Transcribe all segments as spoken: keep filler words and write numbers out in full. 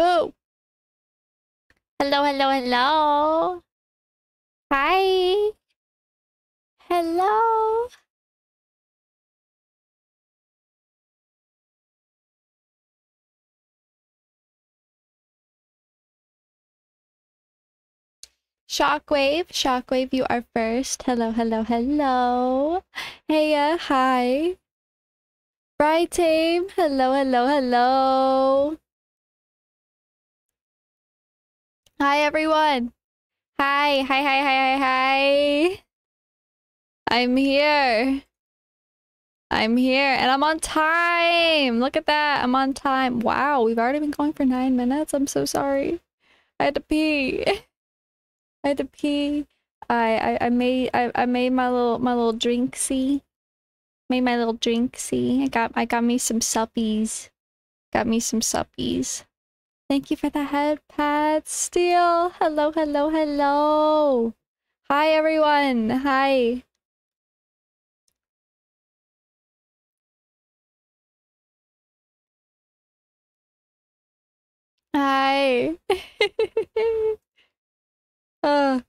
boo. Hello, hello, hello. Hi. Hello. Shockwave, Shockwave, you are first. Hello, hello, hello. Hey, uh, hi. Bright Tame, hello, hello, hello. Hi, everyone. Hi, hi, hi, hi, hi, hi. I'm here. I'm here and I'm on time. Look at that. I'm on time. Wow, we've already been going for nine minutes. I'm so sorry. I had to pee. I had to pee. I I, I made I, I made my little my little drinksy. Made my little drinksy. I got I got me some suppies. Got me some suppies. Thank you for the head pat, Steel. Hello, hello, hello. Hi everyone. Hi. Hi. Uh.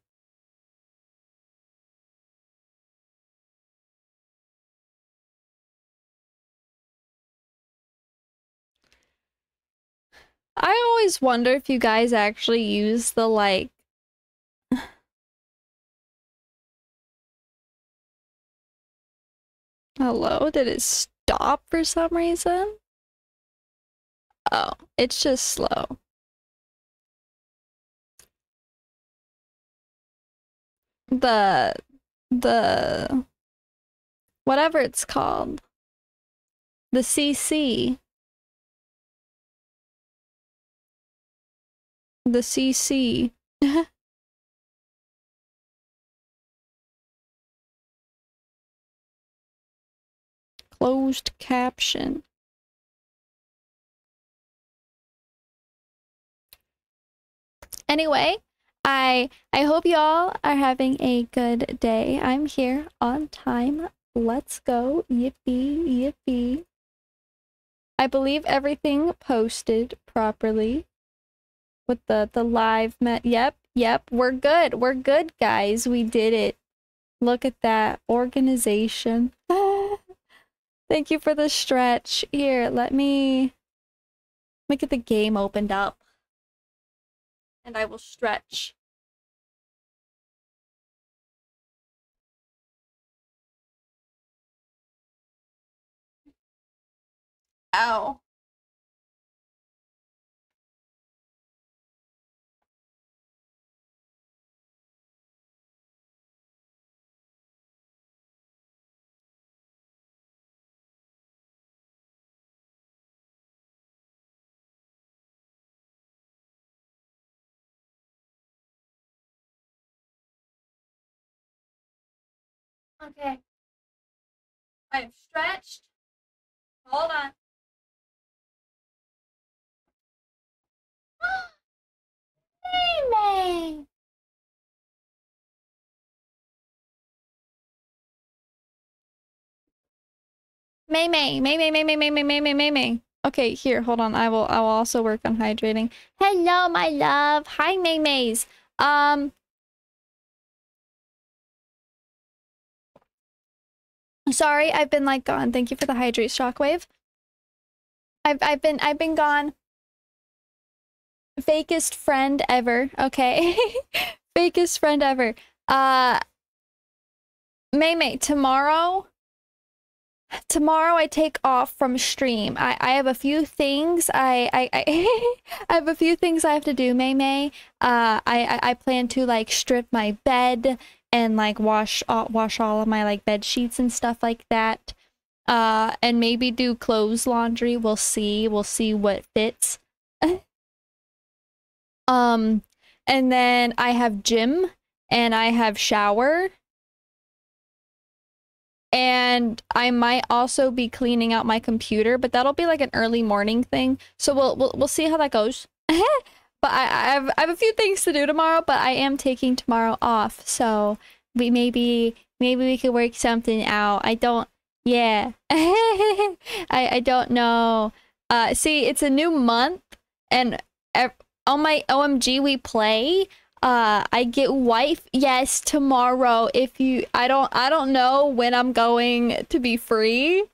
I always wonder if you guys actually use the like hello, did it stop for some reason? Oh, it's just slow. The, the, whatever it's called, the C C, the C C, closed caption. Anyway. I I hope y'all are having a good day. I'm here on time. Let's go. Yippee, yippee. I believe everything posted properly with the, the live met. Yep, yep. We're good. We're good, guys. We did it. Look at that organization. Thank you for the stretch. Here, let me, let me get the game opened up. And I will stretch. Ow. Okay, I am stretched. Hold on. Mimi! Mimi, Mimi, Mimi, Mimi, Mimi, Mimi. Okay, here, hold on. I will I will also work on hydrating. Hello, my love. Hi, Mimi's. Um Sorry, I've been like gone. Thank you for the hydrate, Shockwave. I've I've been I've been gone. Fakest friend ever. Okay. Fakest friend ever. Uh Maymay, tomorrow tomorrow I take off from stream. I, I have a few things I I I, I have a few things I have to do, Maymay. Uh I, I I plan to like strip my bed and like wash all, wash all of my like bed sheets and stuff like that, uh and maybe do clothes laundry. We'll see, we'll see what fits. Um and then I have gym and I have shower and I might also be cleaning out my computer, but that'll be like an early morning thing, so we'll we'll, we'll see how that goes. But I, I, have, I have a few things to do tomorrow, but I am taking tomorrow off, so we maybe maybe we could work something out. I don't, yeah. I, I don't know. Uh, see, it's a new month, and on my O M G we play. Uh, I get wife. Yes, tomorrow. If you, I don't, I don't know when I'm going to be free.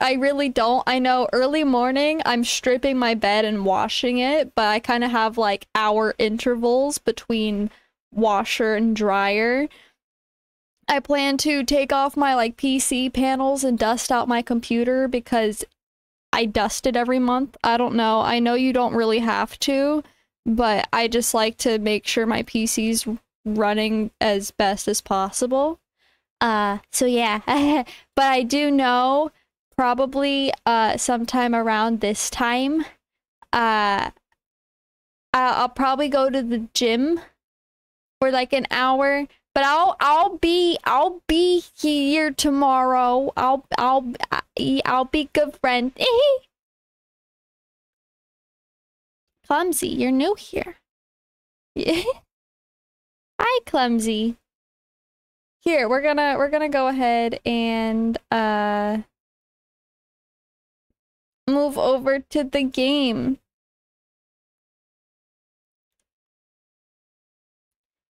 I really don't. I know early morning I'm stripping my bed and washing it, but I kind of have like hour intervals between washer and dryer. I plan to take off my like P C panels and dust out my computer because I dust it every month. I don't know. I know you don't really have to, but I just like to make sure my P C's running as best as possible. Uh, so yeah, but I do know probably uh, sometime around this time, uh, I'll probably go to the gym for like an hour. But I'll I'll be I'll be here tomorrow. I'll I'll I'll be good friend. Clumsy, you're new here. Hi, Clumsy. Here, we're gonna we're gonna go ahead and uh move over to the game.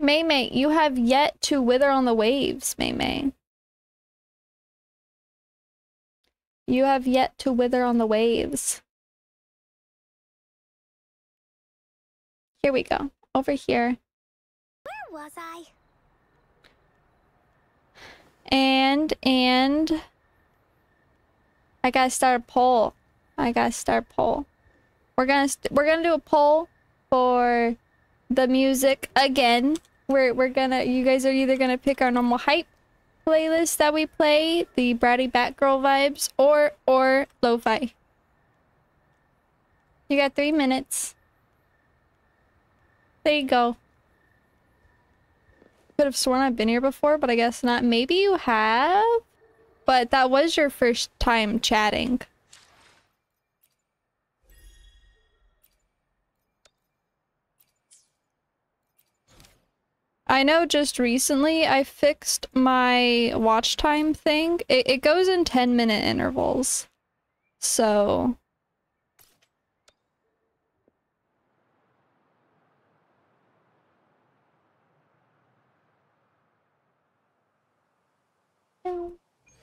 Maymay, you have yet to wither on the waves, Maymay. You have yet to wither on the waves. Here we go. Over here. Where was I? And, and... I gotta start a poll. I gotta start a poll. We're gonna, st we're gonna do a poll for the music again. We're, we're gonna, you guys are either gonna pick our normal hype playlist that we play, the bratty Batgirl vibes, or or lo-fi. You got three minutes. There you go. Could have sworn I've been here before, but I guess not. Maybe you have, but that was your first time chatting. I know just recently I fixed my watch time thing. It, it goes in ten minute intervals. So.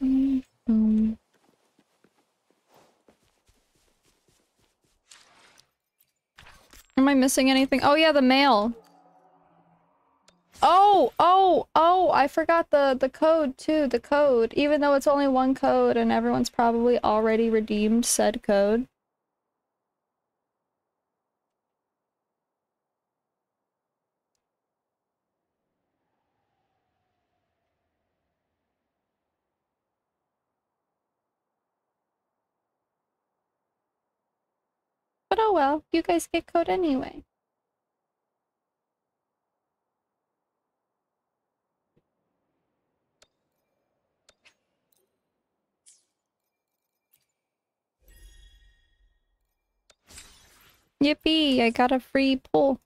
Mm-hmm. Am I missing anything? Oh yeah, the mail. Oh, oh, oh, I forgot the, the code too, the code. Even though it's only one code and everyone's probably already redeemed said code. But oh well, you guys get code anyway. Yippee, I got a free pull.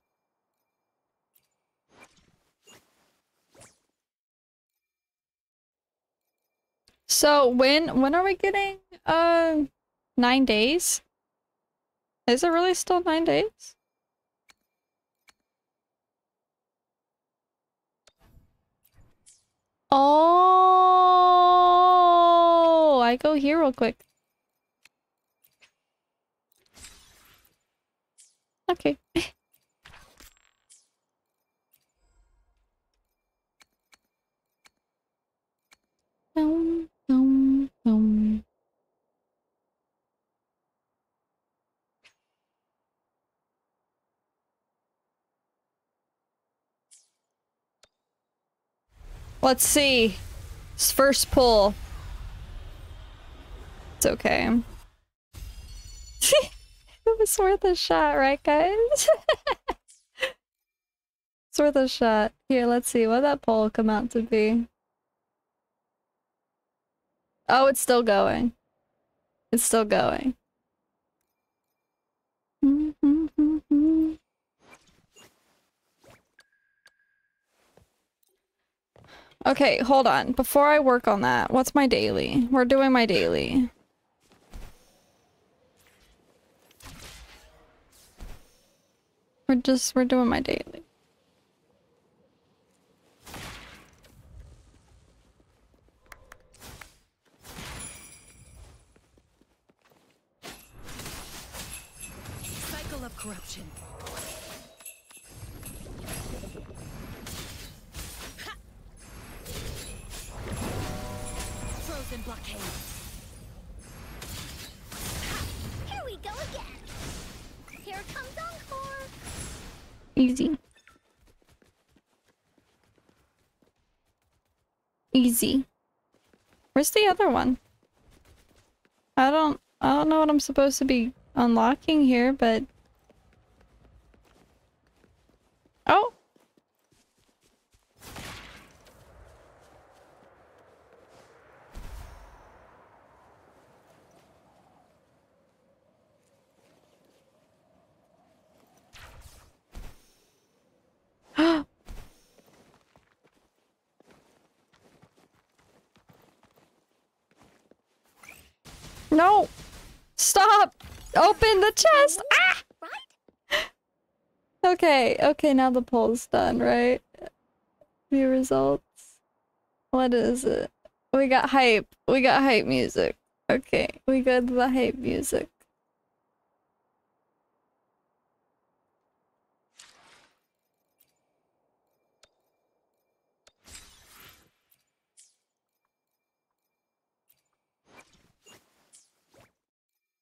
So when when are we getting uh nine days? Is it really still nine days? Oh, I go here real quick. Okay. um, um, um. Let's see. It's first pull. It's okay. It was worth a shot, right guys? It's worth a shot. Here, let's see what that poll will come out to be. Oh, it's still going. It's still going. Okay, hold on. Before I work on that, what's my daily? We're doing my daily. We're just, we're doing my daily. Cycle of corruption. Ha! Frozen blockade. Ha! Here we go again. Here comes Encore. Easy. Easy. Where's the other one? I don't I don't know what I'm supposed to be unlocking here, but oh, no, stop. Open the chest! Ah! Okay, okay, now the poll's done, right? View results. What is it? We got hype. We got hype music. Okay, we got the hype music.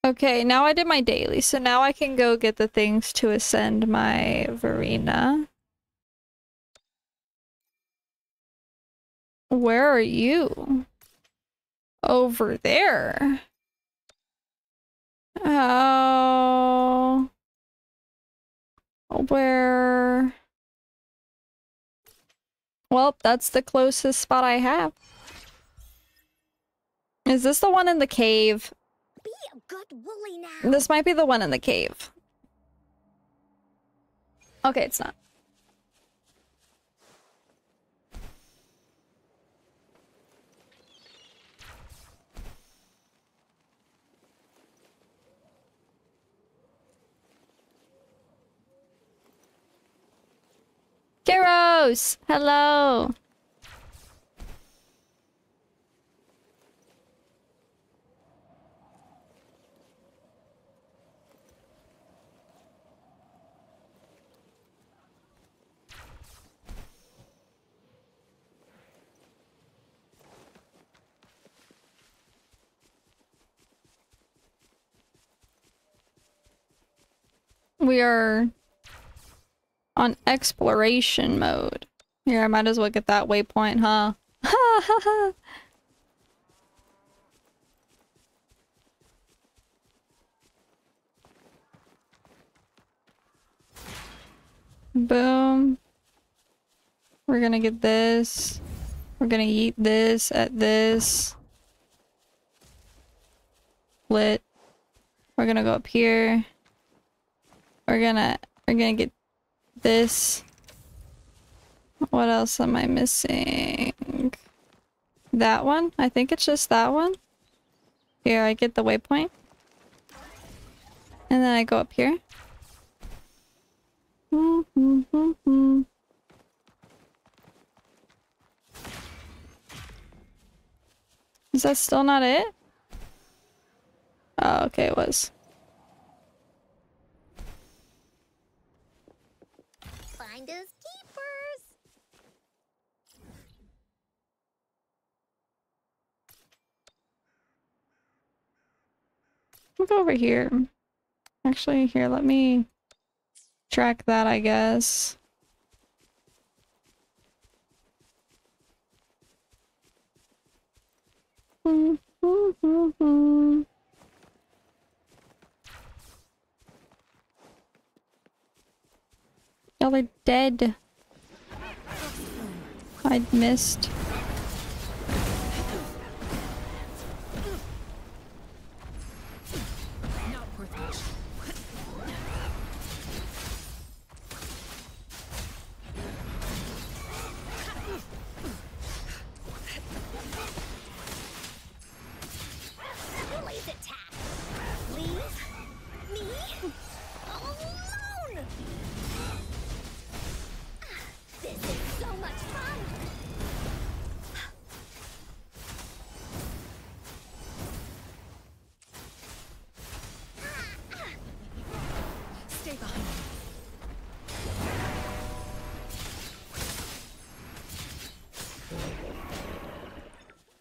Okay, now I did my daily, so now I can go get the things to ascend my Verina. Where are you? Over there. Oh. Where? Well, that's the closest spot I have. Is this the one in the cave? Good woolly now. This might be the one in the cave. Okay, it's not. Keros! Hello! We are on exploration mode. Here, I might as well get that waypoint, huh? Ha ha ha! Boom. We're gonna get this. We're gonna eat this at this. Lit. We're gonna go up here. We're gonna, we're gonna get this. What else am I missing? That one? I think it's just that one. Here, I get the waypoint. And then I go up here. Mm-hmm, mm-hmm. Is that still not it? Oh, okay, it was. We'll go over here. Actually, here, let me track that, I guess. Mm-hmm. Y'all are dead. I missed. Leave me alone! behind me.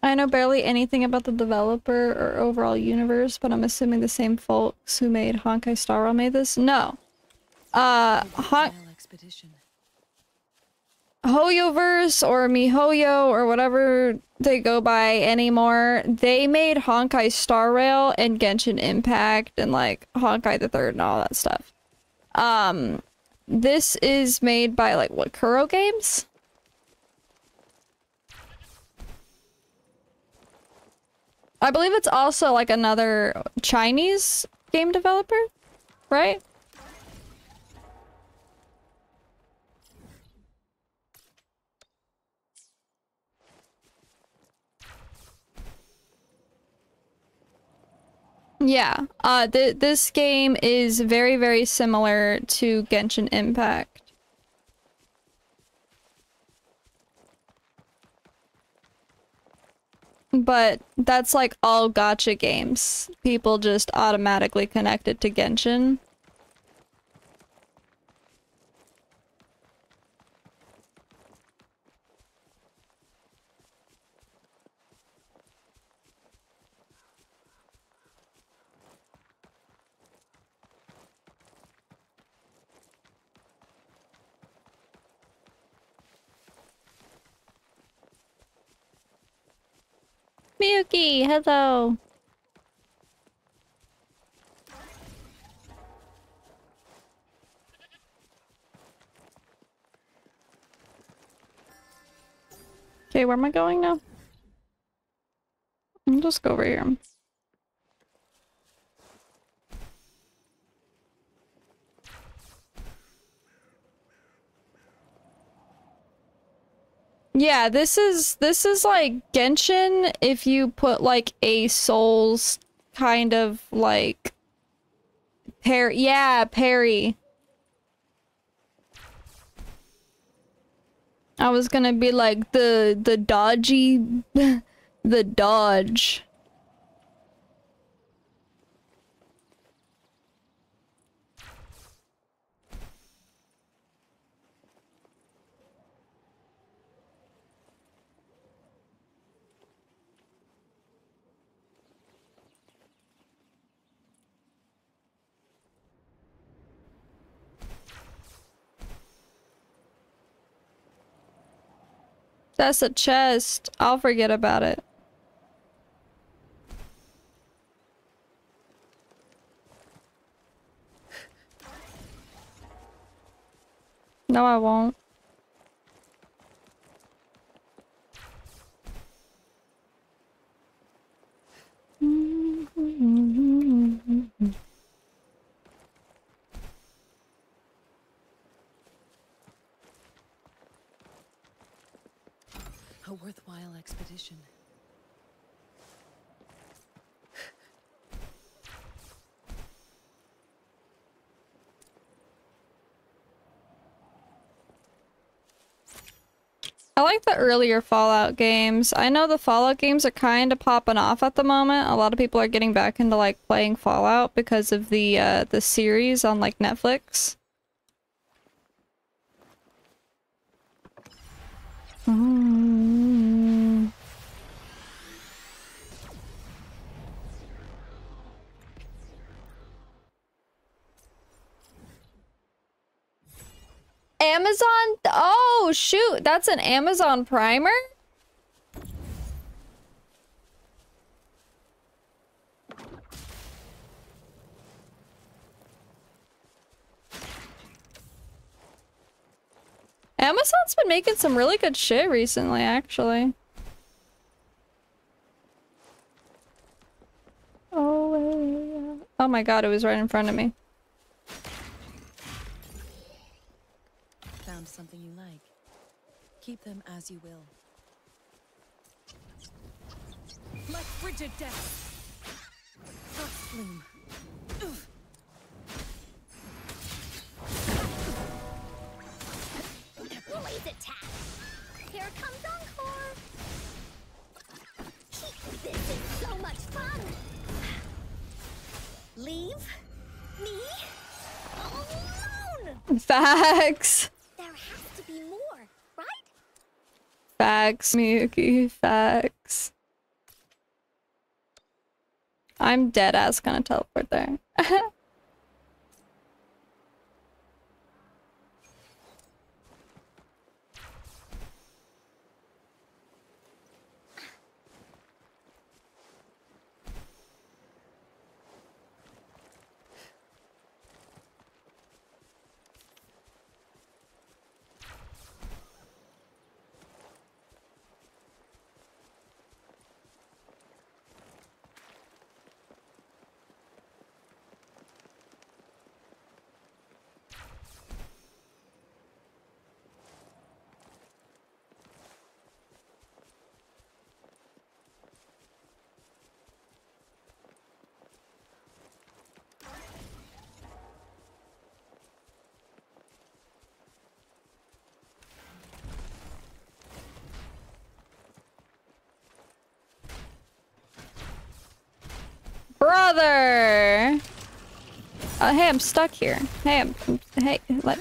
I know barely anything about the developer or overall universe, but I'm assuming the same folks who made Honkai Star Rail made this? No. Uh, Hon- HoYoverse or MiHoYo or whatever they go by anymore, they made Honkai Star Rail and Genshin Impact and like Honkai the Third and all that stuff. Um, this is made by like what, Kuro Games? I believe it's also like another Chinese game developer, right? Yeah, uh, th this game is very, very similar to Genshin Impact. But that's like all gacha games. People just automatically connect it to Genshin. Miyuki, hello! Okay, where am I going now? I'll just go over here. Yeah, this is this is like Genshin if you put like a Souls kind of like parry. Yeah, parry. I was gonna be like the the dodgy the dodge. That's a chest. I'll forget about it. No, I won't. A worthwhile expedition. I like the earlier Fallout games. I know the Fallout games are kind of popping off at the moment. A lot of people are getting back into like playing Fallout because of the uh, the series on like Netflix. Mm. Amazon? Oh, shoot. That's an Amazon primer? Amazon's been making some really good shit recently, actually. Oh, yeah. Oh my god, it was right in front of me. Found something you like. Keep them as you will. Like frigid death. Hustling. Blaze attack! Here comes Encore! This is so much fun! Leave me alone! Facts. There has to be more, right? Facts, Miyuki. Facts. I'm dead ass gonna teleport there. Brother! Oh, hey, I'm stuck here. Hey, I'm, I'm hey, let.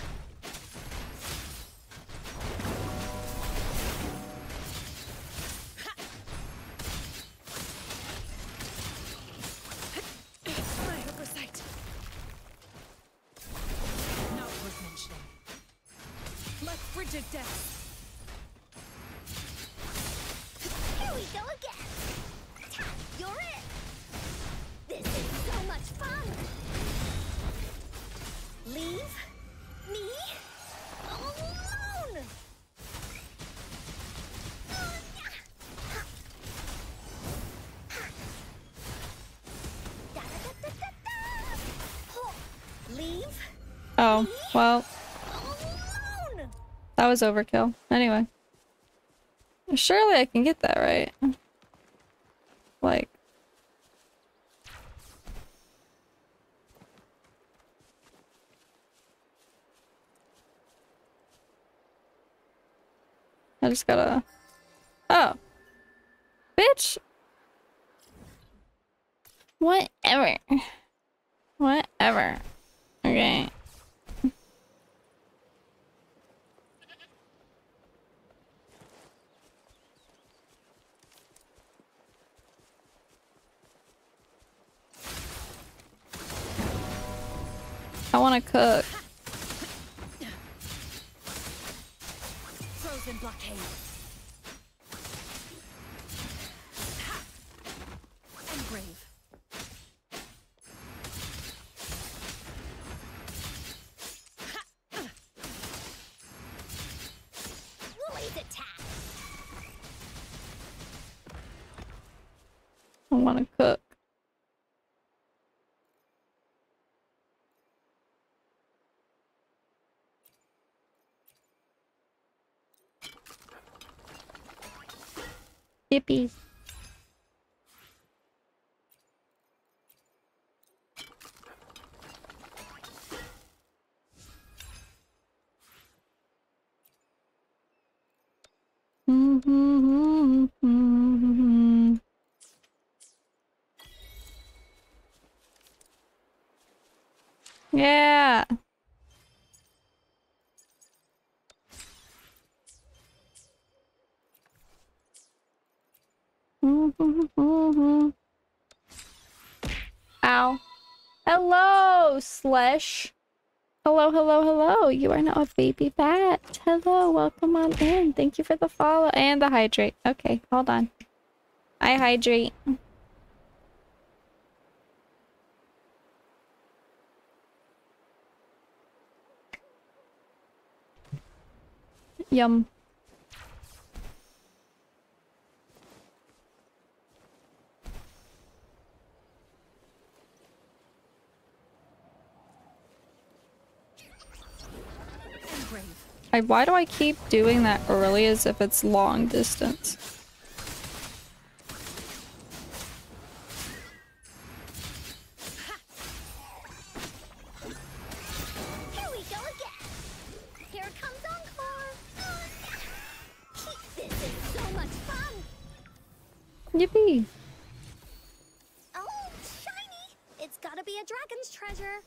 Oh, well, that was overkill. Anyway, surely I can get that right. Like, I just gotta. Oh, bitch. Whatever. Whatever. Okay. I want to cook. Frozen blockade. And brave. Woolly's attack. I want to cook. Yippies. Yeah. Ow. Hello, Slesh. Hello, hello, hello. You are now a baby bat. Hello, welcome on in. Thank you for the follow and the hydrate. Okay, hold on. I hydrate. Yum. I, why do I keep doing that early as if it's long distance? Here we go again. Here comes Encore. This is so much fun. Yippee. Oh, shiny. It's gotta be a dragon's treasure.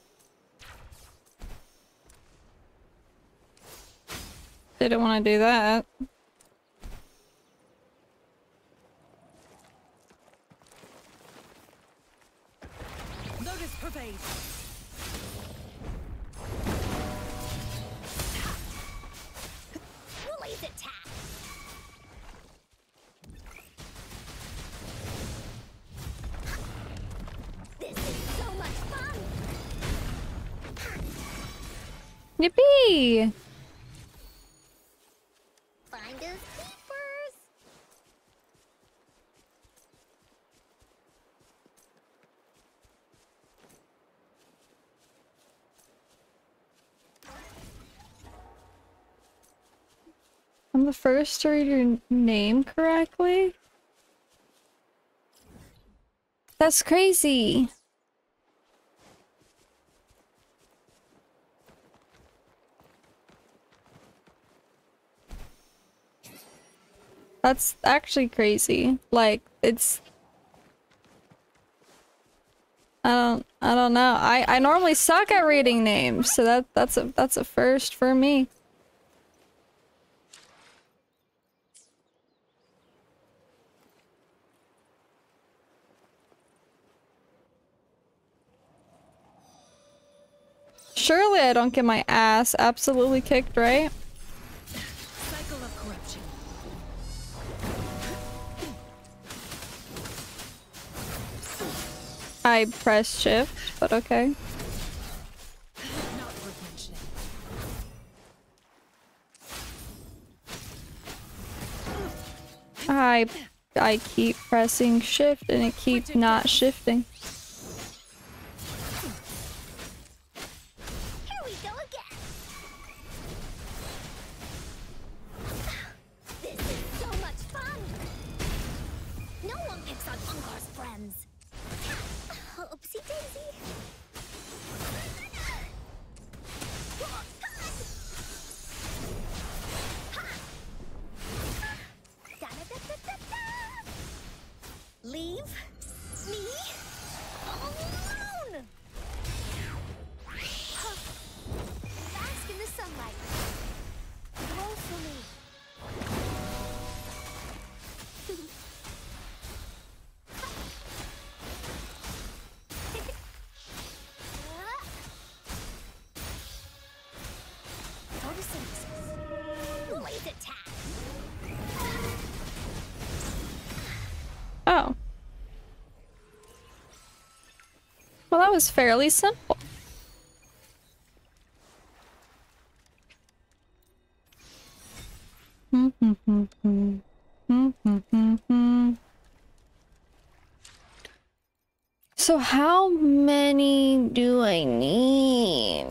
Didn't want to do that. Notice pervade. Release attack. Yippee! Find those keepers. I'm the first to read your name correctly? That's crazy! That's actually crazy. Like, it's... I don't... I don't know. I, I normally suck at reading names, so that that's a that's a first for me. Surely I don't get my ass absolutely kicked, right? I press shift, but okay. I I keep pressing shift and it keeps not shifting. Here we go again. This is so much fun. No one picks on Encore's friends. Oopsie daisy. Leave me alone. Bask in the sunlight. Grow for me. Oh. Well, that was fairly simple. So how many do I need?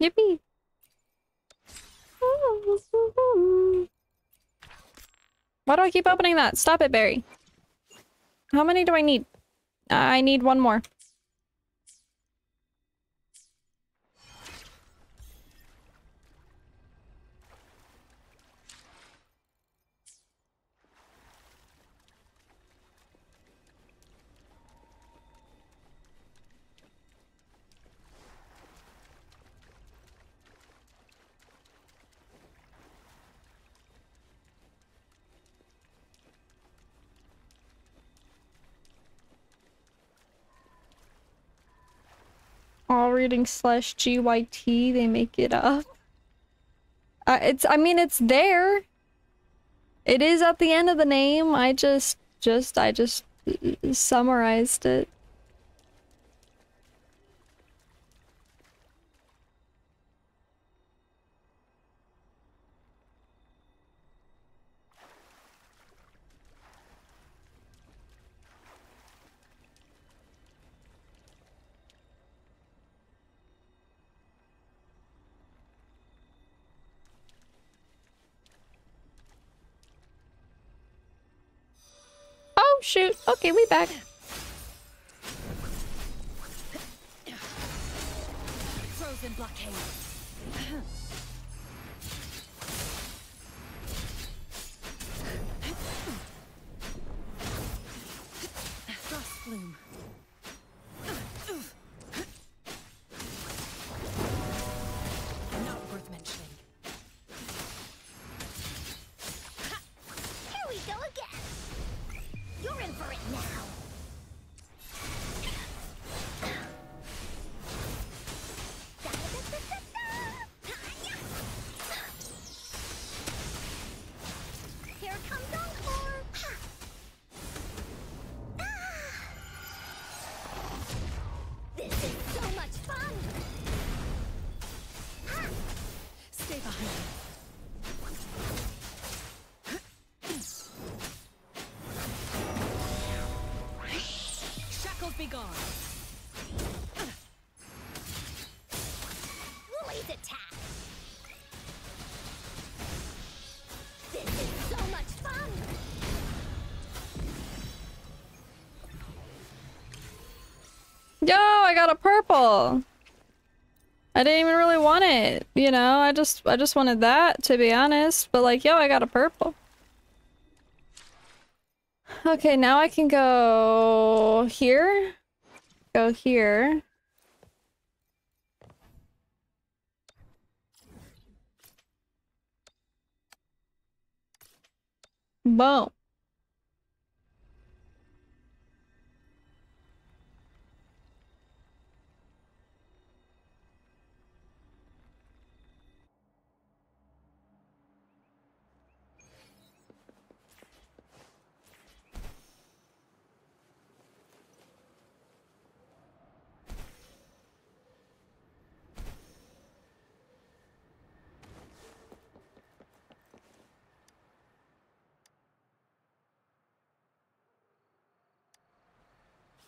Yippee! Why do I keep opening that? Stop it, Barry. How many do I need? I need one more. All reading slash G Y T, they make it up. Uh, it's, I mean, it's there. It is at the end of the name. I just, just, I just summarized it. Shoot. Okay, we back. Frozen blockade. gone. Lily's attack. This is so much fun. Yo, I got a purple. I didn't even really want it, you know. I just, I just wanted that, to be honest. But like, yo, I got a purple. Okay, now I can go here. Go here. Boom.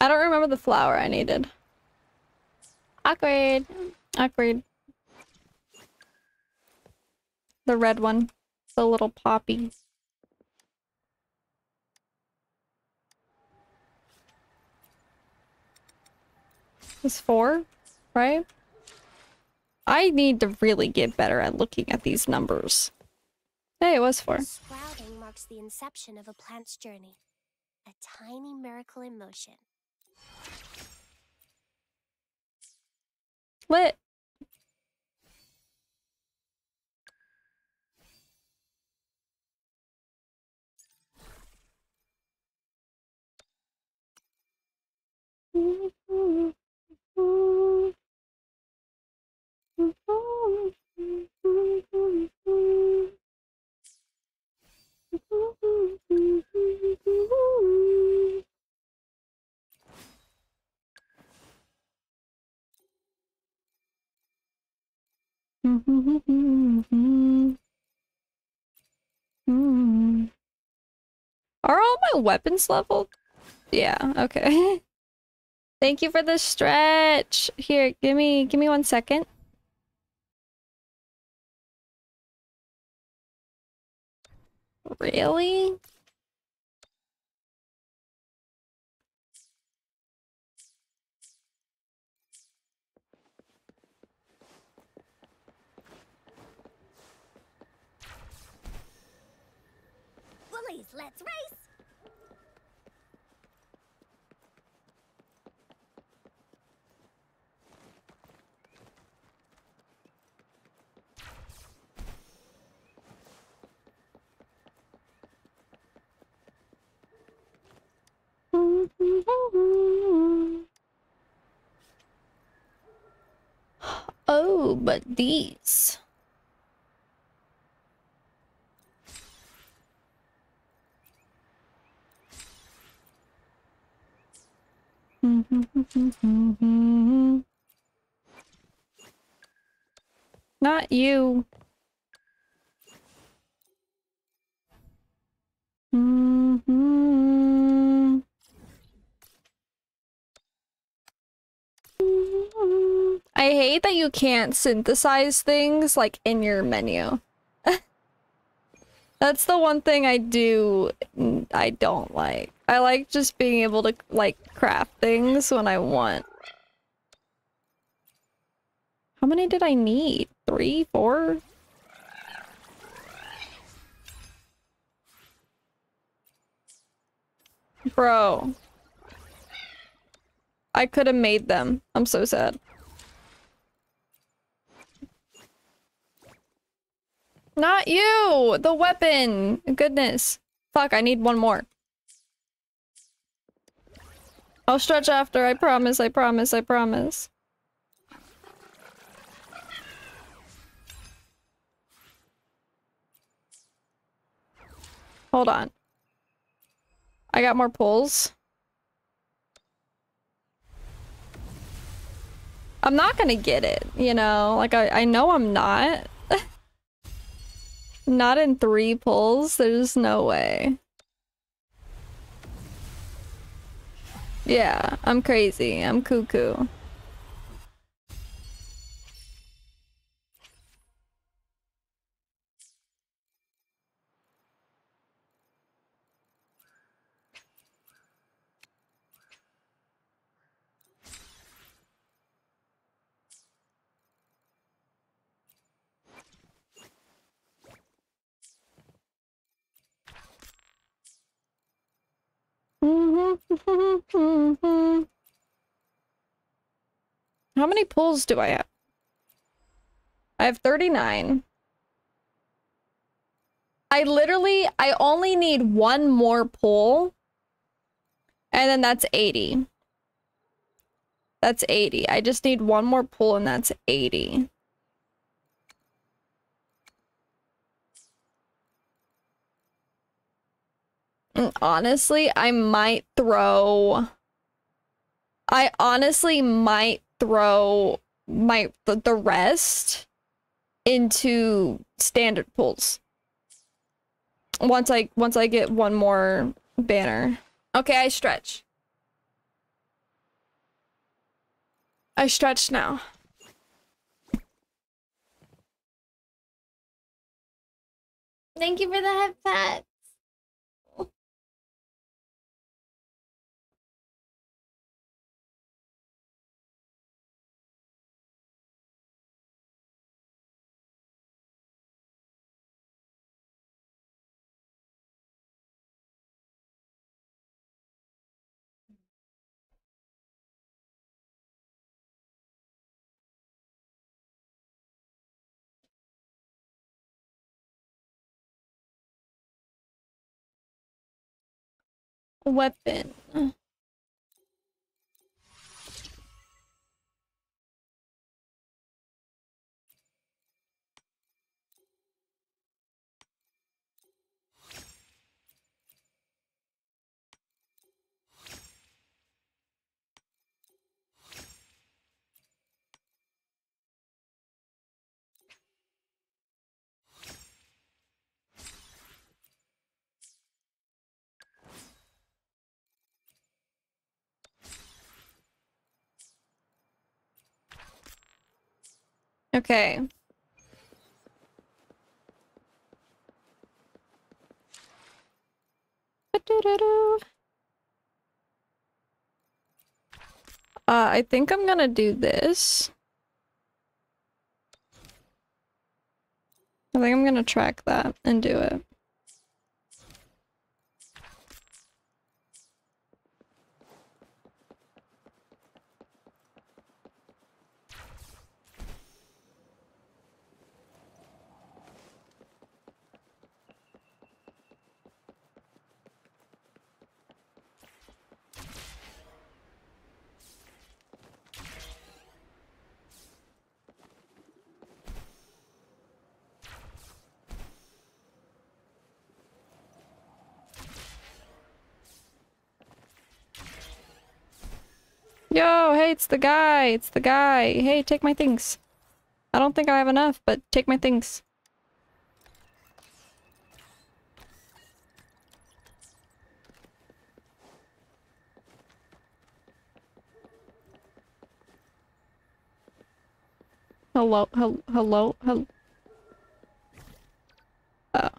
I don't remember the flower I needed. Awkward. Awkward. The red one. The little poppy. It's four, right? I need to really get better at looking at these numbers. Hey, it was four. Sprouting marks the inception of a plant's journey. A tiny miracle in motion. Lit. Are all my weapons leveled? Yeah, okay. Thank you for the stretch. Here, give me give me one second. Really? Let's race. Oh, but these. Not you. Mm-hmm. I hate that you can't synthesize things like in your menu. That's the one thing I do I don't like. I like just being able to, like, craft things when I want. How many did I need? Three? Four? Bro. I could have made them. I'm so sad. Not you! The weapon! Goodness. Fuck, I need one more. I'll stretch after, I promise, I promise, I promise. Hold on. I got more pulls. I'm not gonna get it, you know? Like, I, I know I'm not. Not in three pulls, there's no way. Yeah, I'm crazy. I'm cuckoo. How many pulls do I have? I have thirty-nine. I literally, I only need one more pull. And then that's eighty. That's eighty. I just need one more pull and that's eighty. And honestly, I might throw... I honestly might throw my the, the rest into standard pulls. Once I once I get one more banner. Okay, I stretch. I stretch now. Thank you for the head pat. Weapon. Okay. Uh, I think I'm gonna do this. I think I'm gonna track that and do it. Yo, hey, it's the guy, it's the guy. Hey, take my things. I don't think I have enough, but take my things. Hello, hello, hello, hello. Oh.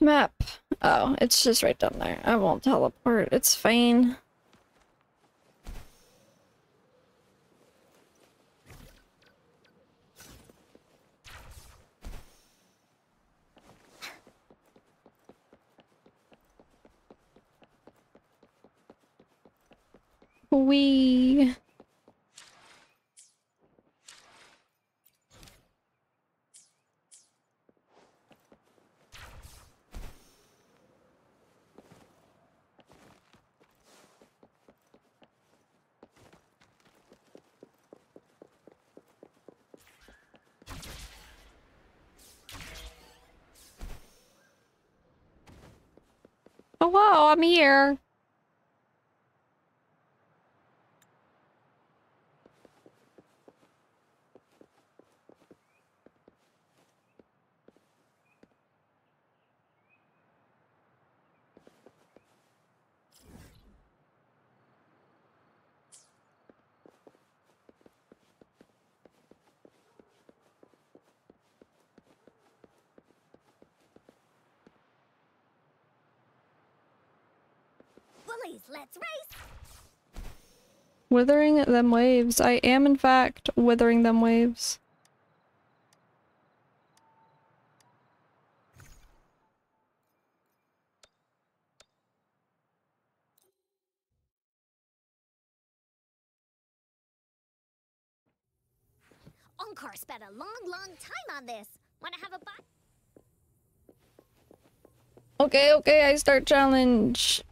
Map. Oh, it's just right down there. I won't teleport. It's fine. Wee. Hello, I'm here. Let's race. Withering them waves. I am, in fact, withering them waves. Encore spent a long, long time on this. Wanna have a bite? Okay, okay, I start challenge.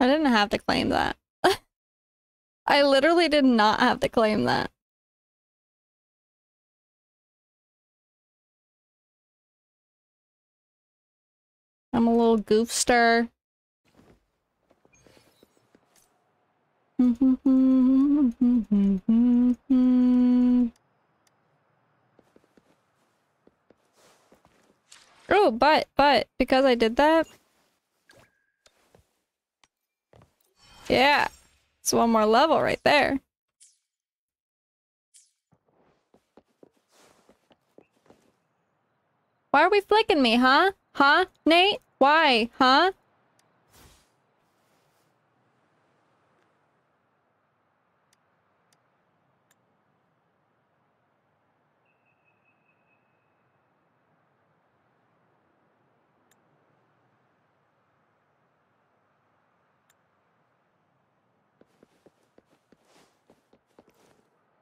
I didn't have to claim that. I literally did not have to claim that. I'm a little goofster. Oh, but, but, because I did that, yeah, it's one more level right there. Why are we flicking me, huh? Huh, Nate? Why, huh?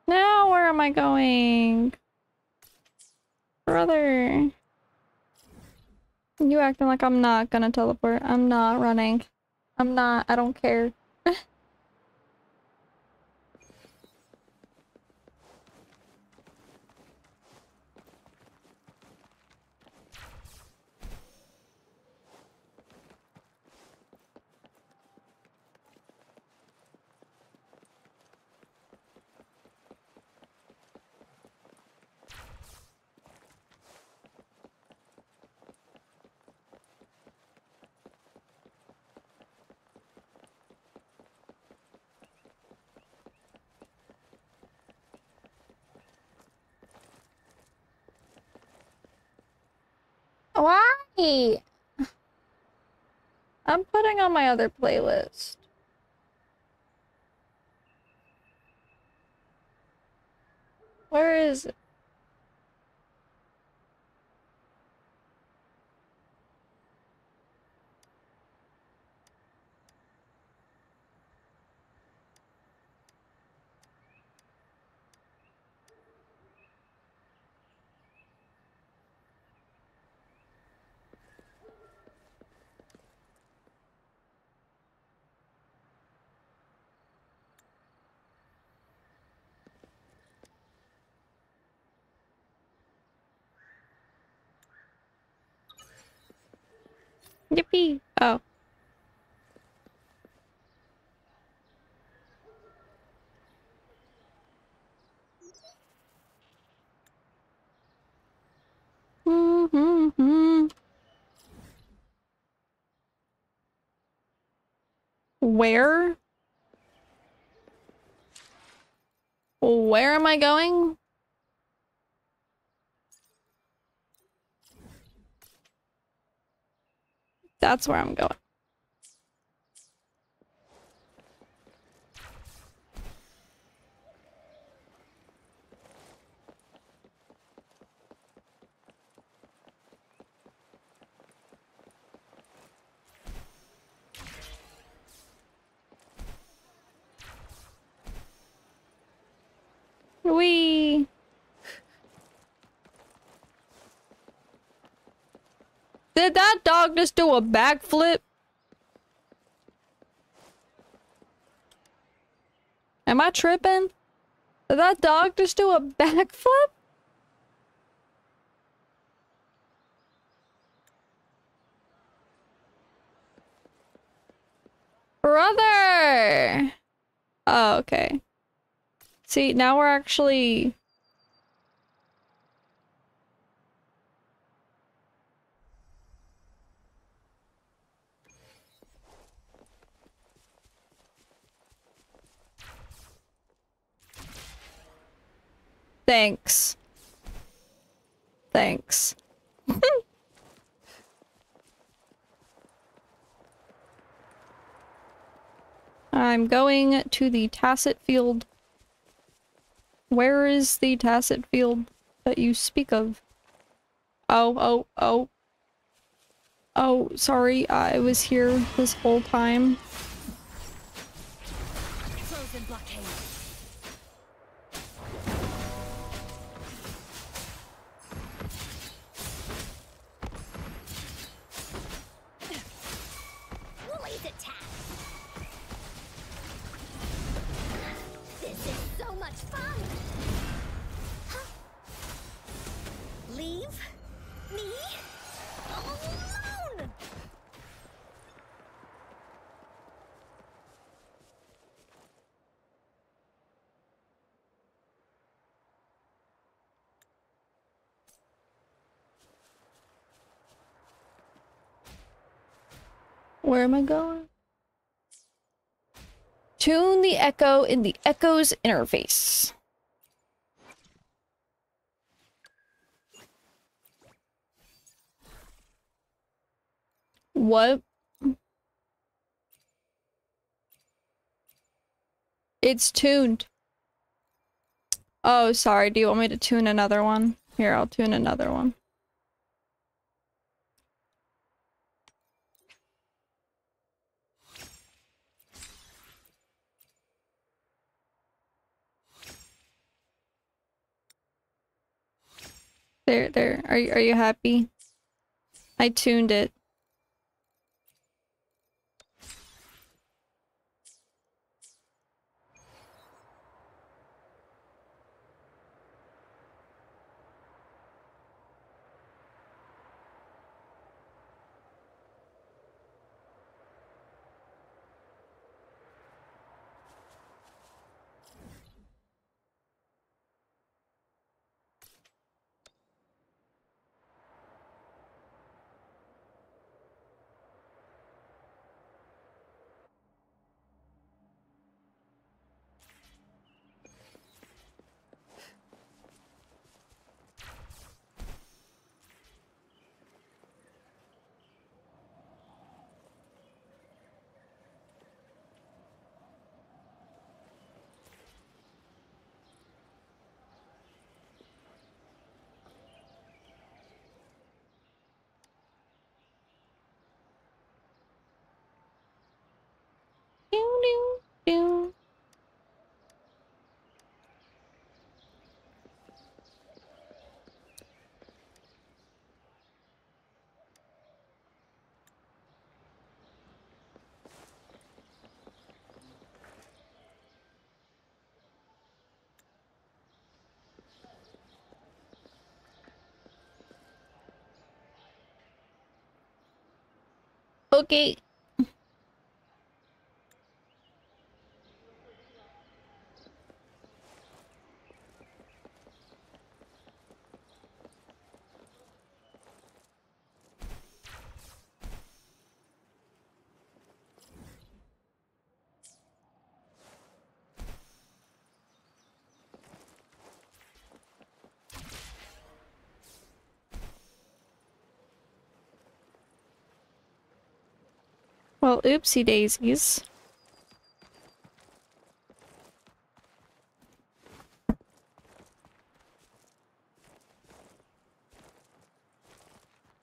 Now, where am I going? Brother. You acting like I'm not gonna teleport. I'm not running. I'm not. I don't care. Why? I'm putting on my other playlist. Where is it? Yippee! Oh. Mm-hmm. Where? Where am I going? That's where I'm going. Wee. Did that dog just do a backflip? Am I tripping? Did that dog just do a backflip? Brother! Oh, okay. See, now we're actually... Thanks. Thanks. I'm going to the tacit field. Where is the tacit field that you speak of? Oh, oh, oh. Oh, sorry, I was here this whole time. Frozen blockade. Where am I going? Tune the echo in the echo's interface. What? It's tuned. Oh, sorry. Do you want me to tune another one? Here, I'll tune another one. There, there. Are you, are you happy? I tuned it. okay. Well, oopsie daisies.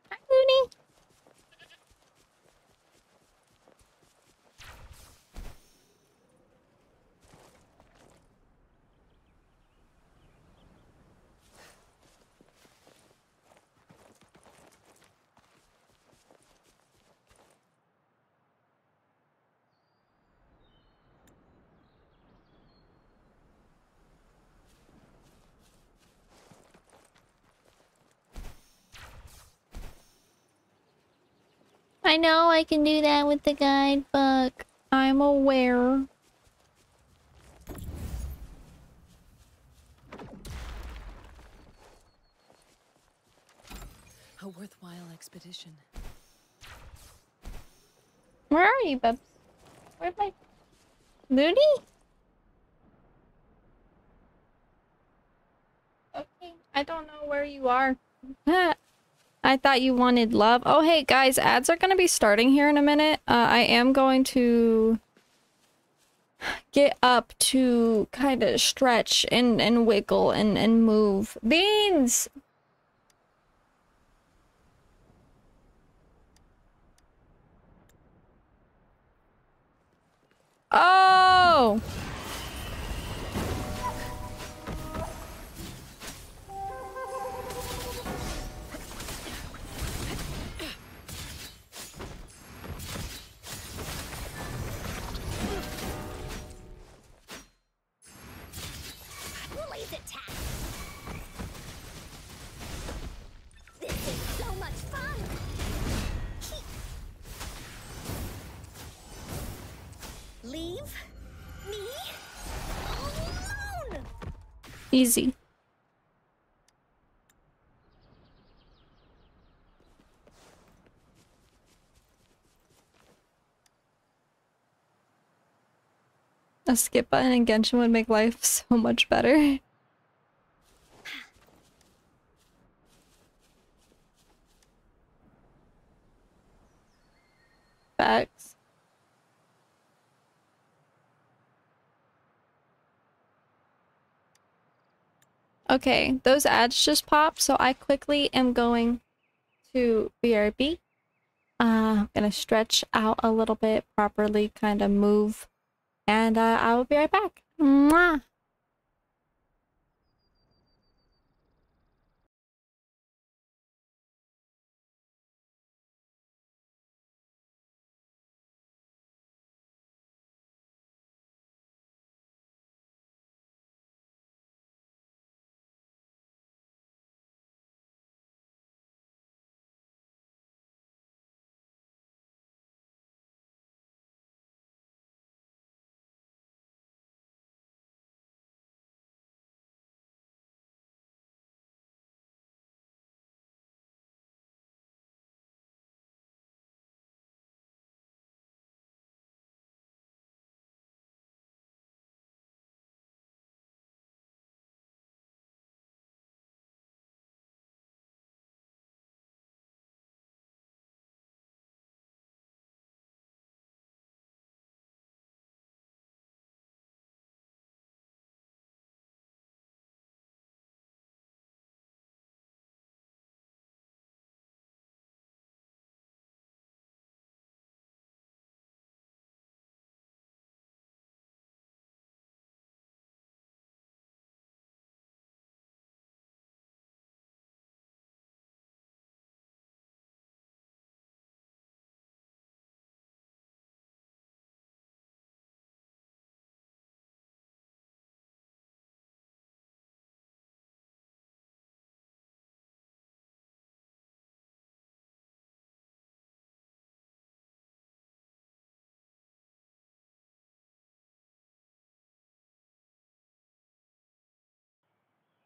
Hi, Looney. I know I can do that with the guidebook. I'm aware. A worthwhile expedition. Where are you, Bubs? Where's my Looney? Okay, I don't know where you are. I thought you wanted love. Oh, hey, guys, ads are going to be starting here in a minute. Uh, I am going to get up to kind of stretch and, and wiggle and, and move. Beans! Oh! Easy. A skip button in Genshin would make life so much better. Facts. Okay, those ads just popped, so I quickly am going to B R B. Uh, I'm gonna stretch out a little bit, properly kind of move, and uh, I will be right back. Mwah!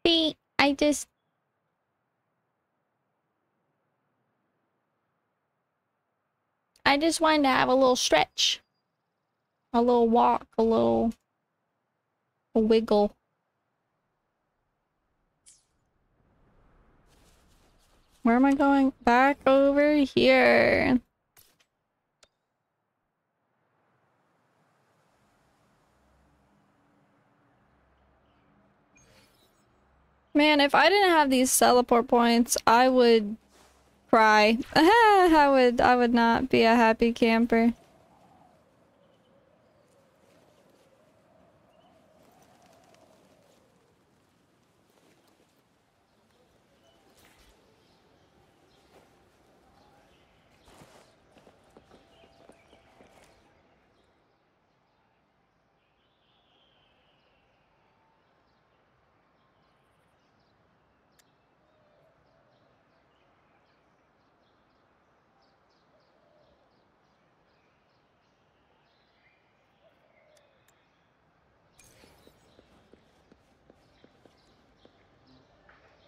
See, I just... I just wanted to have a little stretch. A little walk, a little... a wiggle. Where am I going? Back over here. Man, if I didn't have these teleport points, I would cry. I would I would not be a happy camper.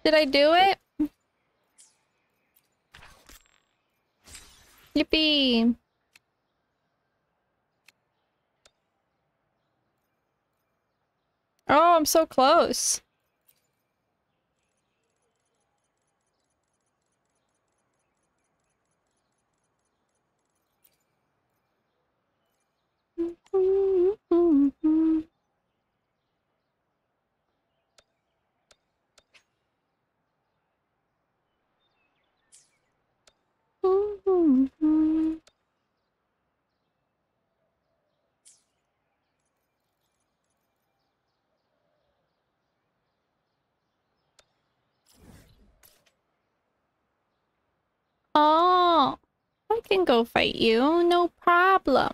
Did I do it? Yippee! Oh, I'm so close. Mm-hmm. Oh, I can go fight you, no problem.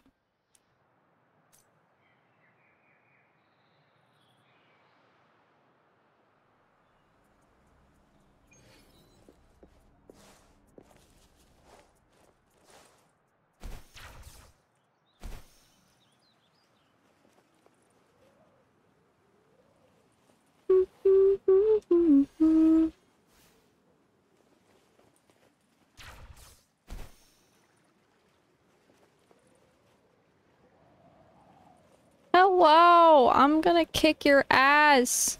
Hello, I'm gonna kick your ass.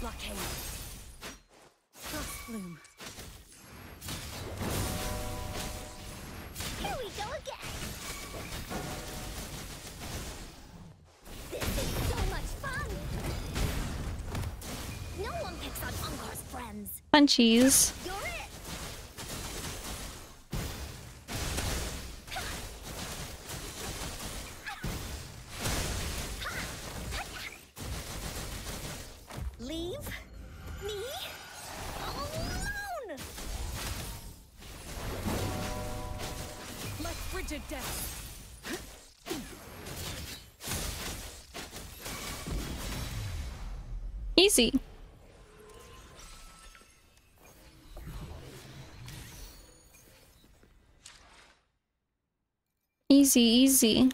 Blockade. Frost bloom. Here we go again. This is so much fun. No one picks on Encore's friends. Punchies. You're it. Easy. Easy, easy.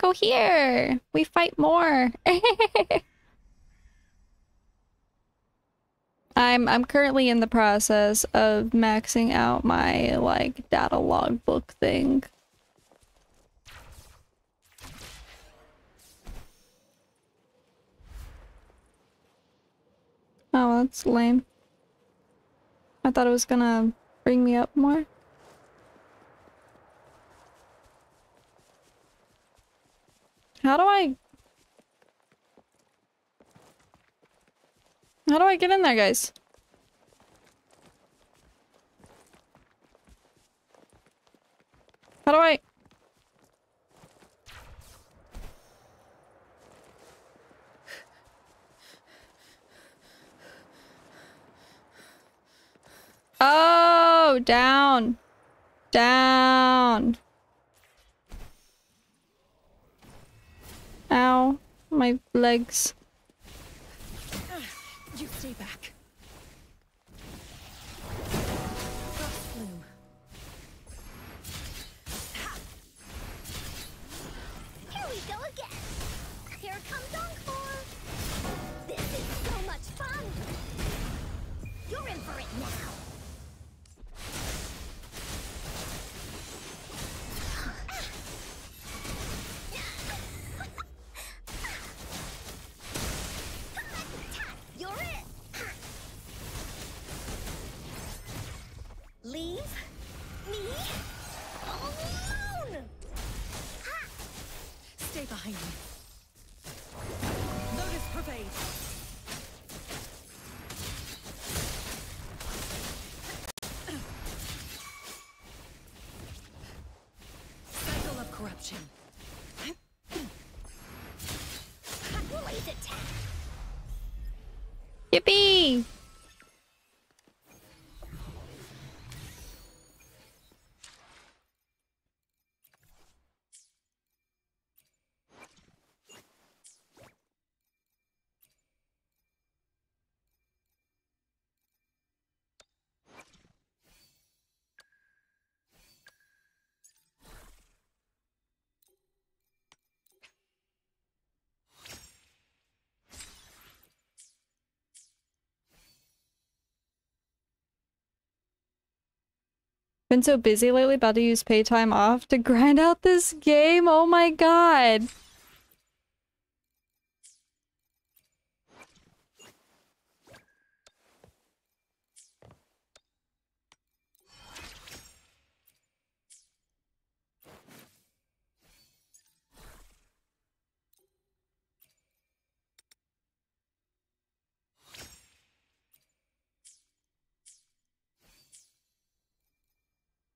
Go here. We fight more. I'm I'm currently in the process of maxing out my like data log book thing. Oh, that's lame. I thought it was gonna bring me up more. How do I... How do I get in there, guys? How do I... Oh, down. Down. Ow. My legs. You stay back. Here we go again. Here comes Encore. This is so much fun. You're in for it now. Leave me alone! Ha! Stay behind me. Notice pervade. Cycle of corruption. Blaze attack. Yippee! Been so busy lately, about to use pay time off to grind out this game. Oh my god.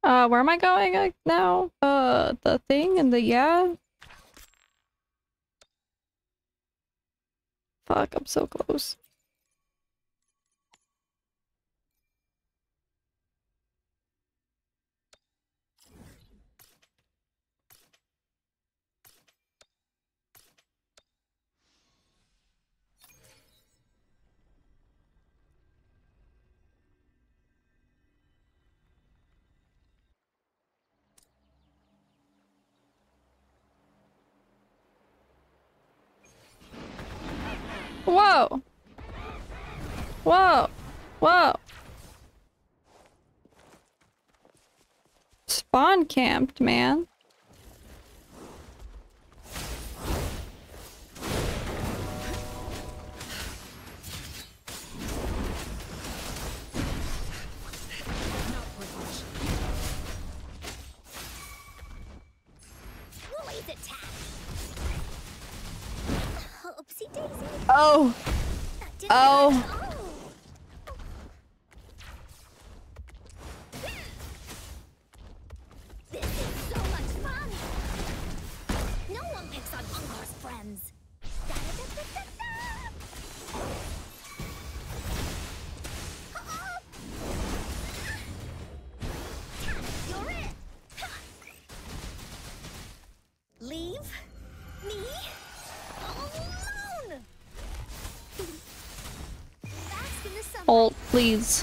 Uh, where am I going now? Uh, the thing and the yeah? Fuck, I'm so close. Whoa! Whoa! Whoa! Spawn camped, man. Oh. Oh. This is so much fun. No one picks on Encore's friends. You're it. Leave me. Alt, please.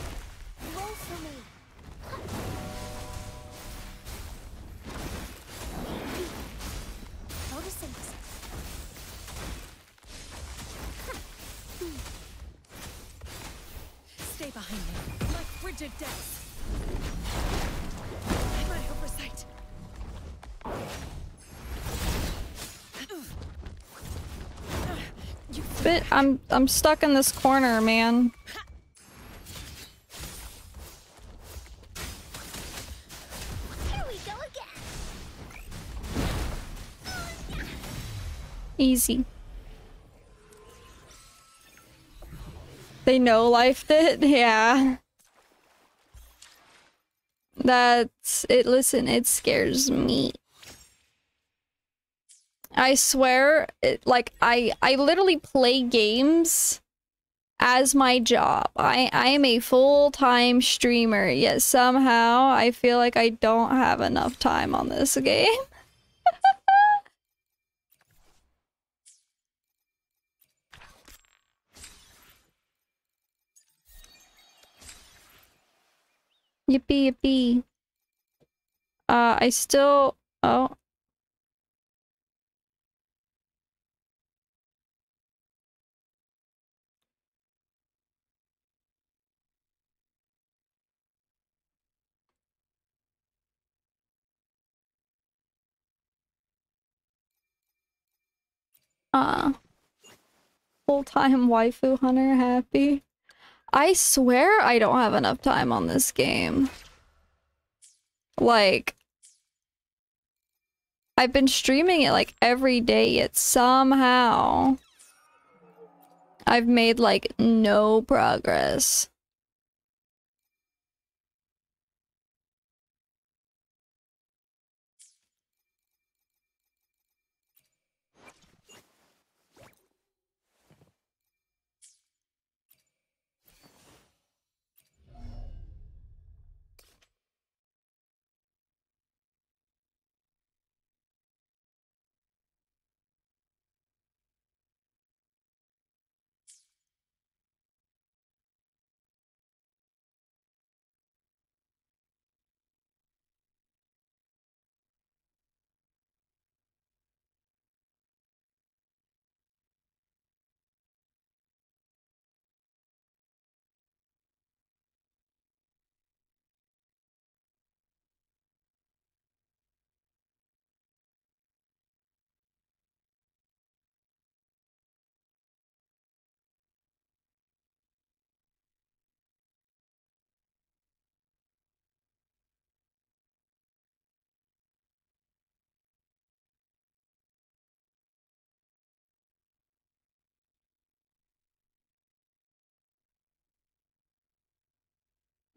Roll for me. Stay behind me, like frigid death. I'm out of oversight. But I'm I'm stuck in this corner, man. Easy. they no-lifed it, yeah. That's it. Listen, it scares me. I swear, it, like I, I literally play games as my job. I, I am a full-time streamer. Yet somehow I feel like I don't have enough time on this game. Yippee yippee. Uh, I still... Oh. Uh. Full-time waifu hunter happy. I swear I don't have enough time on this game. Like, I've been streaming it like every day, yet somehow I've made like no progress.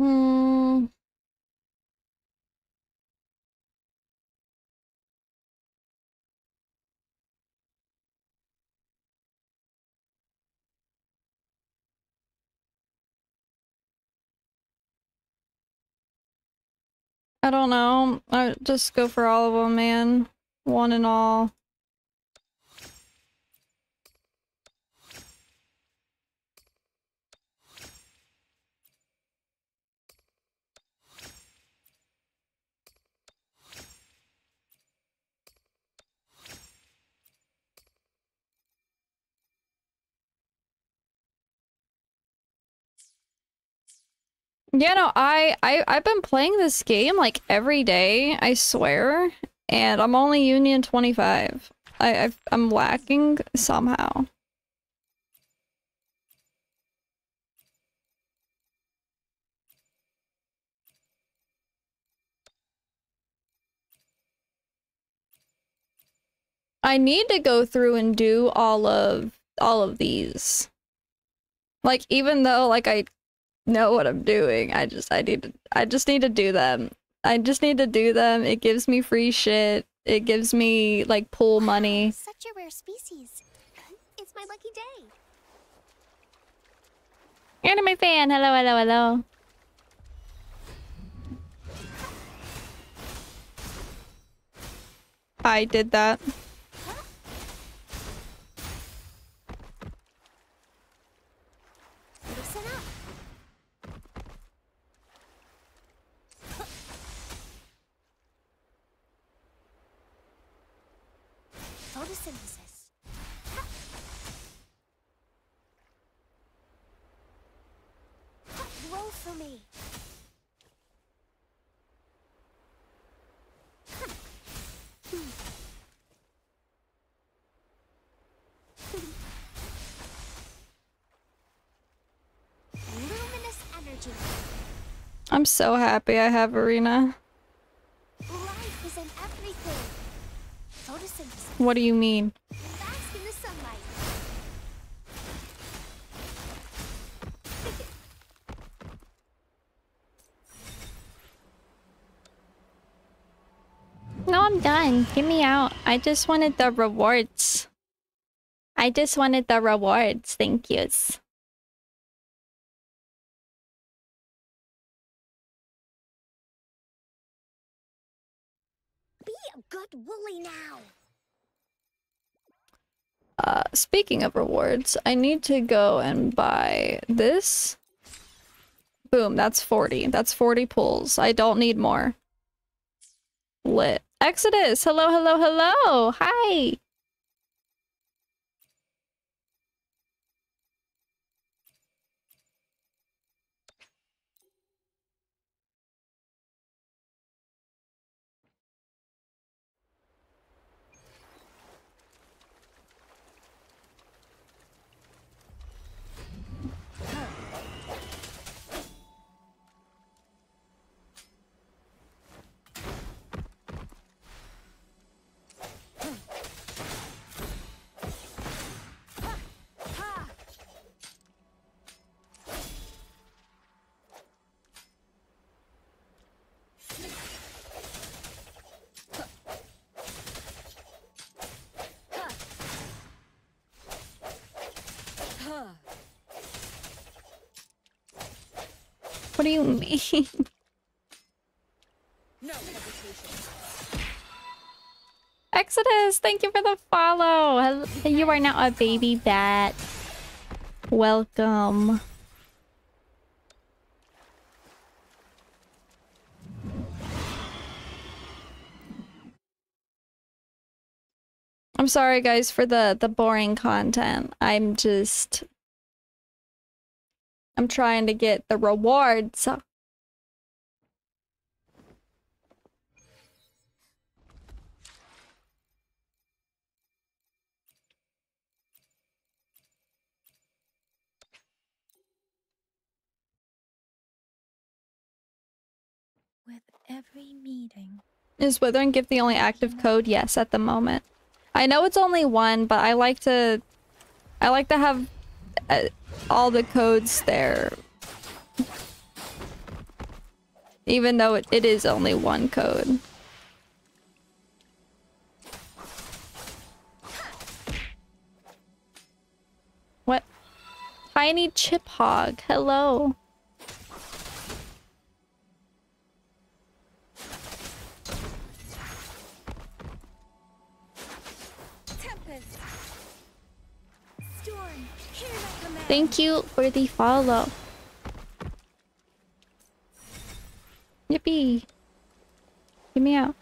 Hmm. I don't know. I just go for all of them, man. One and all. Yeah, no, I, I, I've been playing this game, like, every day, I swear, and I'm only Union twenty-five. I, I've, I'm lacking somehow. I need to go through and do all of, all of these. Like, even though, like, I... know what I'm doing. I just I need to I just need to do them. I just need to do them. It gives me free shit. It gives me like pool money. Such a rare species. It's my lucky day. Anime fan, hello, hello, hello. I did that. Photosynthesis. Roll for me. Luminous energy. I'm so happy I have Verina. Life is in everything. What do you mean? Bask in the sunlight. man, get me out. I just wanted the rewards. I just wanted the rewards. Thank yous. Be a good wooly now. Uh, speaking of rewards, I need to go and buy this. Boom, that's forty. That's forty pulls. I don't need more. Lit. Exodus, hello, hello, hello. Hi. What do you mean? No hesitation. Exodus, thank you for the follow. You are now a baby bat. Welcome. I'm sorry guys for the the boring content. I'm just I'm trying to get the rewards. With every meeting. Is Wither and Gift the only active code? Yes, at the moment. I know it's only one, but I like to I like to have uh, all the codes there, even though it, it is only one code. What? Tiny Chip Hog, hello. Thank you for the follow. Yippee. Get me out.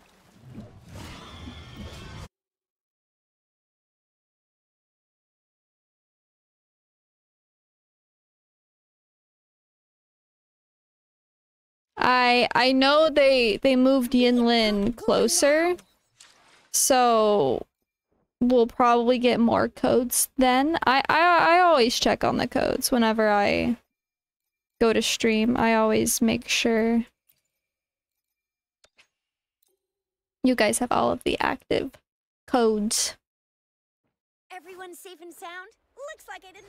I I know they they moved Yinlin closer. So we'll probably get more codes then. I, I I always check on the codes whenever I go to stream. I always make sure you guys have all of the active codes. Everyone safe and sound? Looks like I didn't.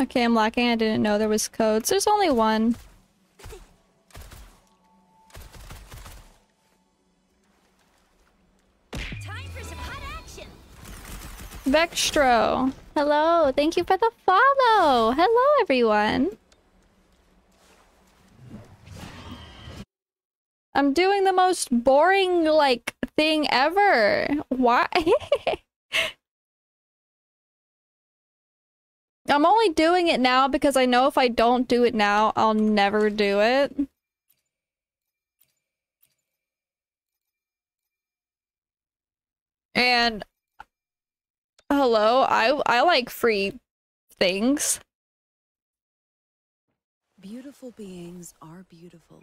Okay, I'm lacking. I didn't know there was codes. There's only one. Time for some hot action. Vextro. Hello. Thank you for the follow. Hello, everyone. I'm doing the most boring, like, thing ever. Why? I'm only doing it now because I know if I don't do it now, I'll never do it. And Hello, I I like free things. Beautiful beings are beautiful.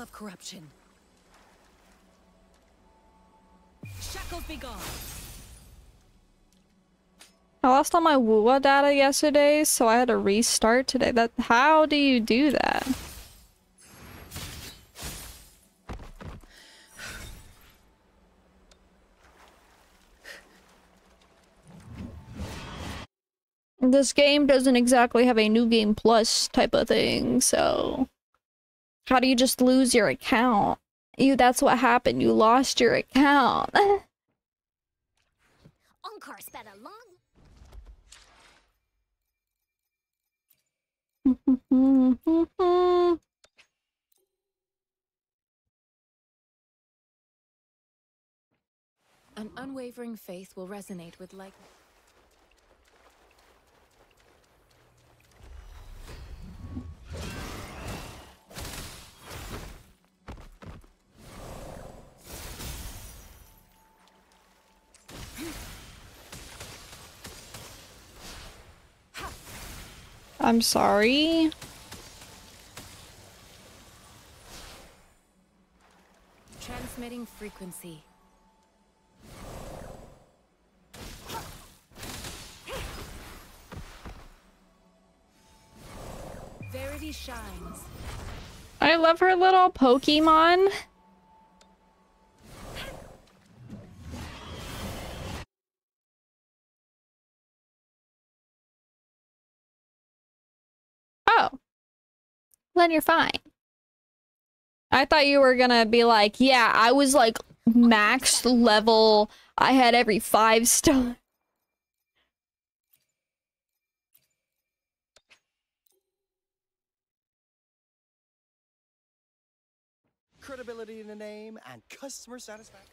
Of corruption. Shackles be gone. I lost all my Wuwa data yesterday, so I had to restart today. That how do you do that? This game doesn't exactly have a new game plus type of thing, so how do you just lose your account? You, that's what happened. You lost your account. Encore sped along. An unwavering faith will resonate with like. I'm sorry. Transmitting frequency. Verity shines. I love her little Pokemon. Then you're fine. I thought you were gonna be like, yeah, I was like maxed level. I had every five star. Credibility in the name and customer satisfaction.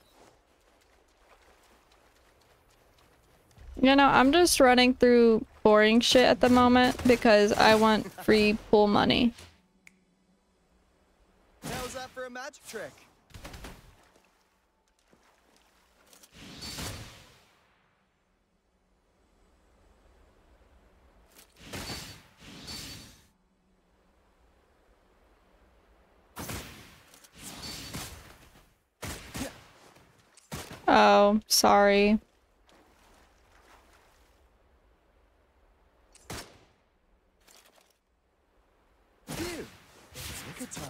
You know, I'm just running through boring shit at the moment because I want free pool money. How's that for a magic trick? Oh, sorry. Phew. It's a good time.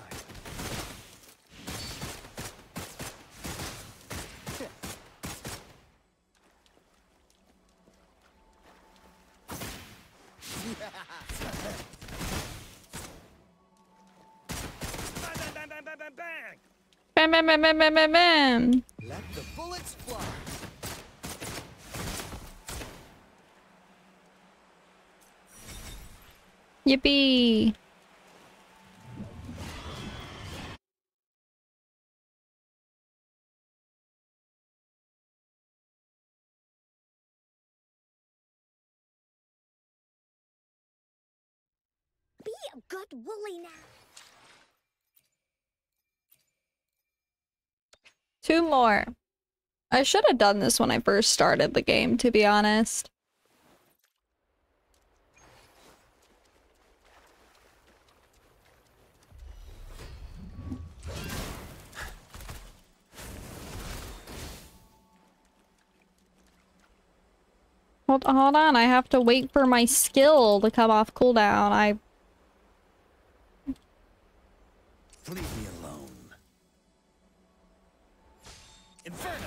Bam, bam, bam, bam, bam, bam, bam. Let the bullets fly. Yippee. Be a good woolly now. Two more. I should have done this when I first started the game, to be honest. Hold, hold on, I have to wait for my skill to come off cooldown. I... Please. Inferno.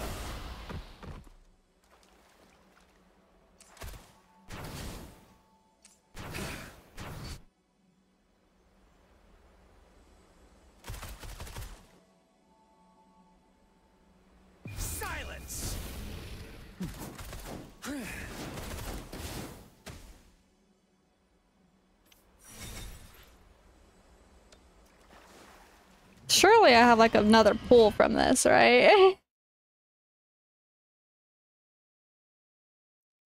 Silence. surely I have like another pull from this, right?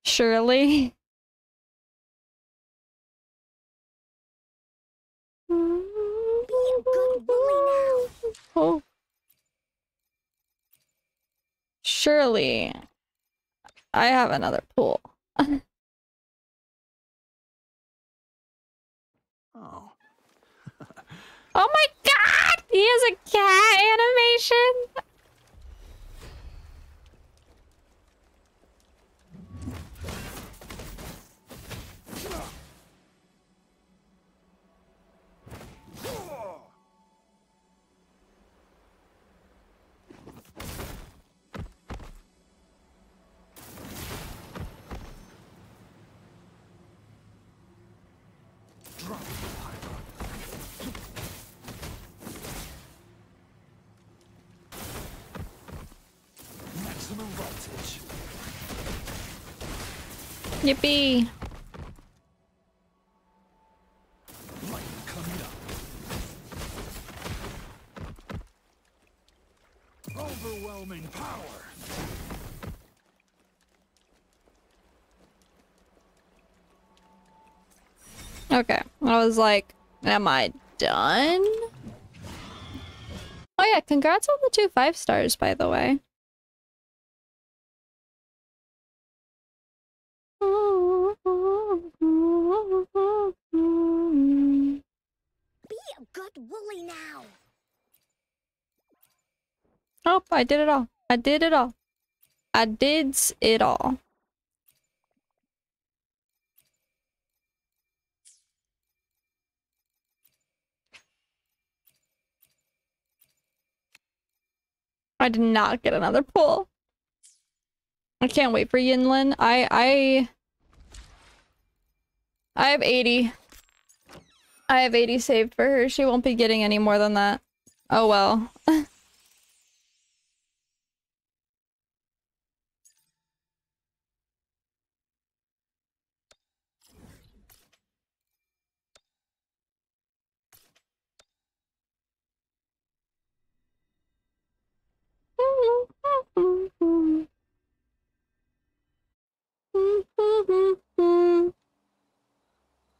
Surely. Be a good boy now. Oh. Surely I have another pull. Oh. Oh my god! He has a cat animation! Drop. Yippee! Overwhelming power. Okay, I was like, am I done? Oh yeah, congrats on the two five stars, by the way. Now. Oh, I did it all. I did it all. I did it all. I did not get another pull. I can't wait for Yinlin. I I I have eighty. I have eighty saved for her. She won't be getting any more than that. Oh well.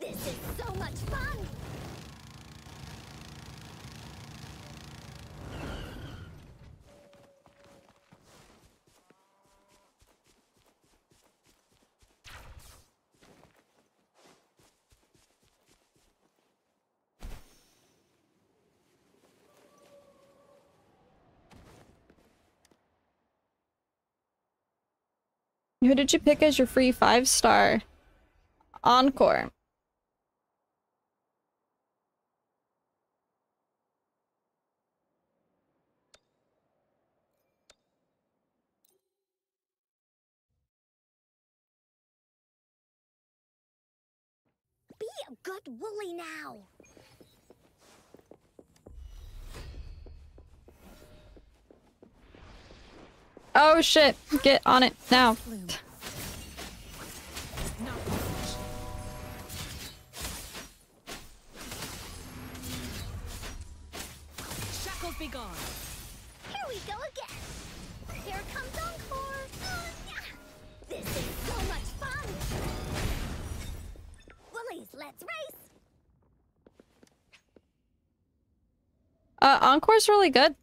This is so much fun. Who did you pick as your free five star? Encore. Be a good wooly now. Oh shit, get on it now. Shackles be gone. Here we go again. Here comes Encore. Oh, yeah. This is so much fun. Woolies, let's race. Uh, Encore's really good.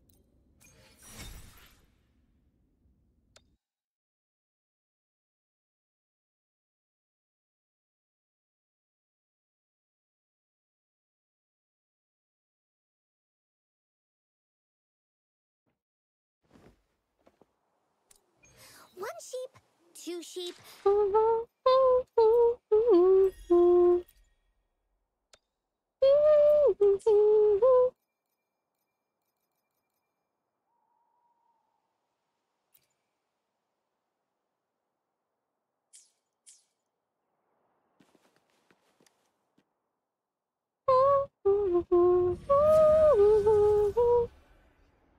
One sheep, two sheep.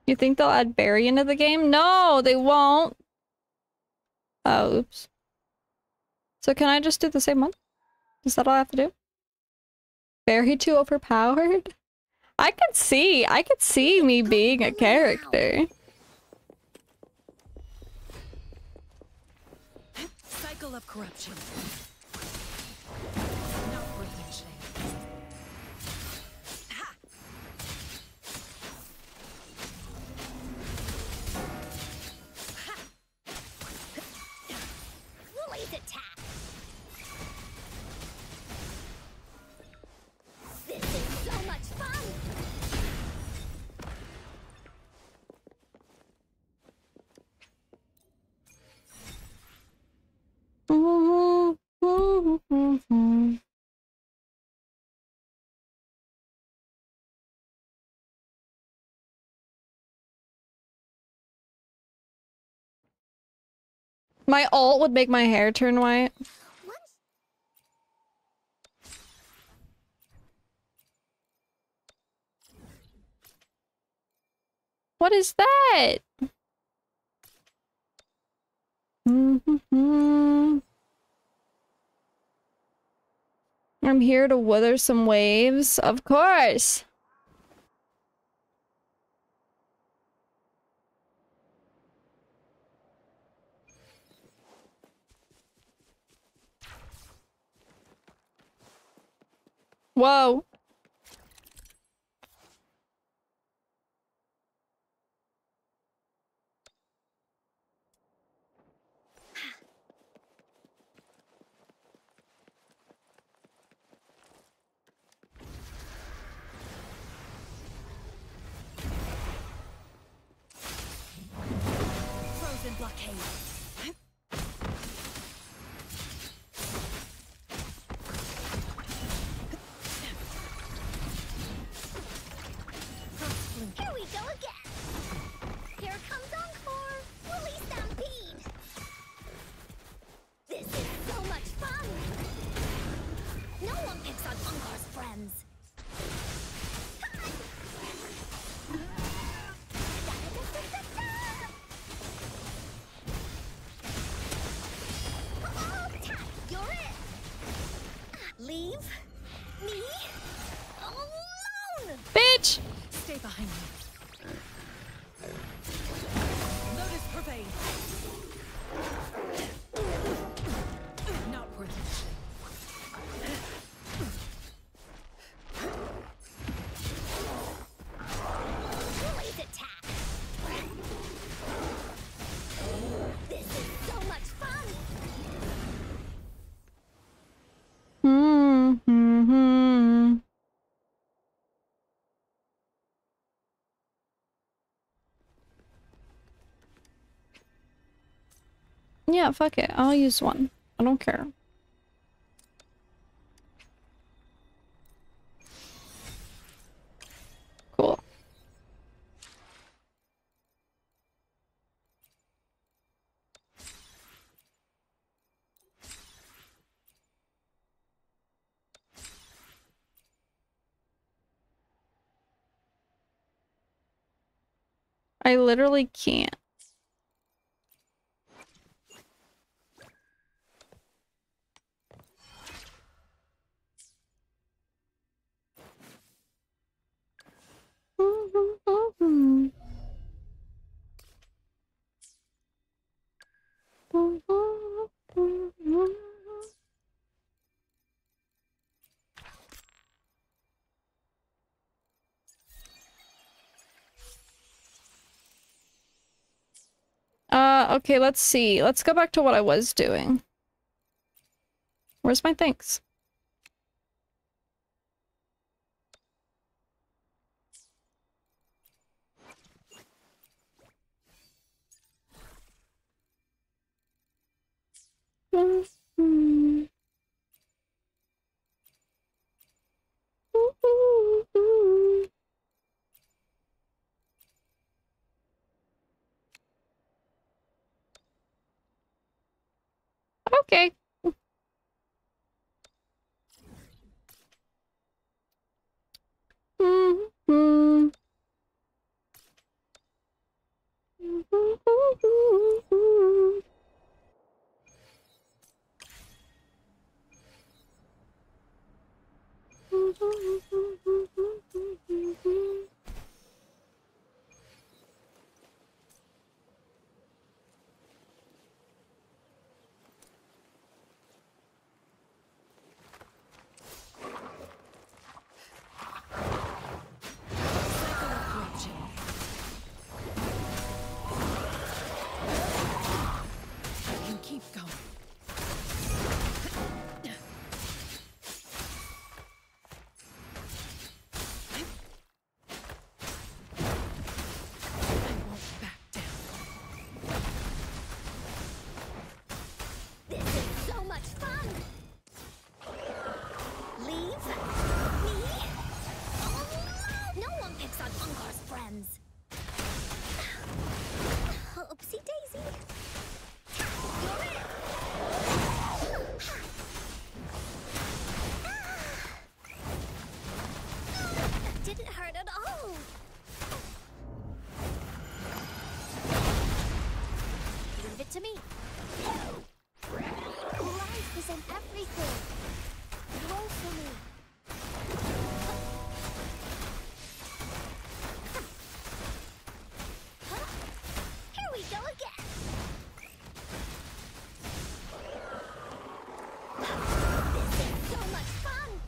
You think they'll add Barry into the game? No, they won't. Oh, oops. So can I just do the same one? Is that all I have to do? Very too overpowered? I could see, I could see me being a character. Cycle of corruption. Not worth mentioning. Ha! Lily's attack. This is so much fun. Ooh, ooh, ooh, ooh. My alt would make my hair turn white. What is that? Mm-hmm. I'm here to wither some waves, of course. Whoa. Blockade. Here we go again. Here comes Encore. Release Stampede. This is so much fun. No one picks on Encore's friends. Leave me alone, bitch. Stay behind me. Notice pervade. Not worth it. Please attack. This is so much fun. Mm-hmm. Yeah, fuck it. I'll use one. I don't care. Cool. I literally can't. Uh, okay, let's see. Let's go back to what I was doing. Where's my thanks? Okay. it to me. Life is in everything. Woe for me.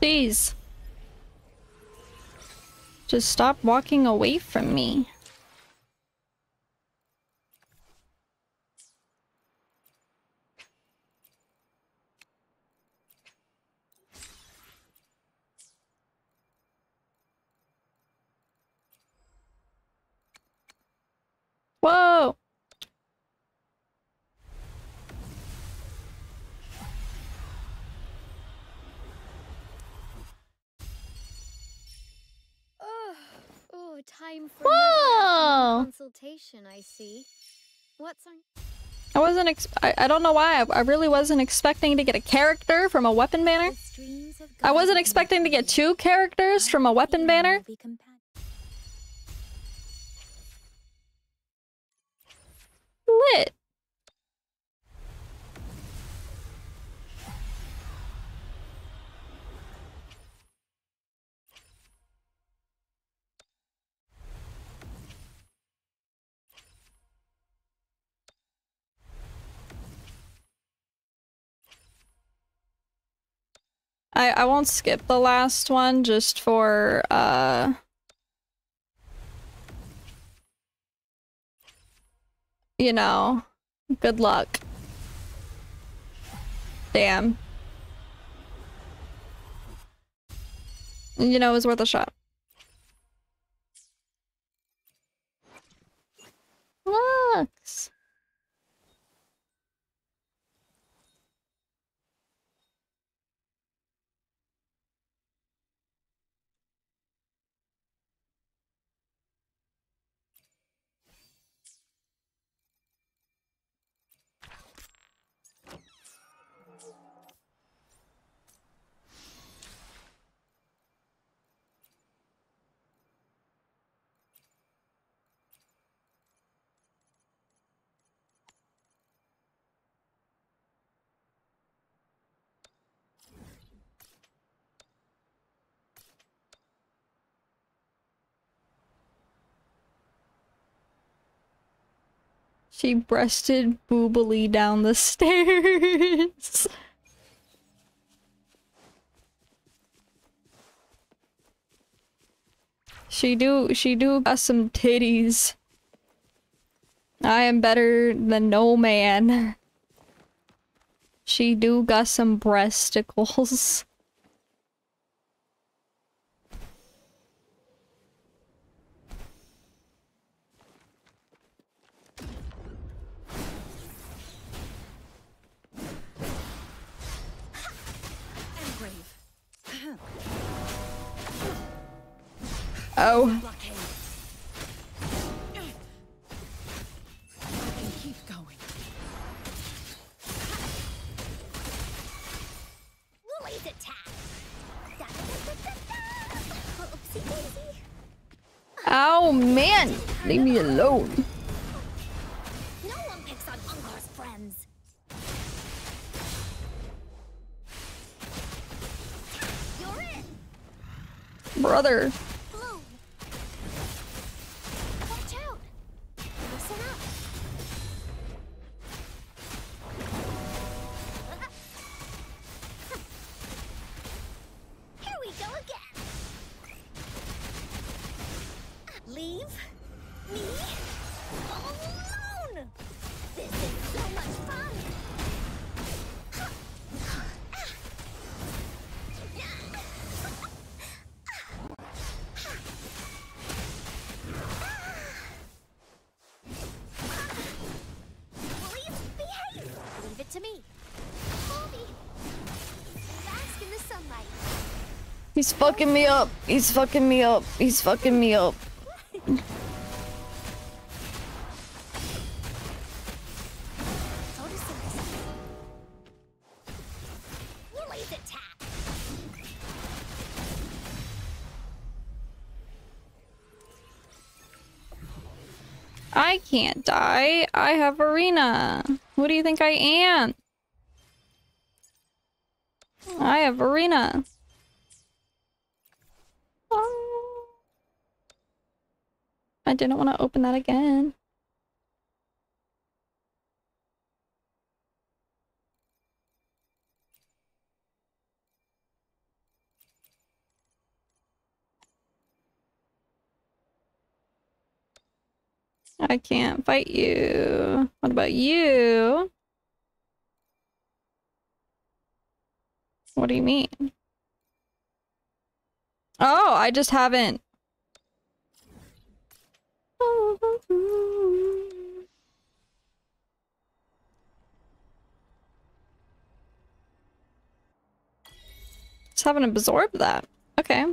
Please. Just stop walking away from me. Whoa! Time for Whoa. consultation, I see. What's on? I wasn't ex I, I don't know why. I, I really wasn't expecting to get a character from a weapon banner. I wasn't expecting to get two characters from a weapon banner. Lit. I, I won't skip the last one just for, uh... you know, good luck. Damn. You know, it was worth a shot. Looks! She breasted boobily down the stairs. She do- she do got some titties. I am better than no man. She do got some breasticles. Oh. Oh man, leave me alone. No one picks on Encore's friends. You're in. Brother. He's fucking me up. He's fucking me up. He's fucking me up. I can't die. I have Verina. Who do you think I am? I have Verina. Oh. I didn't want to open that again. I can't fight you. What about you? What do you mean? Oh, I just haven't. Just haven't absorbed that. Okay.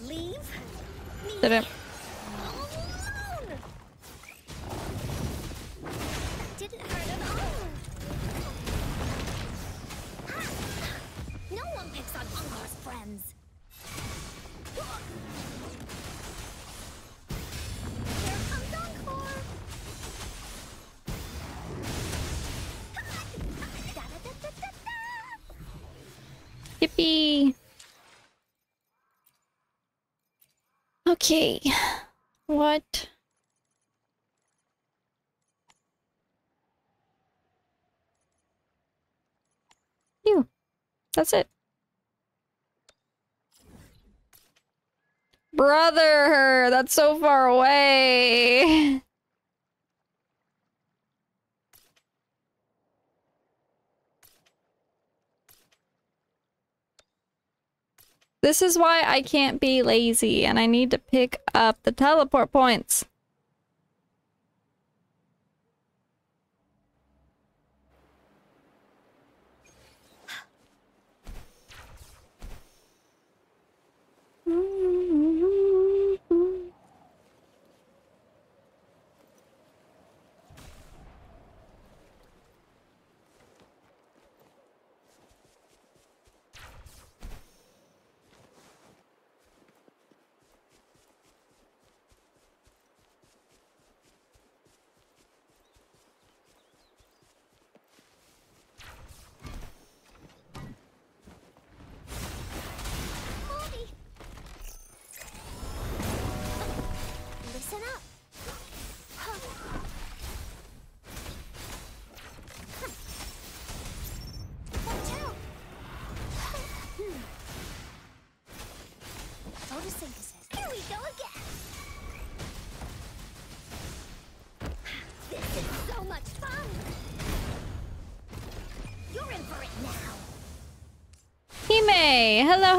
Leave. Did it. Okay, what? You. That's it. Brother, that's so far away. This is why I can't be lazy, and I need to pick up the teleport points. Hello,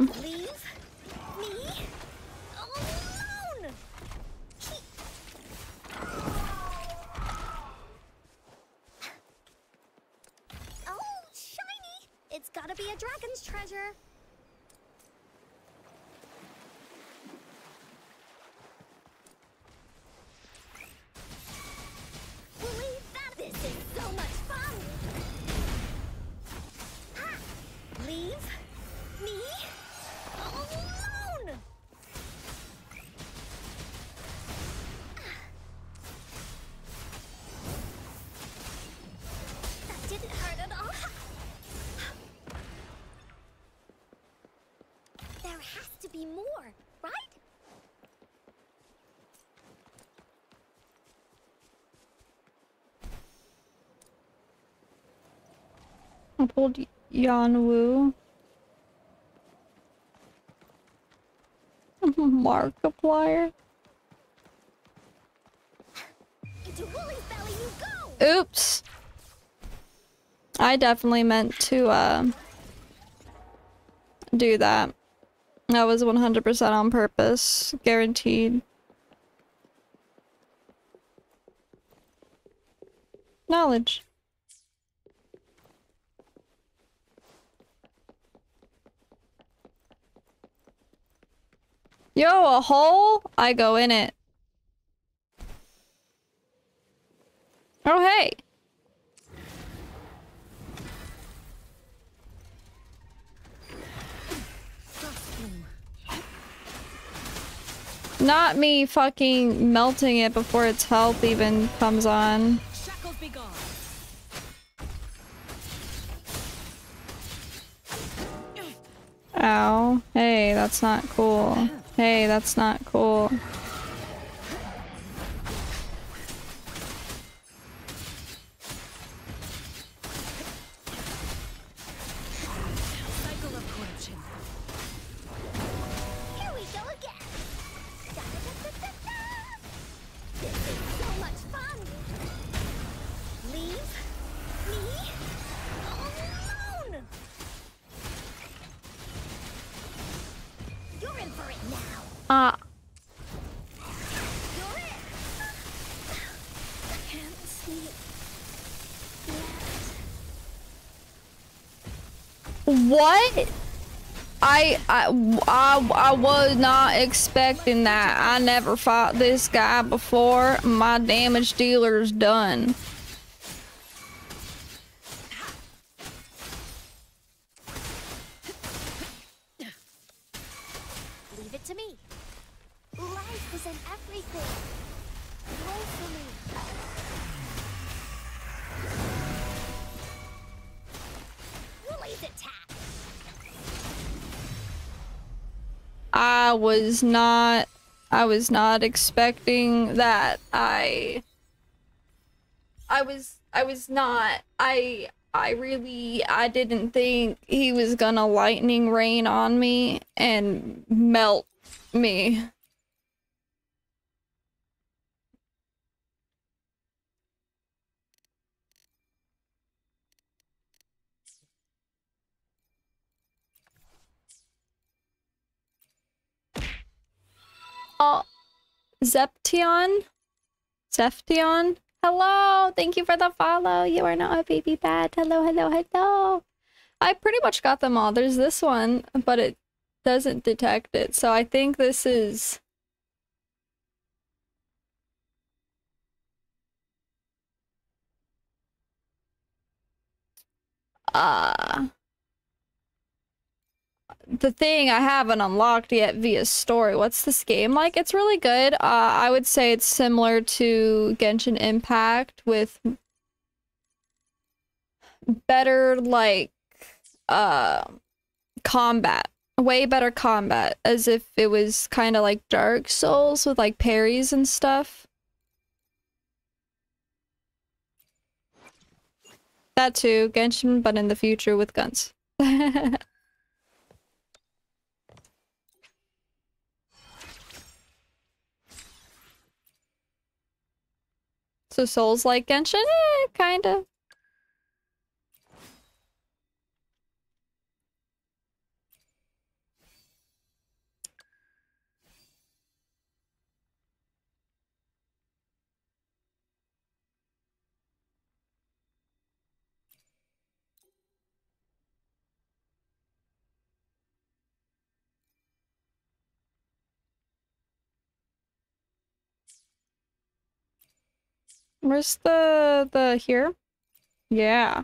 Leave me alone. Oh, shiny. It's gotta be a dragon's treasure. Believe that this is so much fun. Leave me alone. That didn't hurt at all. There has to be more, right? I pulled you. Yanwu. Markiplier. Oops. I definitely meant to uh, do that. That was one hundred percent on purpose. Guaranteed. Knowledge. Yo, a hole? I go in it. Oh, hey. Not me fucking melting it before its health even comes on. Ow. Hey, that's not cool. Hey, that's not cool. Uh. What? I, I, I, I was not expecting that. I never fought this guy before. My damage dealer's done. I was not, I was not expecting that. I, I was, I was not, I, I really, I didn't think he was gonna lightning rain on me and melt me. Oh, Zeption? Zeption? Hello! Thank you for the follow. You are not a baby bat. Hello, hello, hello. I pretty much got them all. There's this one, but it doesn't detect it. So I think this is... Uh... the thing I haven't unlocked yet via story. What's this game like? It's really good. Uh, I would say it's similar to Genshin Impact with better, like, uh, combat. Way better combat. As if it was kind of like Dark Souls with, like, parries and stuff. That too. Genshin, but in the future with guns. So Souls like Genshin? Eh, kinda. Where's the, the, here? Yeah.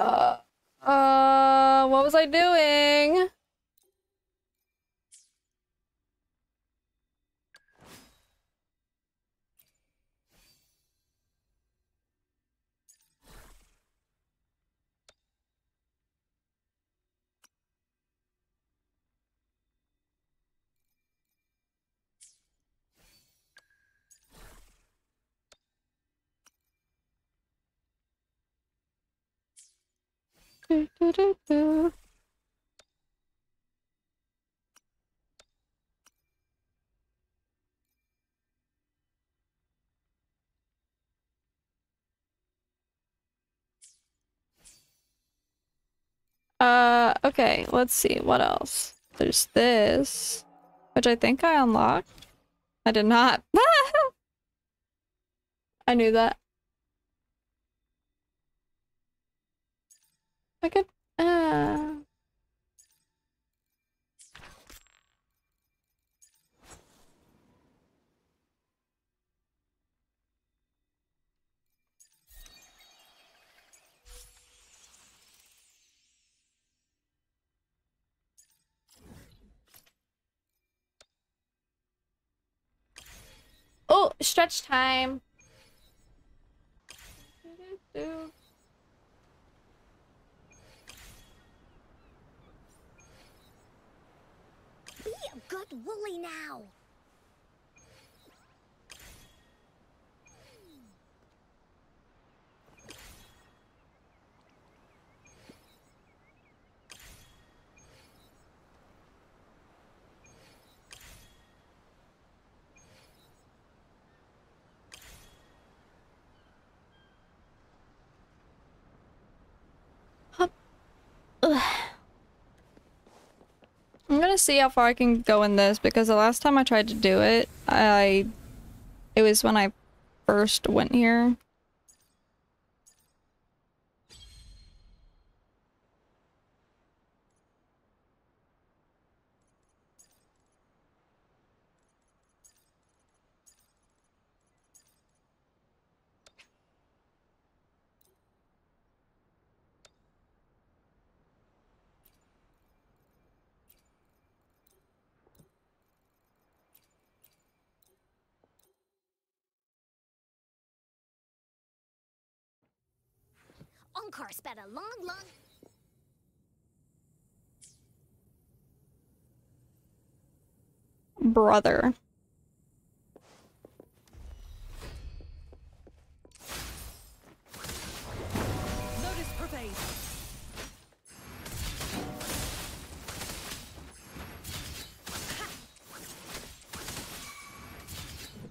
Uh, uh, what was I doing? Do, do, do, do. Uh, okay, let's see what else. There's this, which I think I unlocked. I did not. I knew that. I could, uh... Oh, stretch time. Do-do-do. Good woolly now. Hop. Ugh. I'm gonna see how far I can go in this, because the last time I tried to do it, I... It was when I first went here. Encore sped a long, long... Brother. Notice pervade.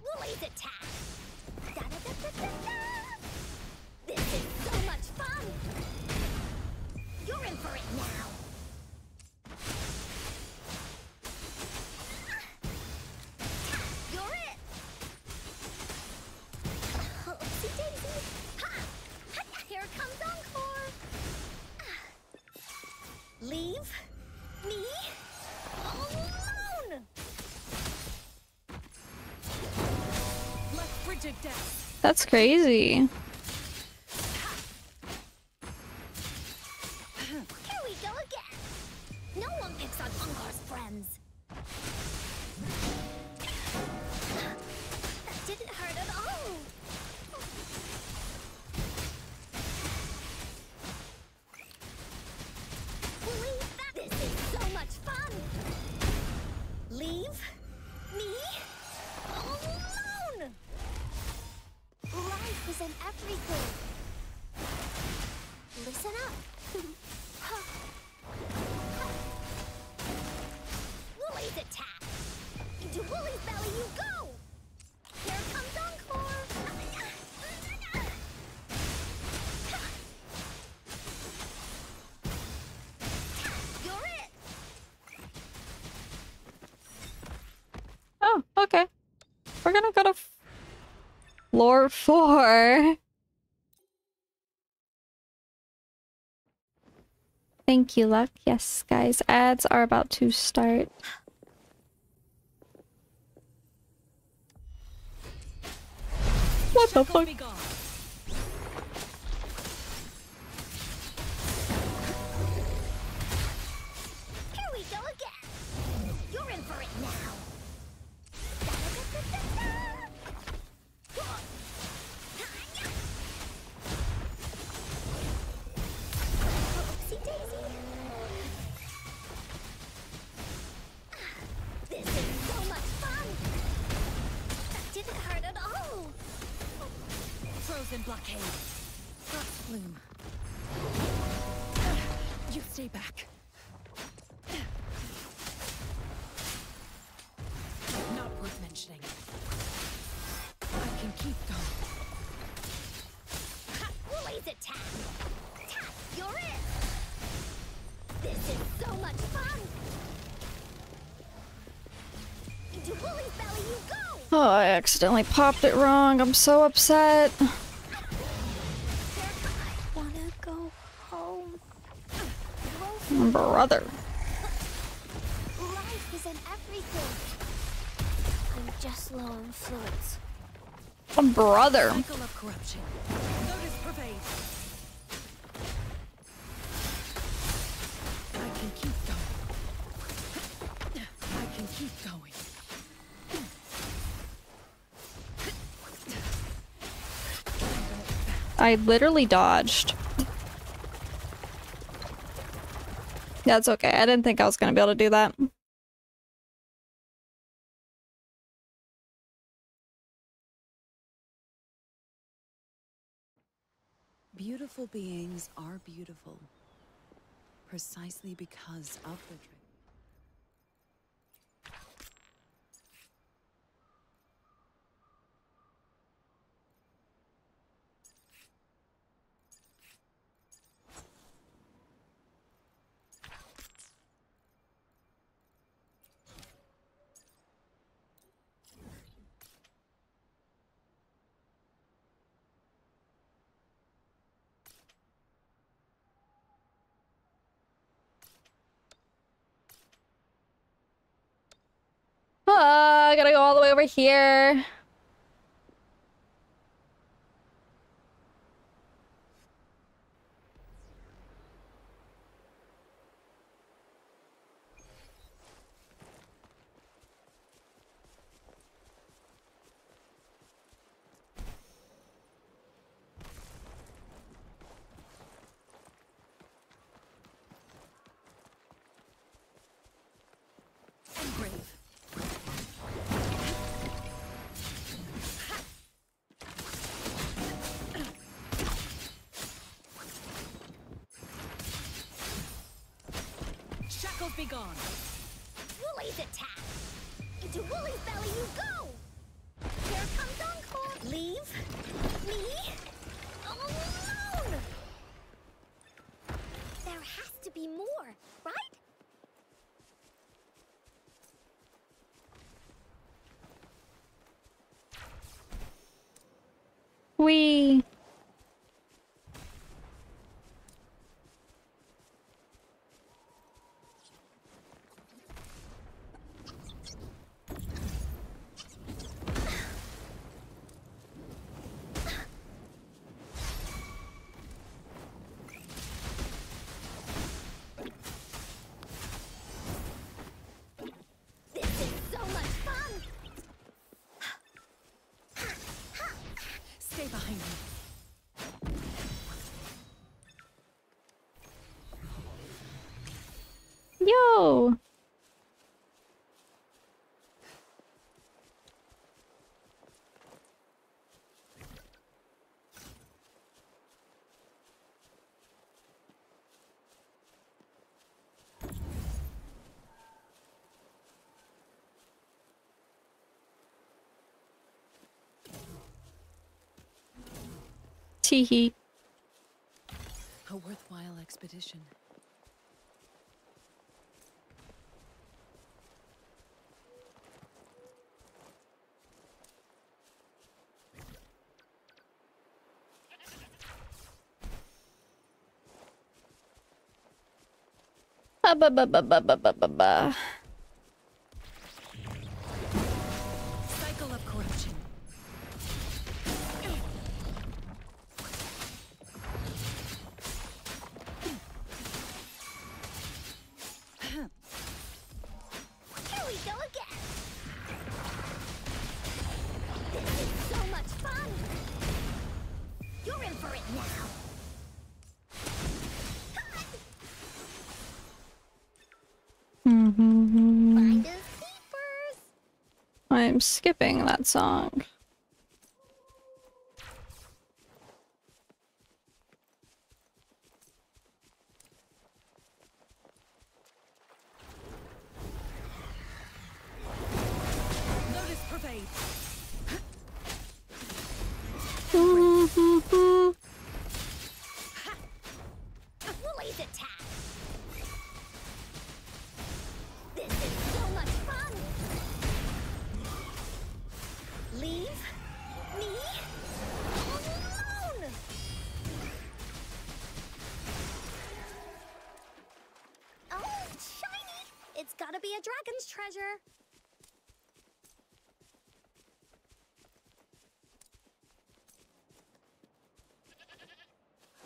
Woolly's attack. Da, da, da, da, da, da. This is so much fun! You're in for it now! You're it! Oopsie daisy! Ha! Here comes Encore! Leave me alone! Left Bridget down. That's crazy. We're gonna go to floor four. Thank you, Luck. Yes, guys, ads are about to start. What the fuck? Frozen blockade. Frost bloom. You stay back. Not worth mentioning. I can keep going. Ha! Wooly's attack! Tap! You're in! This is so much fun! Into Wooly's belly you go! Oh, I accidentally popped it wrong. I'm so upset. Brother. Life is in everything. I'm just low influence. A brother. Cycle of corruption. Notice pervades. I can keep going. I can keep going. I literally dodged. That's okay. I didn't think I was going to be able to do that. Beautiful beings are beautiful, precisely because of the dream. I gotta go all the way over here. Be gone. Wooly's attack. Into Wooly's belly you go. Here comes Encore. Leave me alone. There has to be more, right? Wee. Teehee. A worthwhile expedition. Ba ba ba ba ba ba ba ba. Cycle of corruption. Here we go again. This is so much fun. You're in for it now. I'm skipping that song. the dragon's treasure.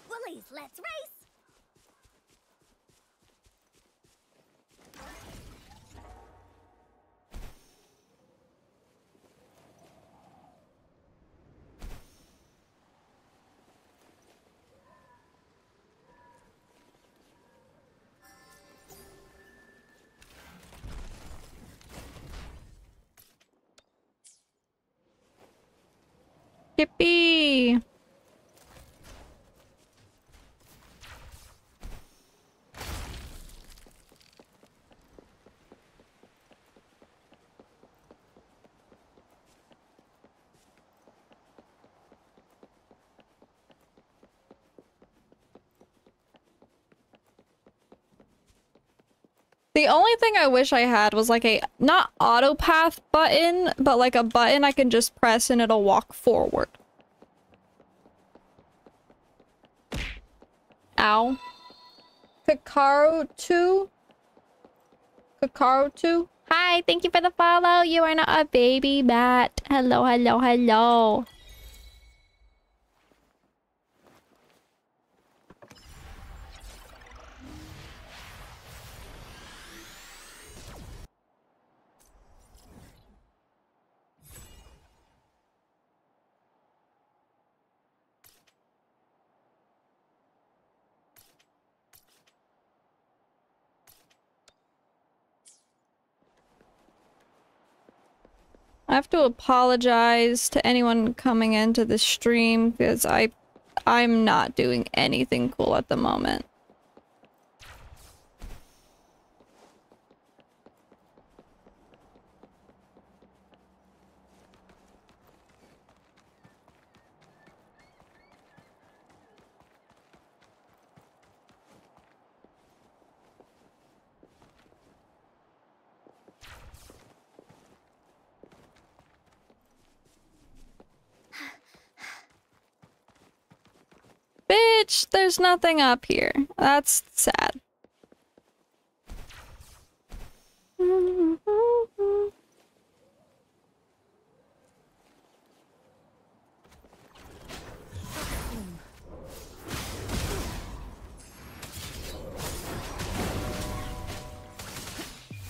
Woolies, let's race. Yippee! The only thing I wish I had was like a, not auto path button, but like a button I can just press and it'll walk forward. Ow. Kakarotu? Kakarotu? Hi, thank you for the follow. You are not a baby bat. Hello, hello, hello. I have to apologize to anyone coming into the stream because I, I'm not doing anything cool at the moment. Bitch, there's nothing up here. That's sad.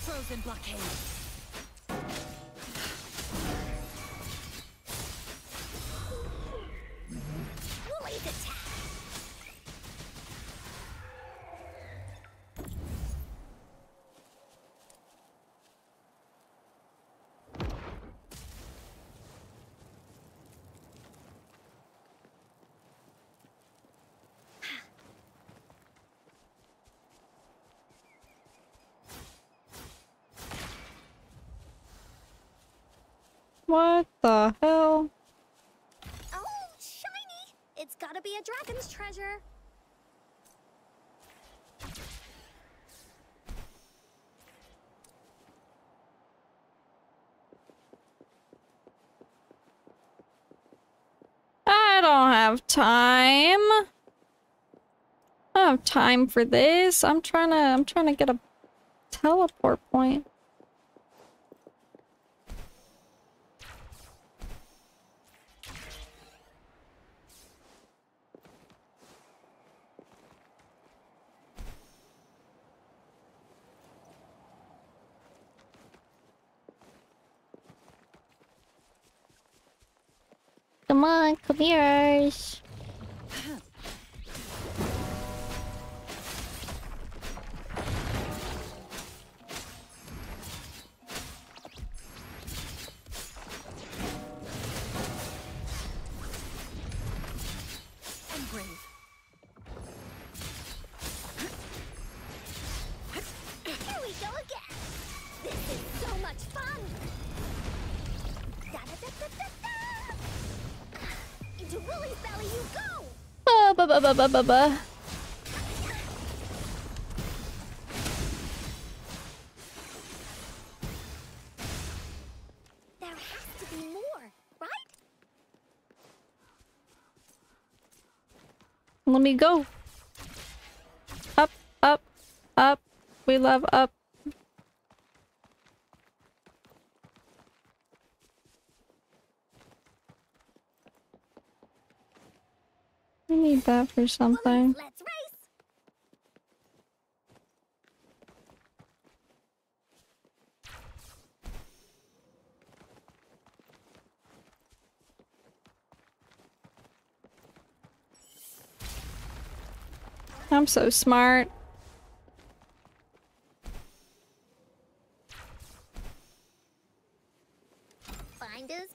Frozen blockade. What the hell? Oh, shiny! It's gotta be a dragon's treasure. I don't have time. I don't have time for this. I'm trying to. I'm trying to get a teleport point. Come on, come here. Ba-ba-ba-ba-ba-ba. There has to be more, right? Let me go. Up, up, up. We love up. need that for something. I'm so smart. Finders keepers.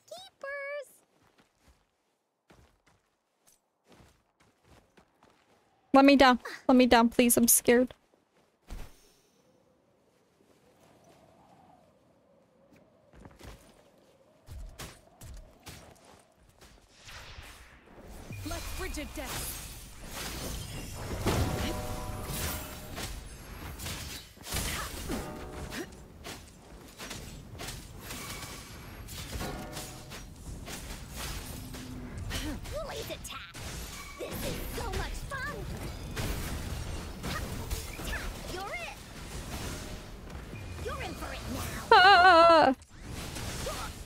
Let me down. Let me down, please. I'm scared. Let's bridge it down.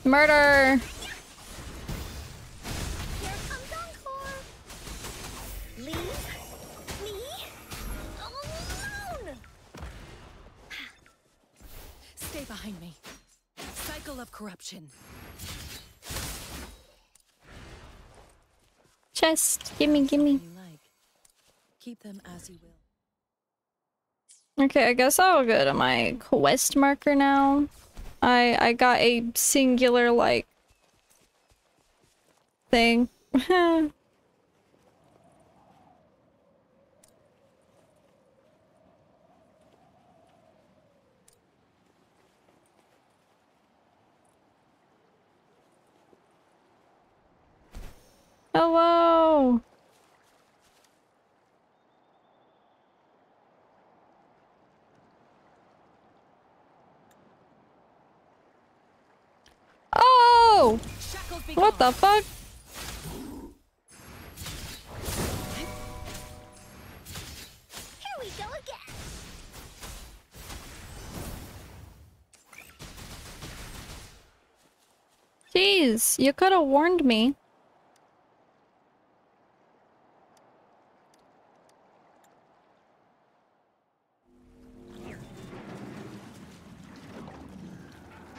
Murder! Here comes Encore! Leave me alone! Stay behind me. Cycle of corruption. Chest. Gimme, gimme. Keep them as you will. Okay, I guess I'll go to my quest marker now. I, I got a singular, like, thing. Hello! Oh! What the fuck? Here we go again. Jeez, you could have warned me.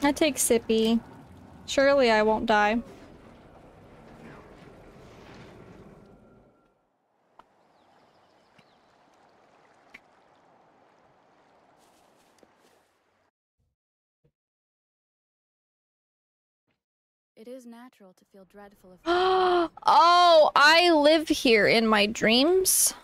I take Sippy. Surely I won't die. It is natural to feel dreadful if Oh, I live here in my dreams.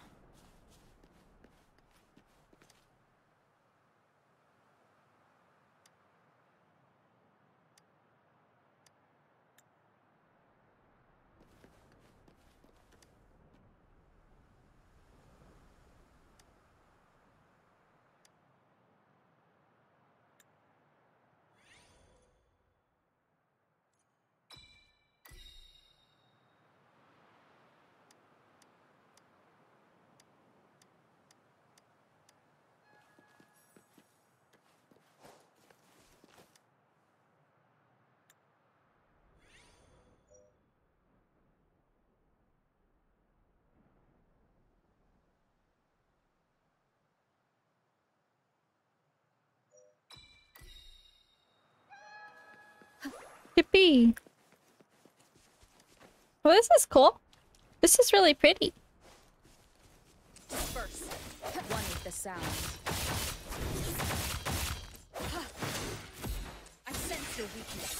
Yippee! Well, this is cool. This is really pretty. First, one with the sound. I sense your weakness.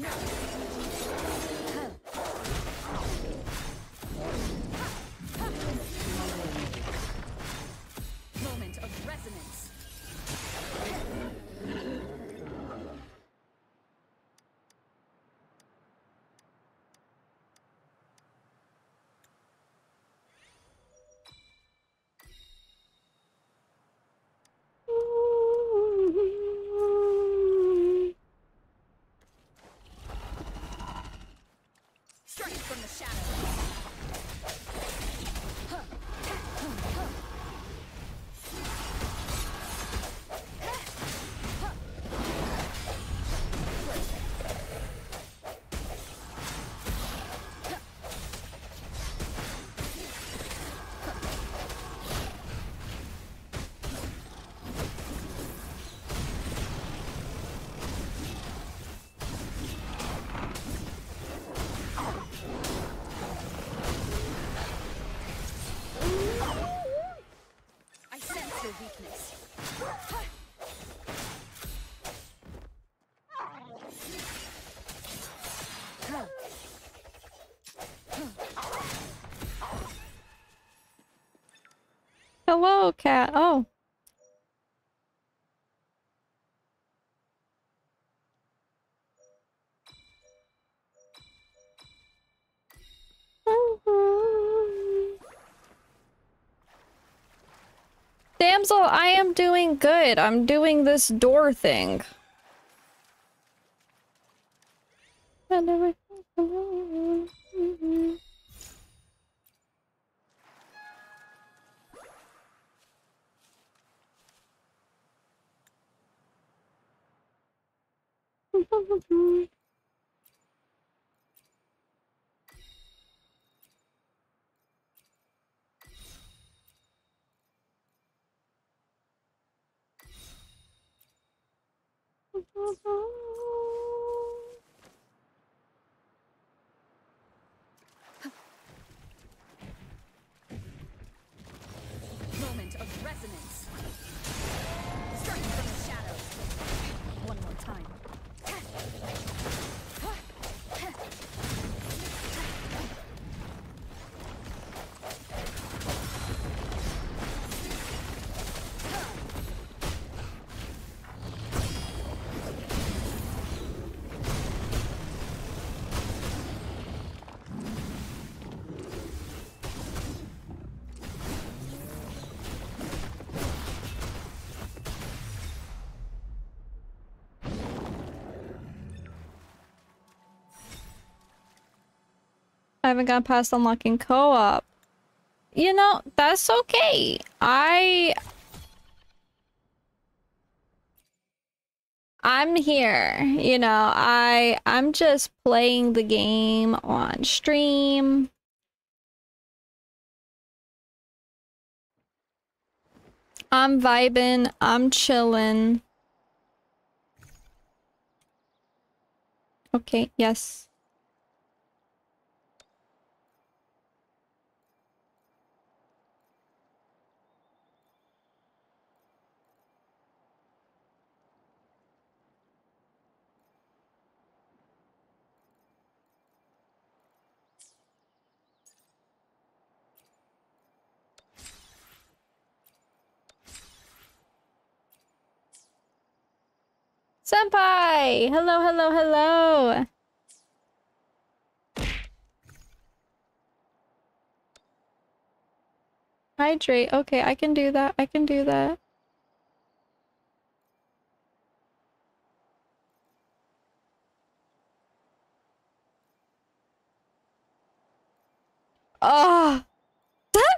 Moment of resonance. Hello, cat. Oh. Damsel, I am doing good. I'm doing this door thing. Moment of resonance. Strike from the shadows. One more time. I haven't gone past unlocking co-op. You know, that's okay. I... I'm here. You know, I... I'm just playing the game on stream. I'm vibing. I'm chilling. Okay, yes. Senpai! Hello, hello, hello! Hydrate. Okay, I can do that. I can do that. Ah! That?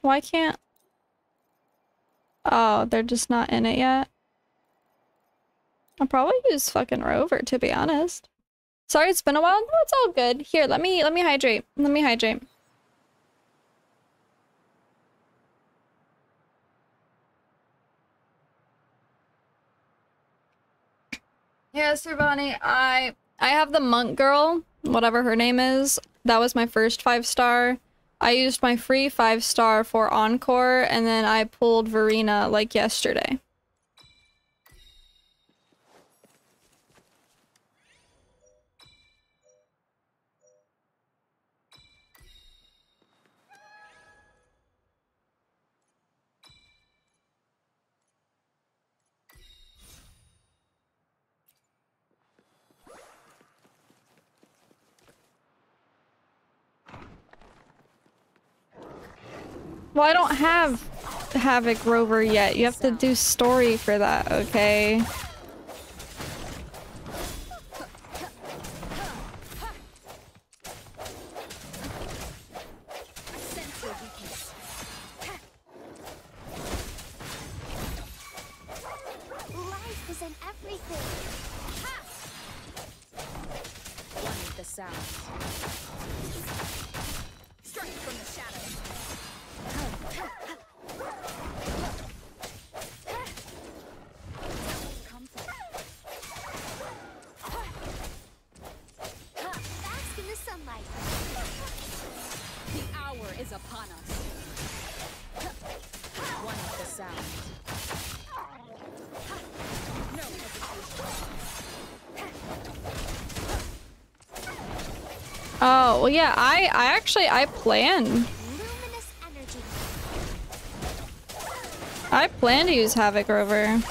Why can't... Oh, they're just not in it yet. I'll probably use fucking Rover, to be honest. Sorry, it's been a while. No, it's all good. Here, let me let me hydrate. Let me hydrate. Yes, Urbani, I I have the monk girl, whatever her name is. That was my first five star. I used my free five star for Encore, and then I pulled Verina like yesterday. Well, I don't have Havoc Rover yet. You have to do story for that, okay? Life is in everything. One of the sounds. Strike from the shadows. Bask in the sunlight. The hour is upon us. One of the sounds. No hesitation. Oh, well, yeah, I, I actually, I plan. I plan to use Havoc Rover.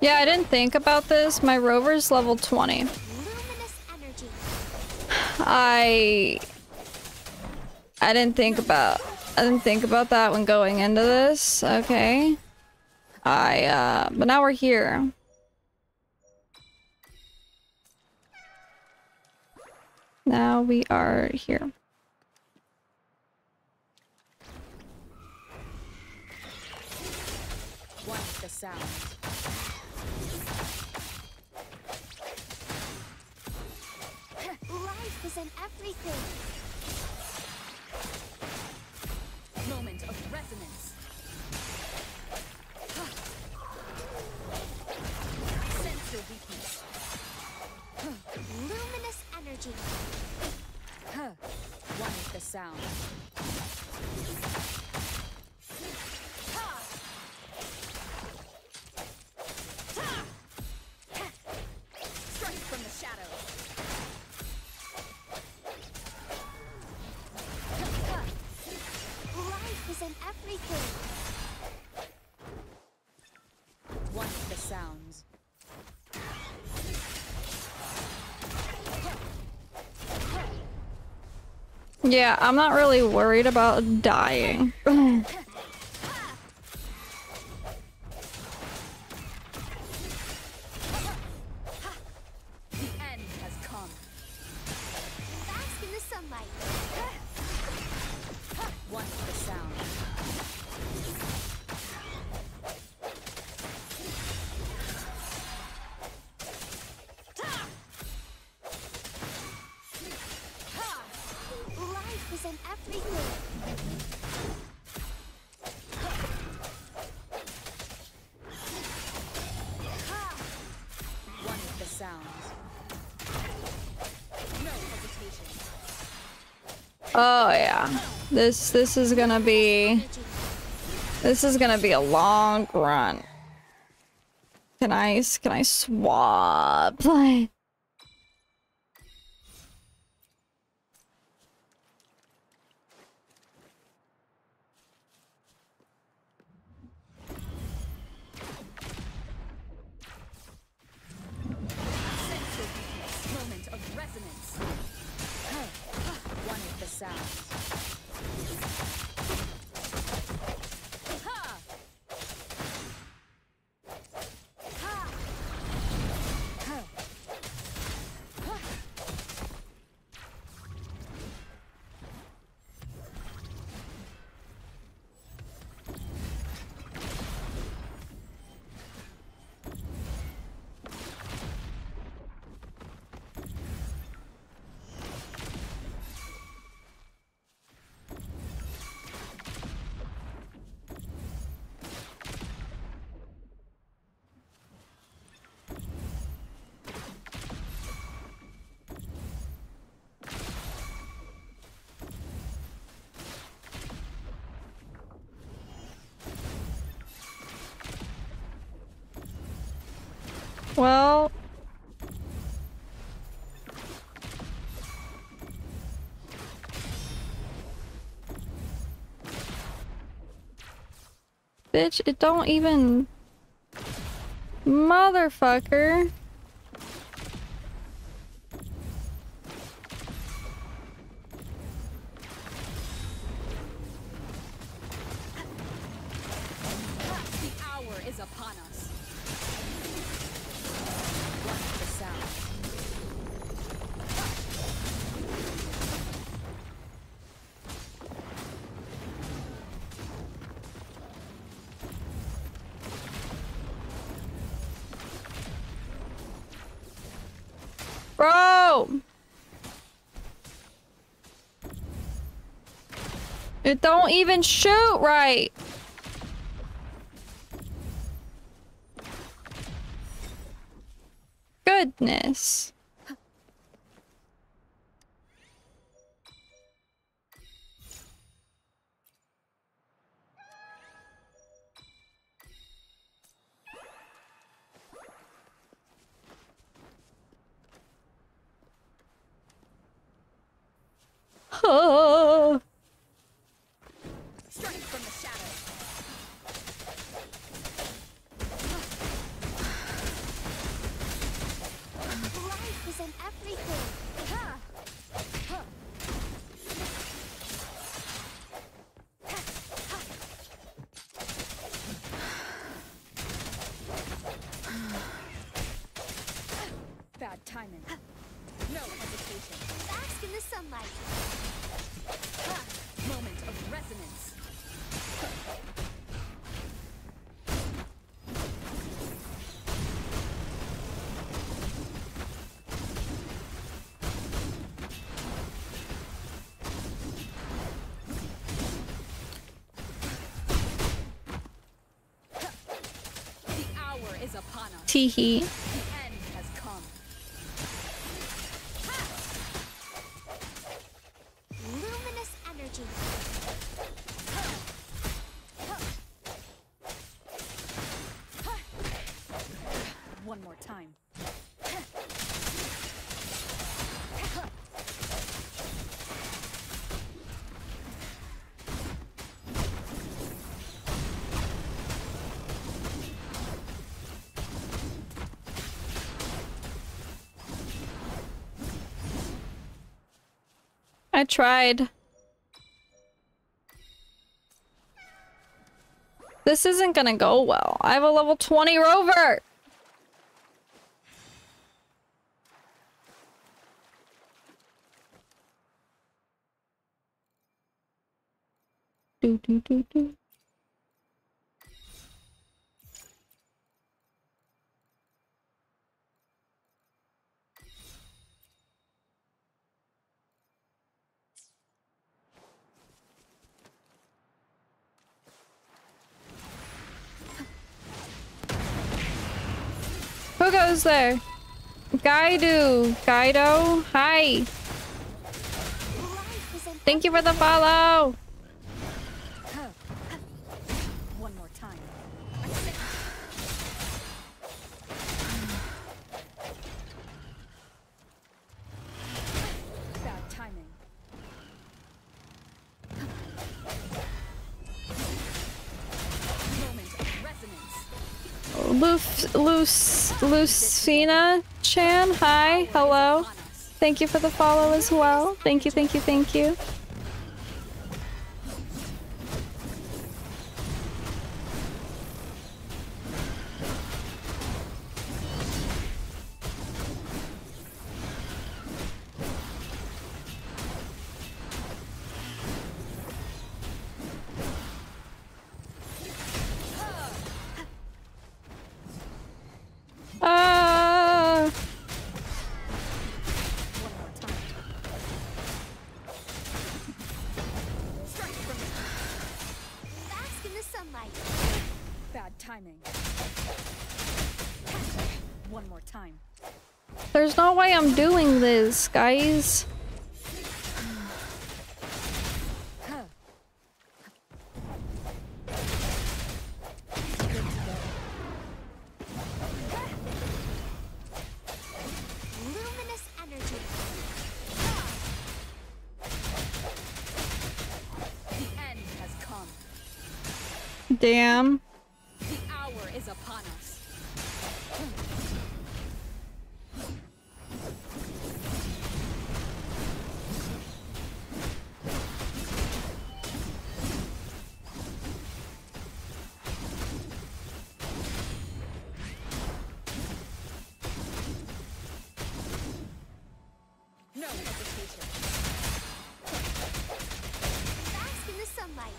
Yeah, I didn't think about this. My rover's level twenty. I I didn't think about I didn't think about that when going into this. Okay. I uh but now we're here. Now we are here. What's the sound? Life is in everything. Moment of resonance. I sense your weakness. Luminous energy. One of the sound. Strike from the shadows. Is in everything. One of the sounds. Yeah, I'm not really worried about dying. Oh yeah, this this is gonna be this is gonna be a long run. Can I can I swap? Like, Well... Bitch, it don't even... Motherfucker! It don't even shoot right. Goodness. Oh. Teehee. I tried. This isn't gonna go well. I have a level twenty rover! Do, do, do, do. Who goes there? Gaidu, Gaido, hi. Thank you for the follow. One more time. Bad timing. Moment of resonance. Loof, loose. Lucina Chan, hi, hello. Thank you for the follow as well. Thank you, thank you, thank you. There's no way I'm doing this, guys. Damn. The hour is upon us. No hesitation. Bask in the sunlight.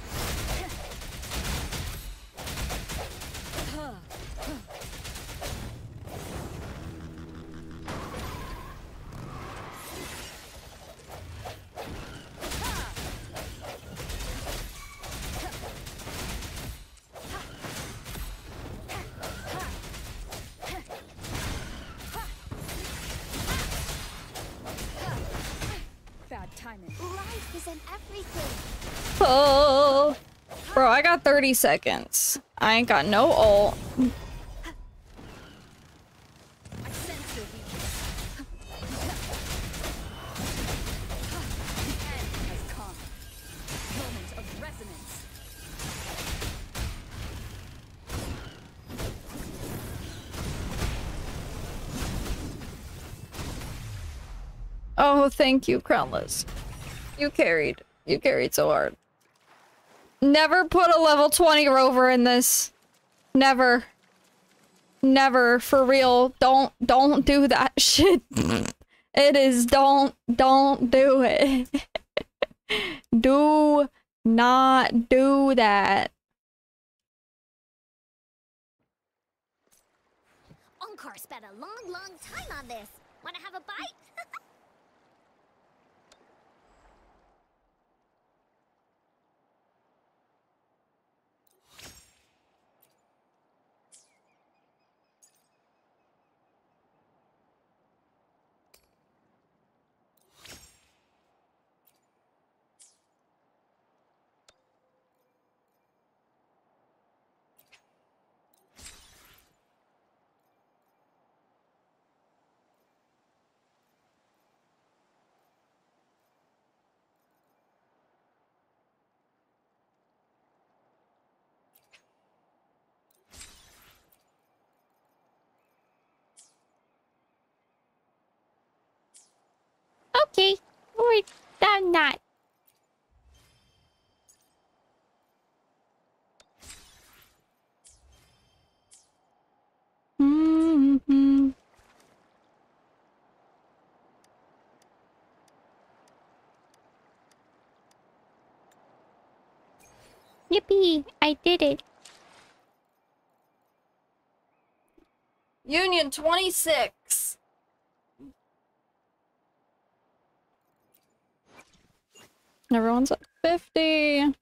Life is in everything. Oh, bro, I got thirty seconds. I ain't got no ult. Oh, thank you, Crownless. You carried. You carried so hard. Never put a level twenty rover in this. Never. Never. For real. Don't. Don't do that shit. It is. Don't. Don't do it. Do not do that. Encore spent a long, long time on this. Wanna have a bite? Okay, or I'm not. Mm-hmm. Yippee, I did it. Union twenty-six. Everyone's at fifty.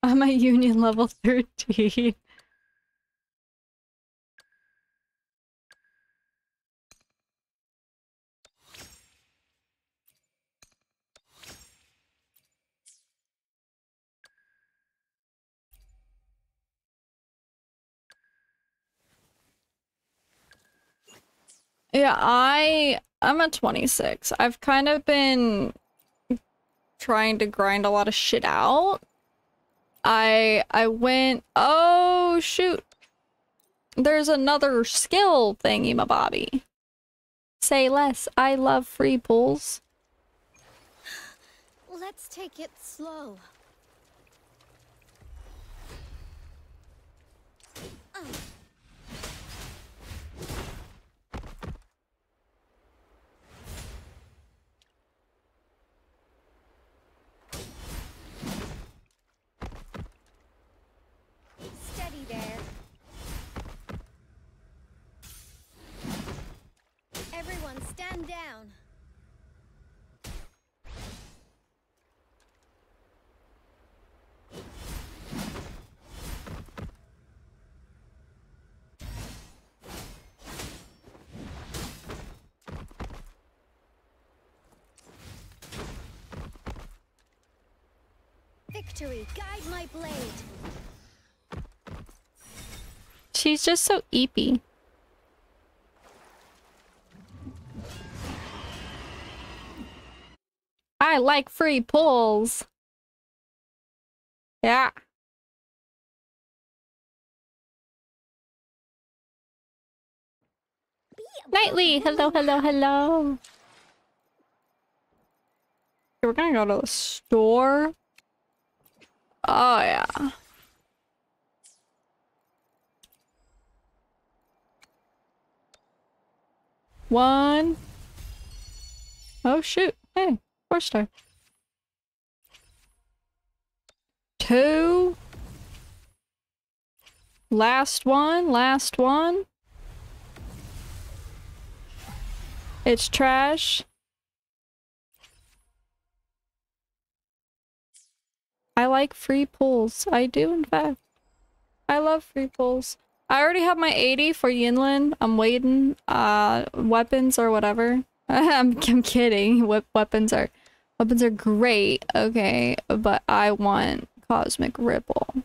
I'm at Union level thirteen. Yeah, I I'm at twenty-six. I've kind of been trying to grind a lot of shit out. I I went, oh shoot, there's another skill thingy my bobby. Say less. I love free pulls. Let's take it slow. Uh. Stand down. victory. Guide my blade. She's just so eepy. I like free pulls. Yeah. Nightly, hello, hello, hello. We're gonna go to the store. Oh yeah. One. Oh shoot! Hey, four star. Two. Last one. Last one. It's trash. I like free pulls. I do, in fact. I love free pulls. I already have my eighty for Yinlin. I'm waiting. Uh, weapons or whatever. I'm, I'm kidding. What weapons are weapons are great. Okay, but I want Cosmic Ripple.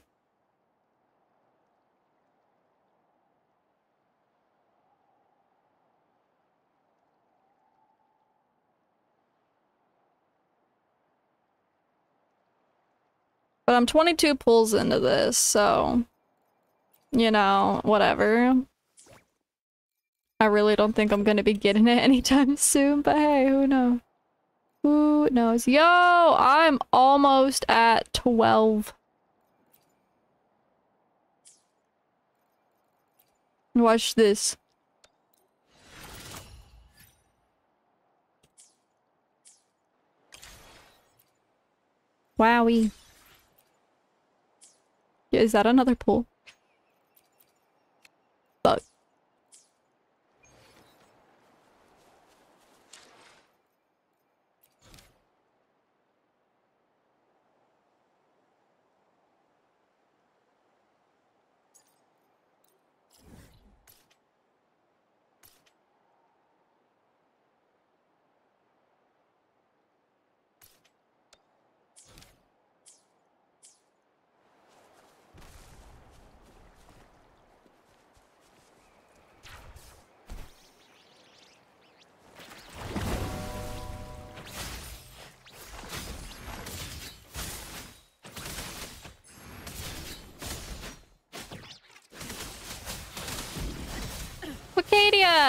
But I'm twenty-two pulls into this, so, you know, whatever. I really don't think I'm gonna be getting it anytime soon, but hey, who knows? Who knows? Yo, I'm almost at twelve. Watch this. Wowie. Is that another pool? Bug.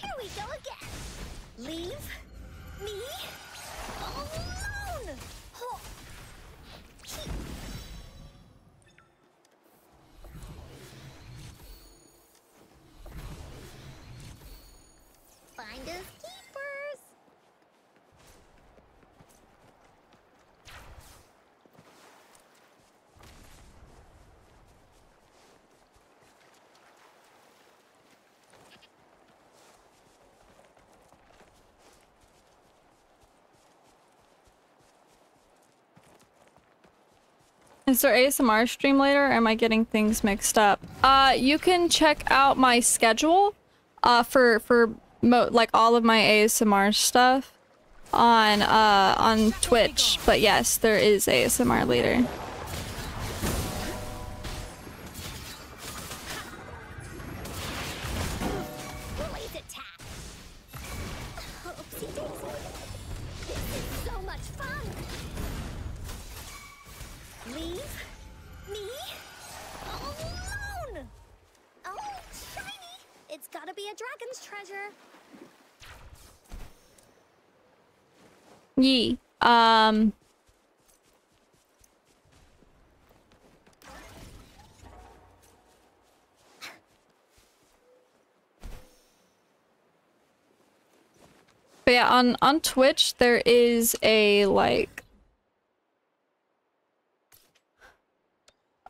Here we go again. Leave me alone. Oh. Find us keepers. Is there A S M R stream later, or am I getting things mixed up? Uh, you can check out my schedule uh, for, for mo like all of my A S M R stuff on, uh, on Twitch. But yes, there is A S M R later. Yee. Um. But yeah, on on Twitch there is a like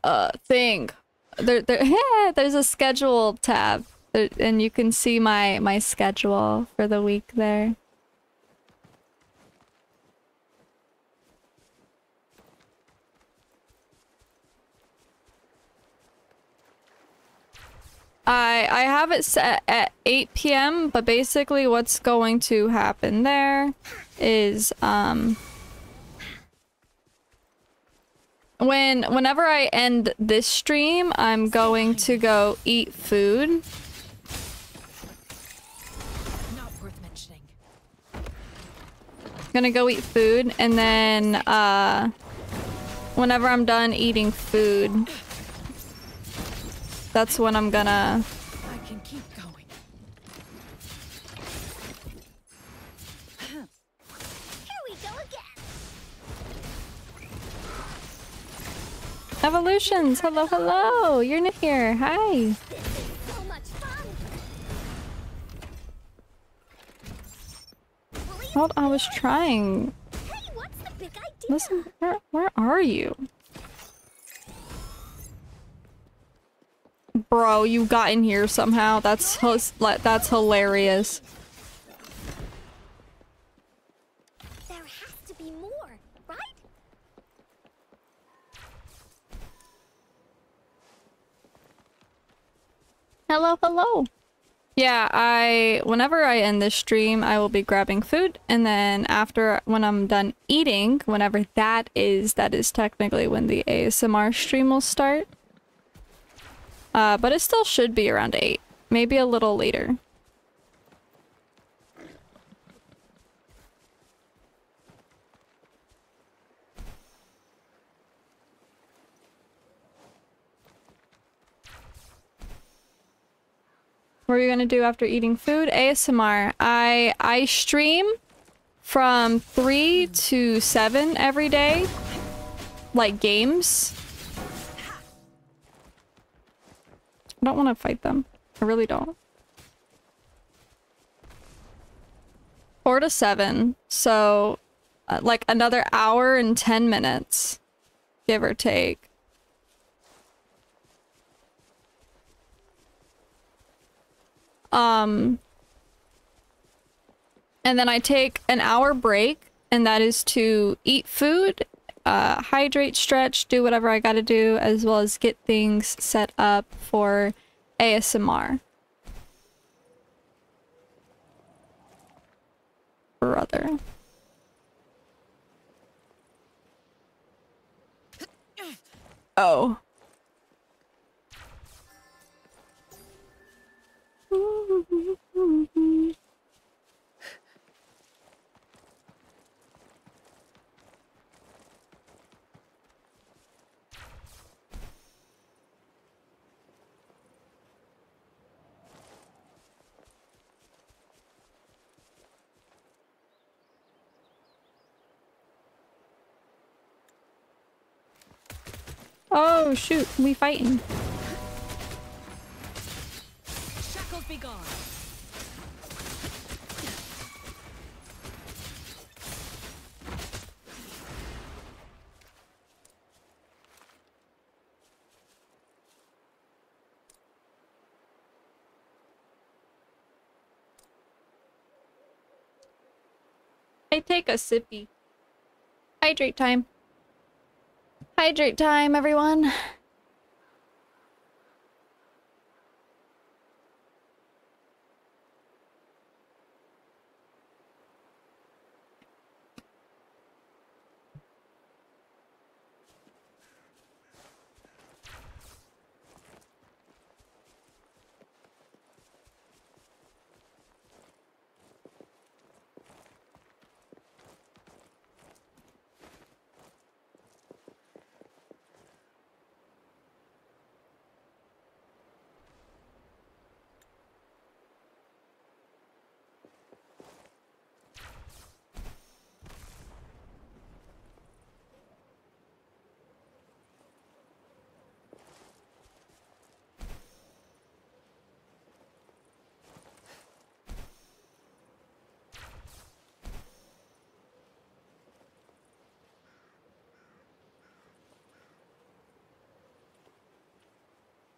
uh thing. There there yeah, there's a schedule tab, there, and you can see my my schedule for the week there. I, I have it set at eight P M, but basically what's going to happen there is, um, When whenever I end this stream, I'm going to go eat food. Not worth mentioning. I'm gonna go eat food, and then uh, whenever I'm done eating food, that's when I'm gonna. I can keep going. Here we go again. Evolutions, hello, hello. You're new here. Hi. Well, I was trying. Hey, what's the big idea? Listen, where where are you? Bro, you got in here somehow. That's that's hilarious. There has to be more, right? Hello, hello. Yeah, I whenever I end this stream, I will be grabbing food, and then after when I'm done eating, whenever that is, that is technically when the A S M R stream will start. Uh, but it still should be around eight. Maybe a little later. What are you gonna do after eating food? A S M R. I, I stream from three to seven every day. Like games. I don't want to fight them. I really don't. Four to seven. So, uh, like another hour and ten minutes. Give or take. Um, and then I take an hour break, and that is to eat food, Uh, hydrate, stretch, do whatever I gotta do, as well as get things set up for A S M R. Brother. Oh. Oh shoot, we fighting. Shackles be gone. I take a sippy. Hydrate time. Hydrate time, everyone.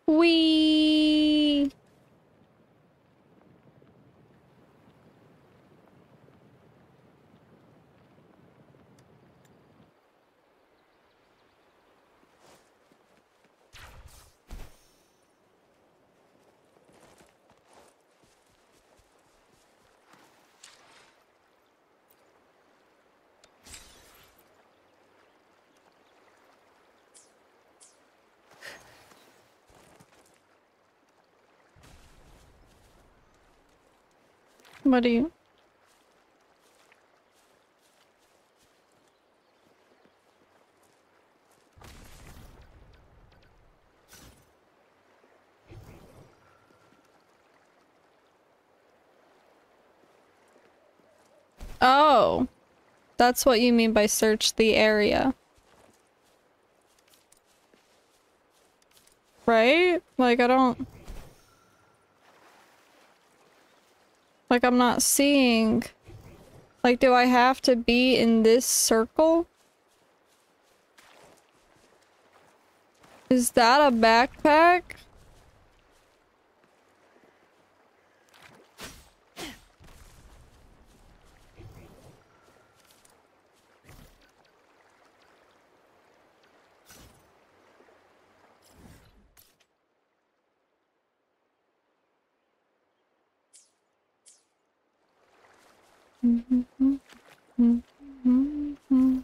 Wee. somebody. Oh, that's what you mean by search the area. Right? Like, I don't... Like, I'm not seeing... Like, do I have to be in this circle? Is that a backpack? Mm-hmm. Mm-hmm.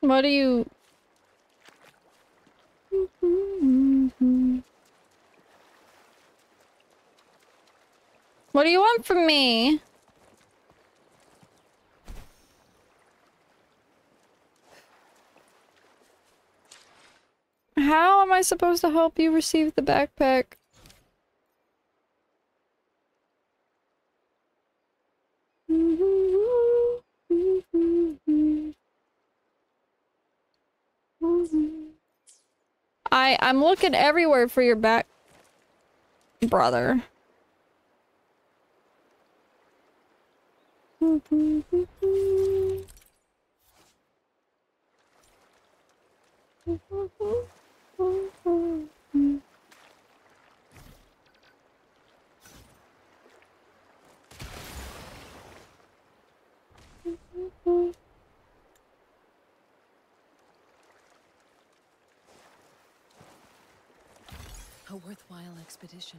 What do you... Mm-hmm. What do you want from me? How am I supposed to help you receive the backpack? I I'm looking everywhere for your back, brother. A worthwhile expedition.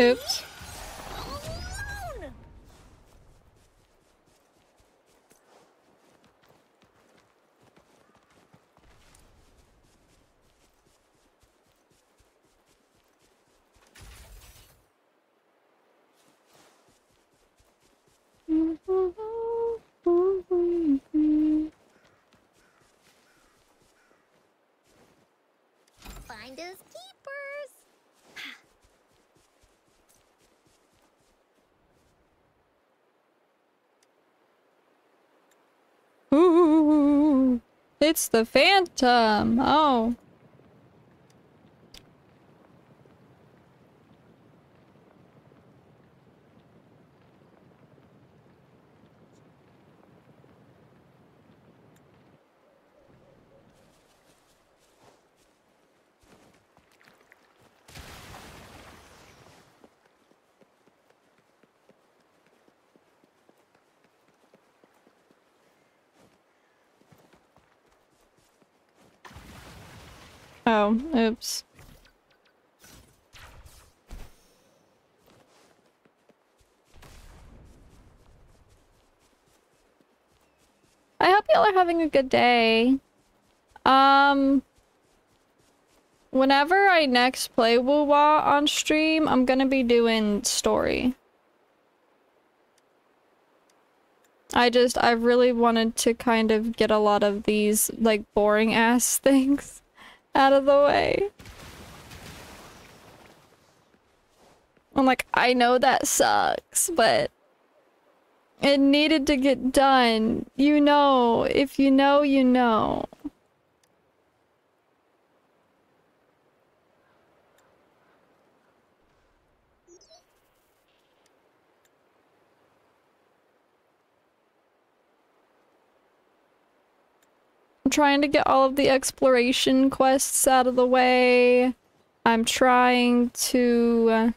Oops. Find us. It's the Phantom. Oh. Oh, oops. I hope y'all are having a good day. Um, whenever I next play Wuwa on stream, I'm gonna be doing story. I just, I really wanted to kind of get a lot of these, like, boring ass things out of the way. I'm like, I know that sucks, but it needed to get done. You know, if you know, you know. Trying to get all of the exploration quests out of the way. I'm trying to... Uh,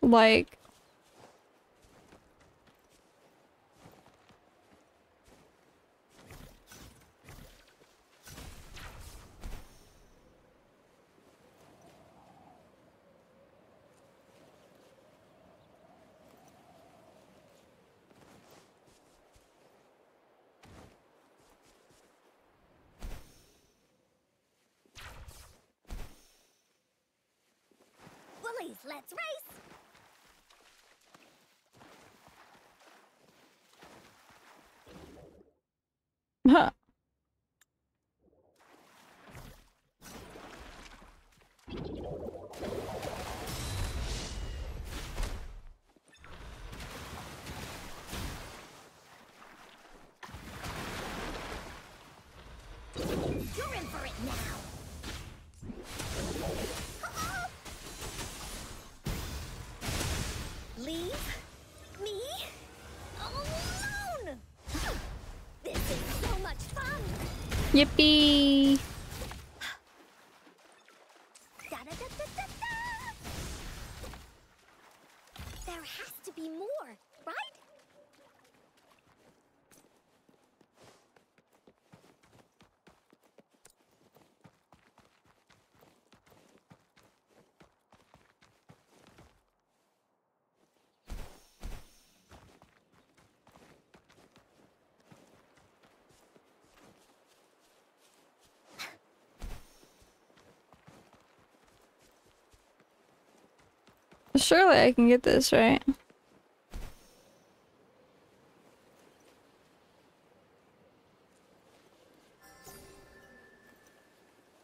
like... Let's race! Huh. You're in for it now! Yippee! Da, da, da, da, da, da. There has to be more, right? Surely I can get this, right?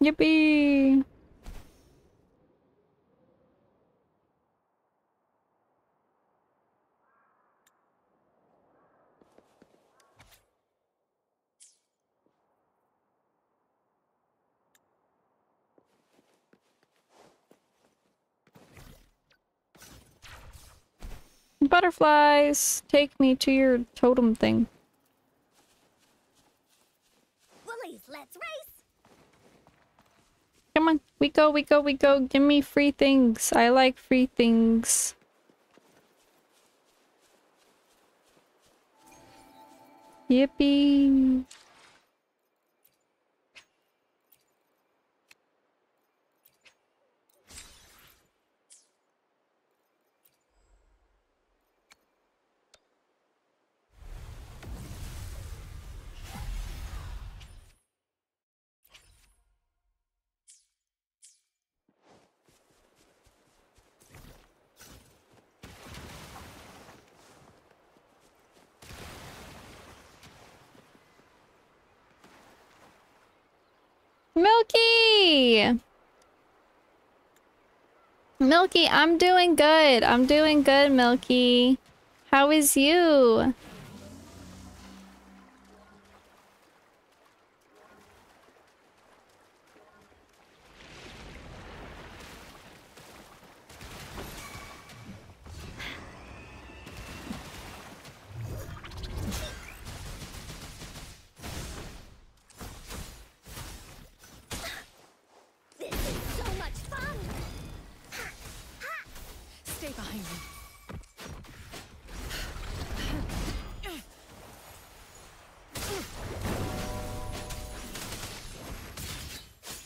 Yippee! Butterflies, take me to your totem thing. Woolies, let's race. Come on, we go, we go, we go. Give me free things. I like free things. Yippee. Milky! Milky, I'm doing good. I'm doing good, Milky. How is you?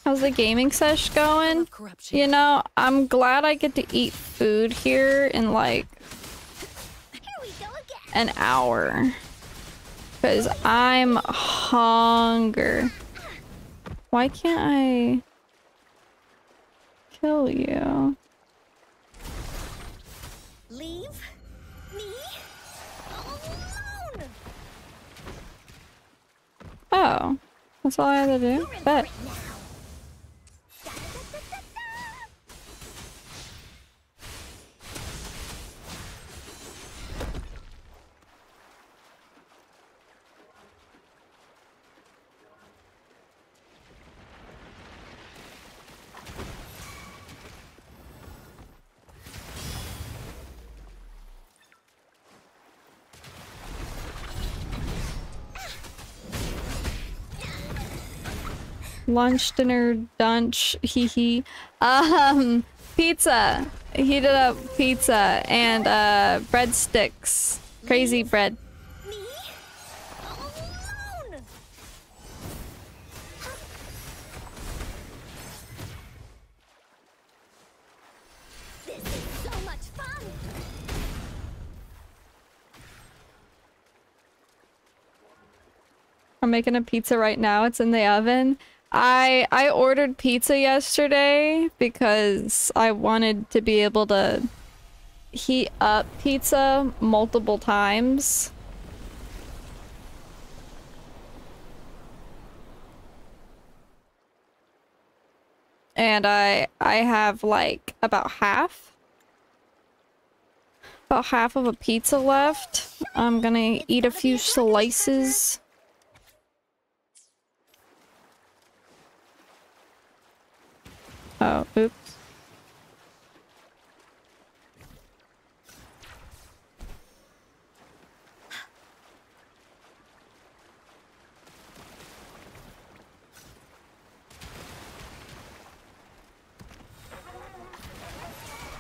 How's the gaming sesh going? You know, I'm glad I get to eat food here in like an hour. Because I'm hunger. Why can't I kill you? Leave me alone. Oh, that's all I had to do? Bet. Lunch, dinner, dunch, hee hee. Um, pizza. Heated up pizza and uh, breadsticks. Crazy bread. Me? Alone. This is so much fun. I'm making a pizza right now. It's in the oven. I I ordered pizza yesterday because I wanted to be able to heat up pizza multiple times. And I I have like about half about half of a pizza left. I'm gonna eat a few slices. Oh, oops.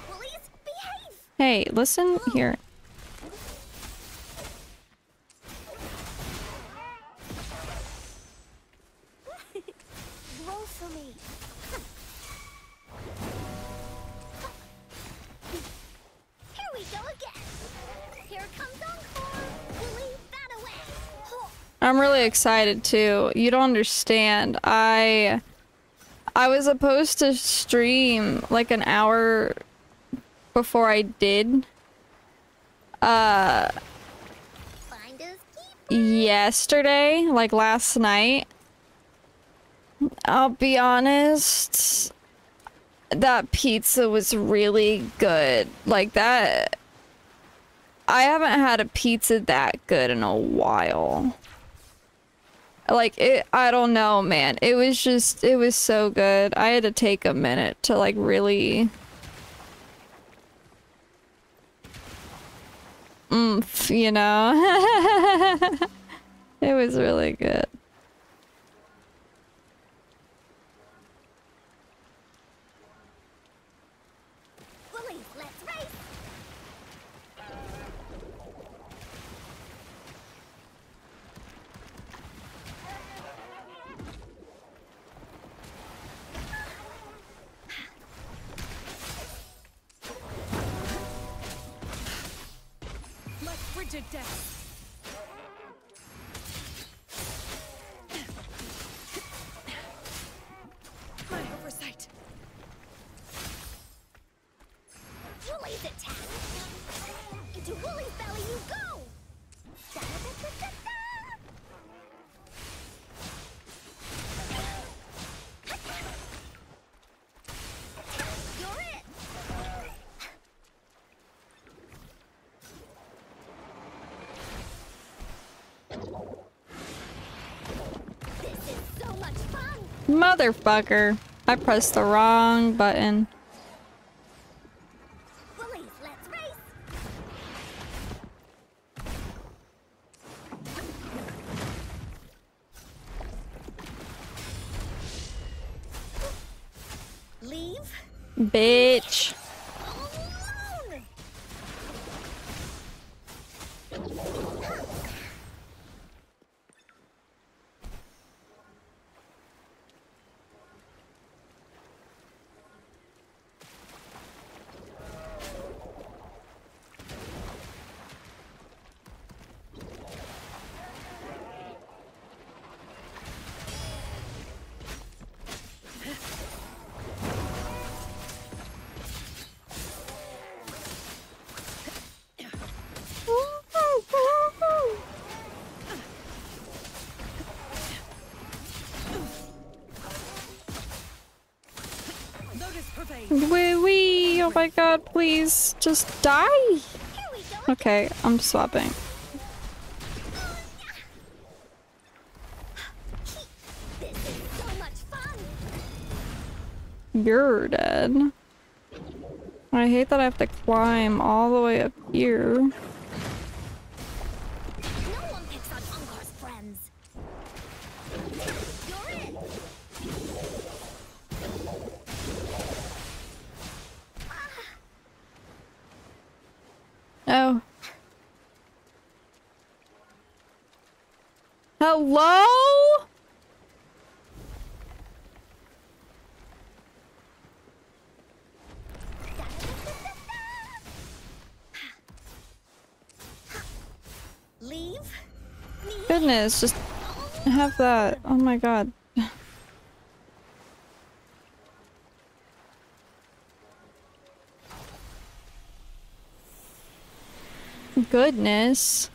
Please behave. Hey, listen here. I'm really excited too. You don't understand. I I was supposed to stream like an hour before I did. Uh yesterday, like last night. I'll be honest, that pizza was really good. Like that I haven't had a pizza that good in a while. Like, it, I don't know, man. It was just, it was so good. I had to take a minute to, like, really... Oomph, you know? It was really good. Motherfucker. I pressed the wrong button. Bullies, let's race. Leave? Bitch. Wee wee! Oh my god, please just die! Okay, I'm swapping. You're dead. I hate that I have to climb all the way up here. No one picks on Encore's friends. You're in. Oh. Hello? Leave? Goodness, just have that. Oh my god. Goodness.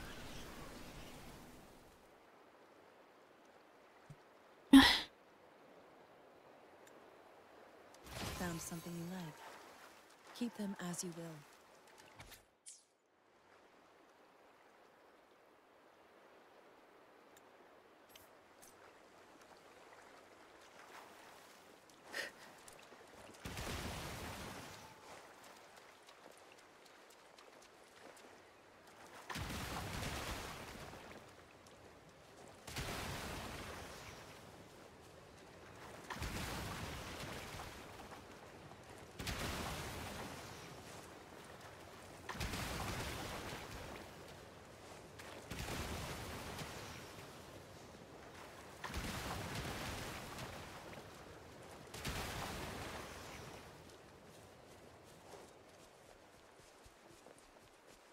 Found something you like. Keep them as you will.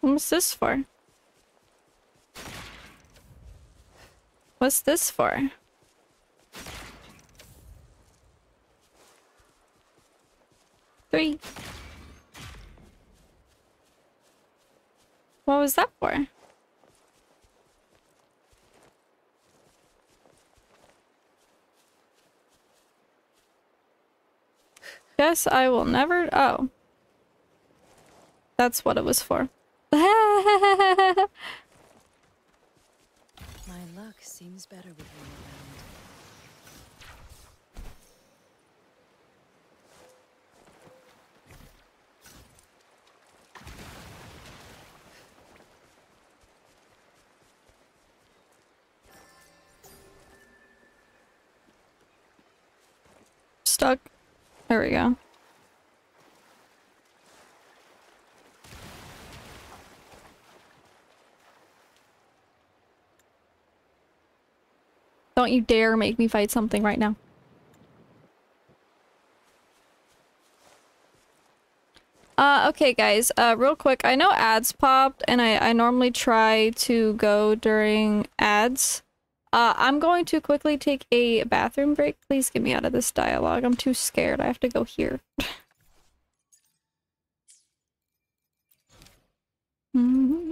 What's this for? What's this for? Three. What was that for? Guess I will never. Oh. That's what it was for. My luck seems better with you around. Stuck. There we go. Don't you dare make me fight something right now. Uh, okay guys, uh, real quick, I know ads popped and I, I normally try to go during ads. Uh, I'm going to quickly take a bathroom break. Please get me out of this dialogue. I'm too scared. I have to go here. Mm-hmm.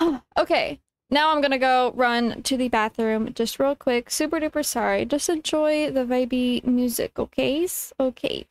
Oh, okay, now I'm gonna go run to the bathroom just real quick. Super duper sorry. Just enjoy the vibey music, okay? Okay.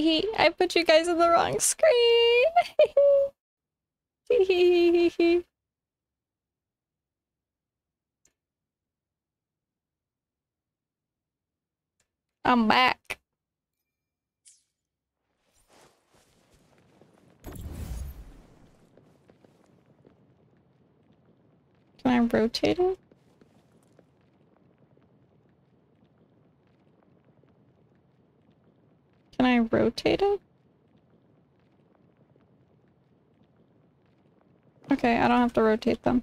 Hee I put you guys on the wrong screen. Hee I'm back. Can I rotate it? Can I rotate it? Okay, I don't have to rotate them.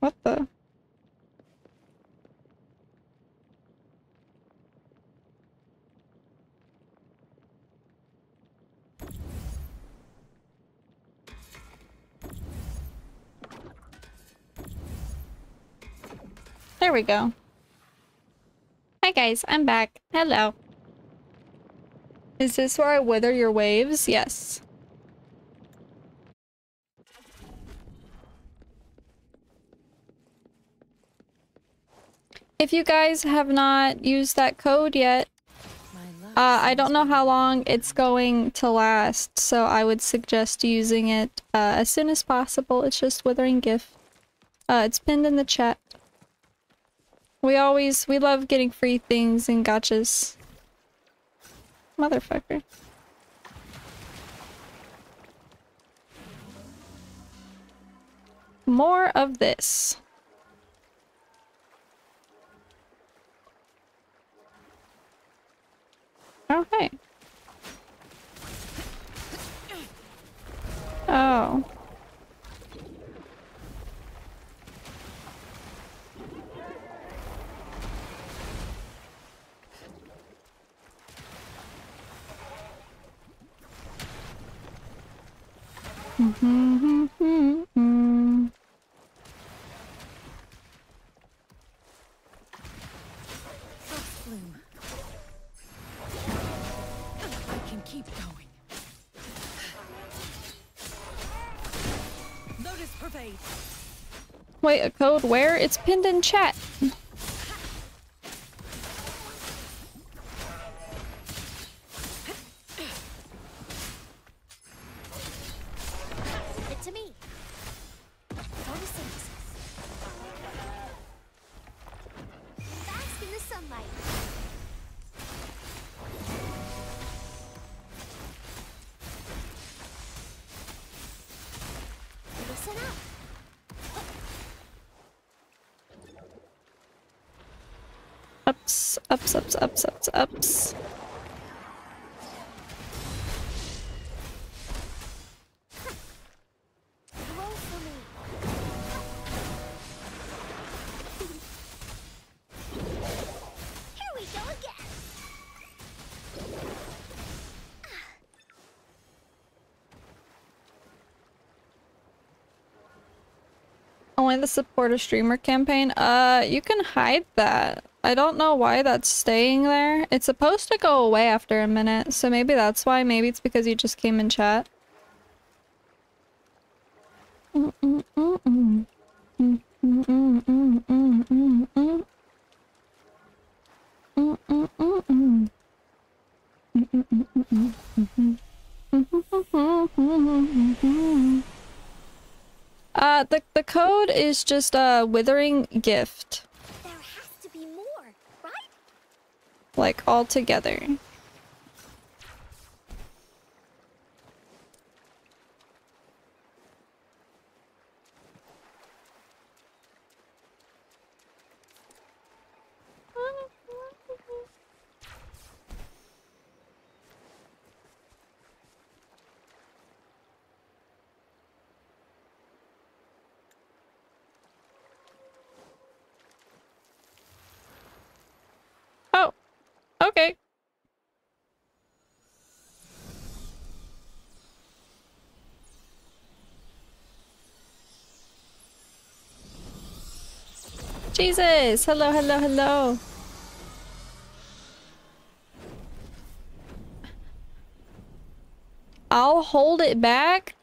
What the? There we go. Hi guys, I'm back. Hello. Is this where I wither your waves? Yes. If you guys have not used that code yet, uh, I don't know how long it's going to last, so I would suggest using it uh, as soon as possible. It's just Withering Gift. Uh, it's pinned in the chat. We always- we love getting free things and gotchas. Motherfucker. More of this. Okay. Oh. Mm-hmm, mm-hmm, mm-hmm. I can keep going. Notice pervade. Wait, a code where? It's pinned in chat. Ups, ups, ups, ups, ups. Only the support a streamer campaign. Uh, you can hide that. I don't know why that's staying there. It's supposed to go away after a minute, so maybe that's why. Maybe it's because you just came in chat. Mm-mm-mm-mm. Mm-mm-mm-mm-mm-mm. Mm-mm-mm-mm. Mm-mm-mm-mm-mm. Uh, the, the code is just a uh, Withering Gift. Like all together. Okay. Jesus! Hello, hello, hello. I'll hold it back?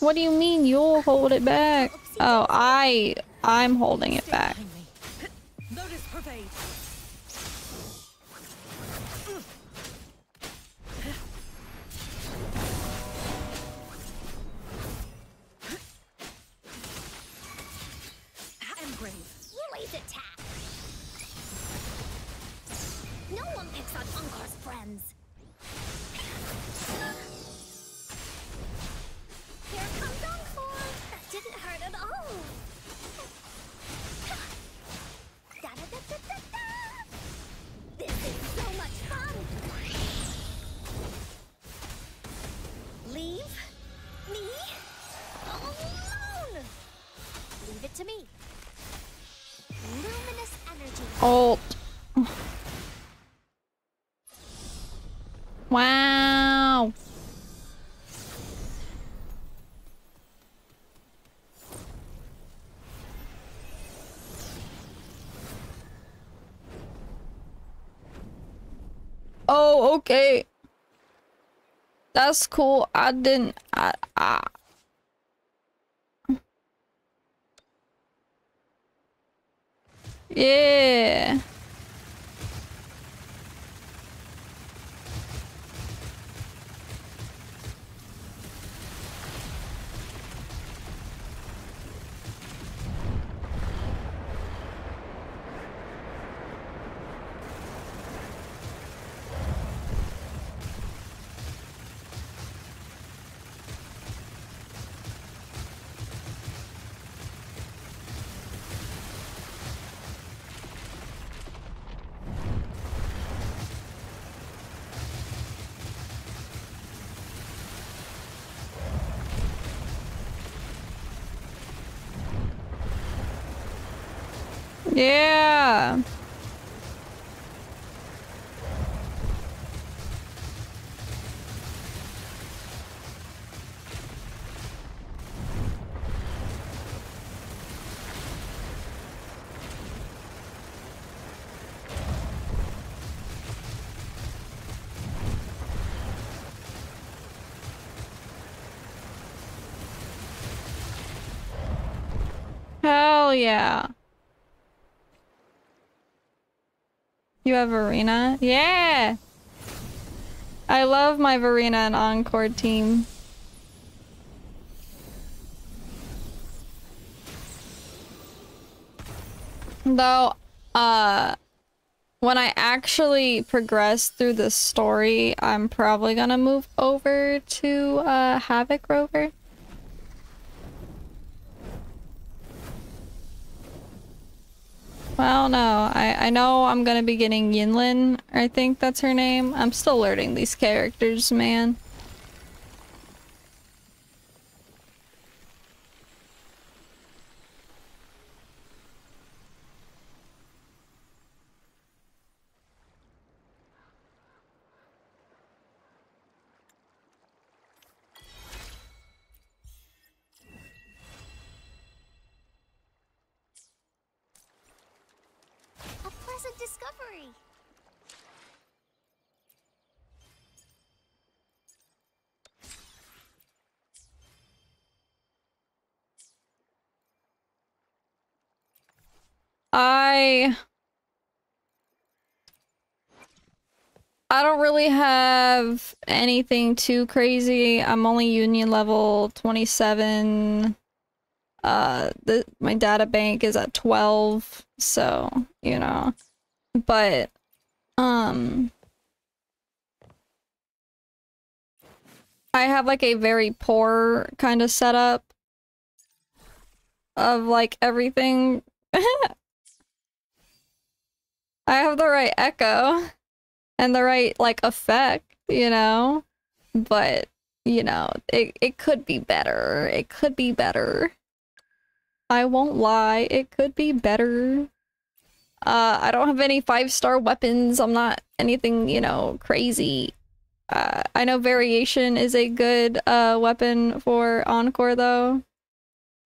What do you mean you'll hold it back? Oh, I... I'm holding it back. Alt. Wow. Oh, okay. That's cool. I didn't I I Yeah. Yeah. Hell yeah. You have Verina? Yeah! I love my Verina and Encore team. Though, uh, when I actually progress through the story, I'm probably gonna move over to uh, Havoc Rover. Well, no, I, I know I'm gonna be getting Yinlin, I think that's her name. I'm still learning these characters, man. I I don't really have anything too crazy. I'm only union level twenty-seven. Uh, the, my data bank is at twelve, so, you know. But, um... I have, like, a very poor kind of setup of, like, everything. I have the right echo and the right, like, effect, you know? But, you know, it, it could be better. It could be better. I won't lie. It could be better. Uh, I don't have any five-star weapons. I'm not anything, you know, crazy. Uh, I know variation is a good uh, weapon for Encore, though.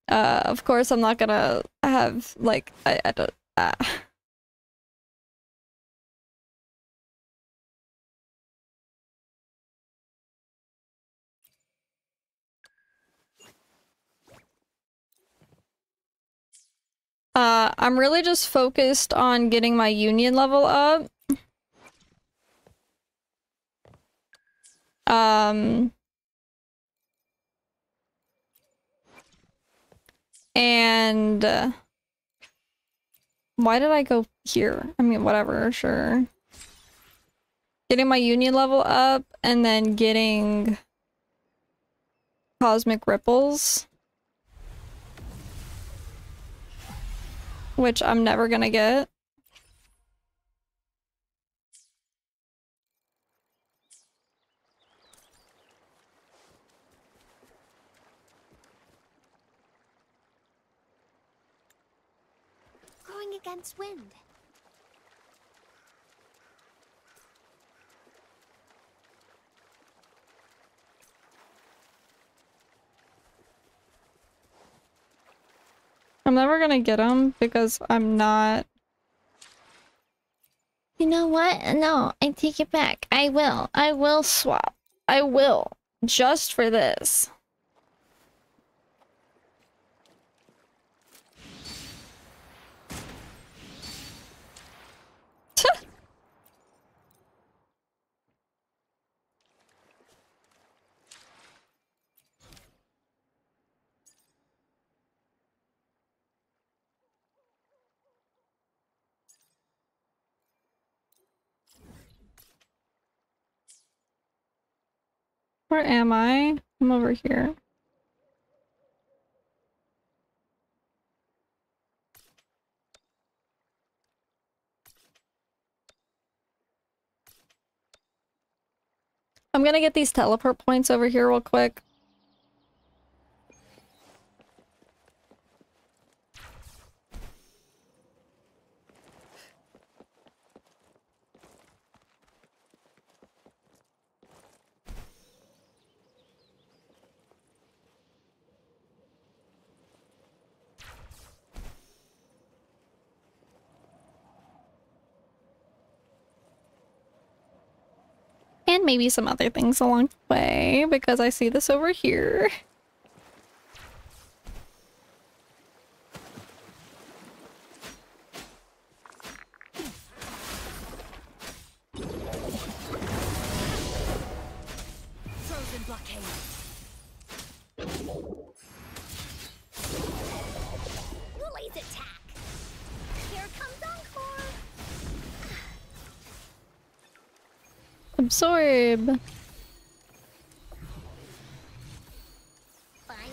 Uh, of course, I'm not gonna have, like, I, I don't... Uh. I'm really just focused on getting my union level up. Um... And uh, why did I go here? I mean, whatever, sure. Getting my union level up and then getting Cosmic Ripples, which I'm never gonna get. Against wind. I'm never gonna get him because I'm not. You know what? No, I take it back. I will. I will swap. I will. Just for this. Where am I? I'm over here. I'm gonna get these teleport points over here real quick. And maybe some other things along the way, because I see this over here. Frozen blockade. Relays attack. Here comes Encore. Absorb. Find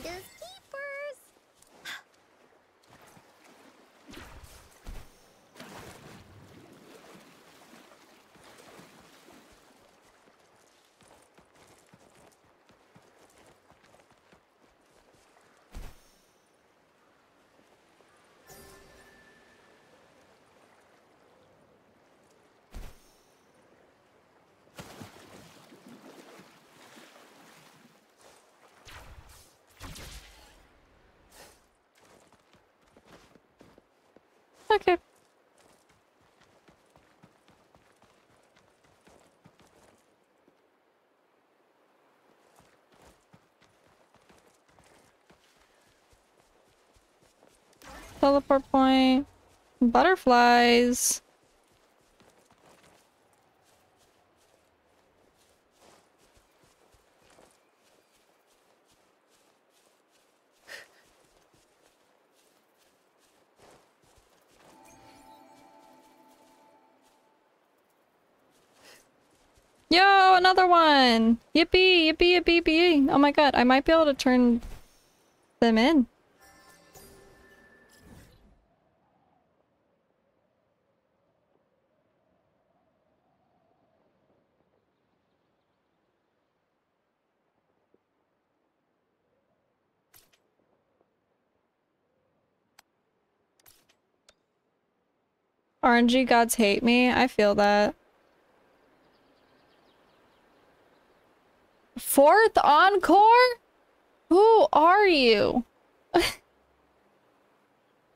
us keepers. Okay. Teleport point. Butterflies. Yo, another one! Yippee, yippee, yippee, yippee! Oh my god, I might be able to turn them in. R N G gods hate me, I feel that. Fourth Encore? Who are you?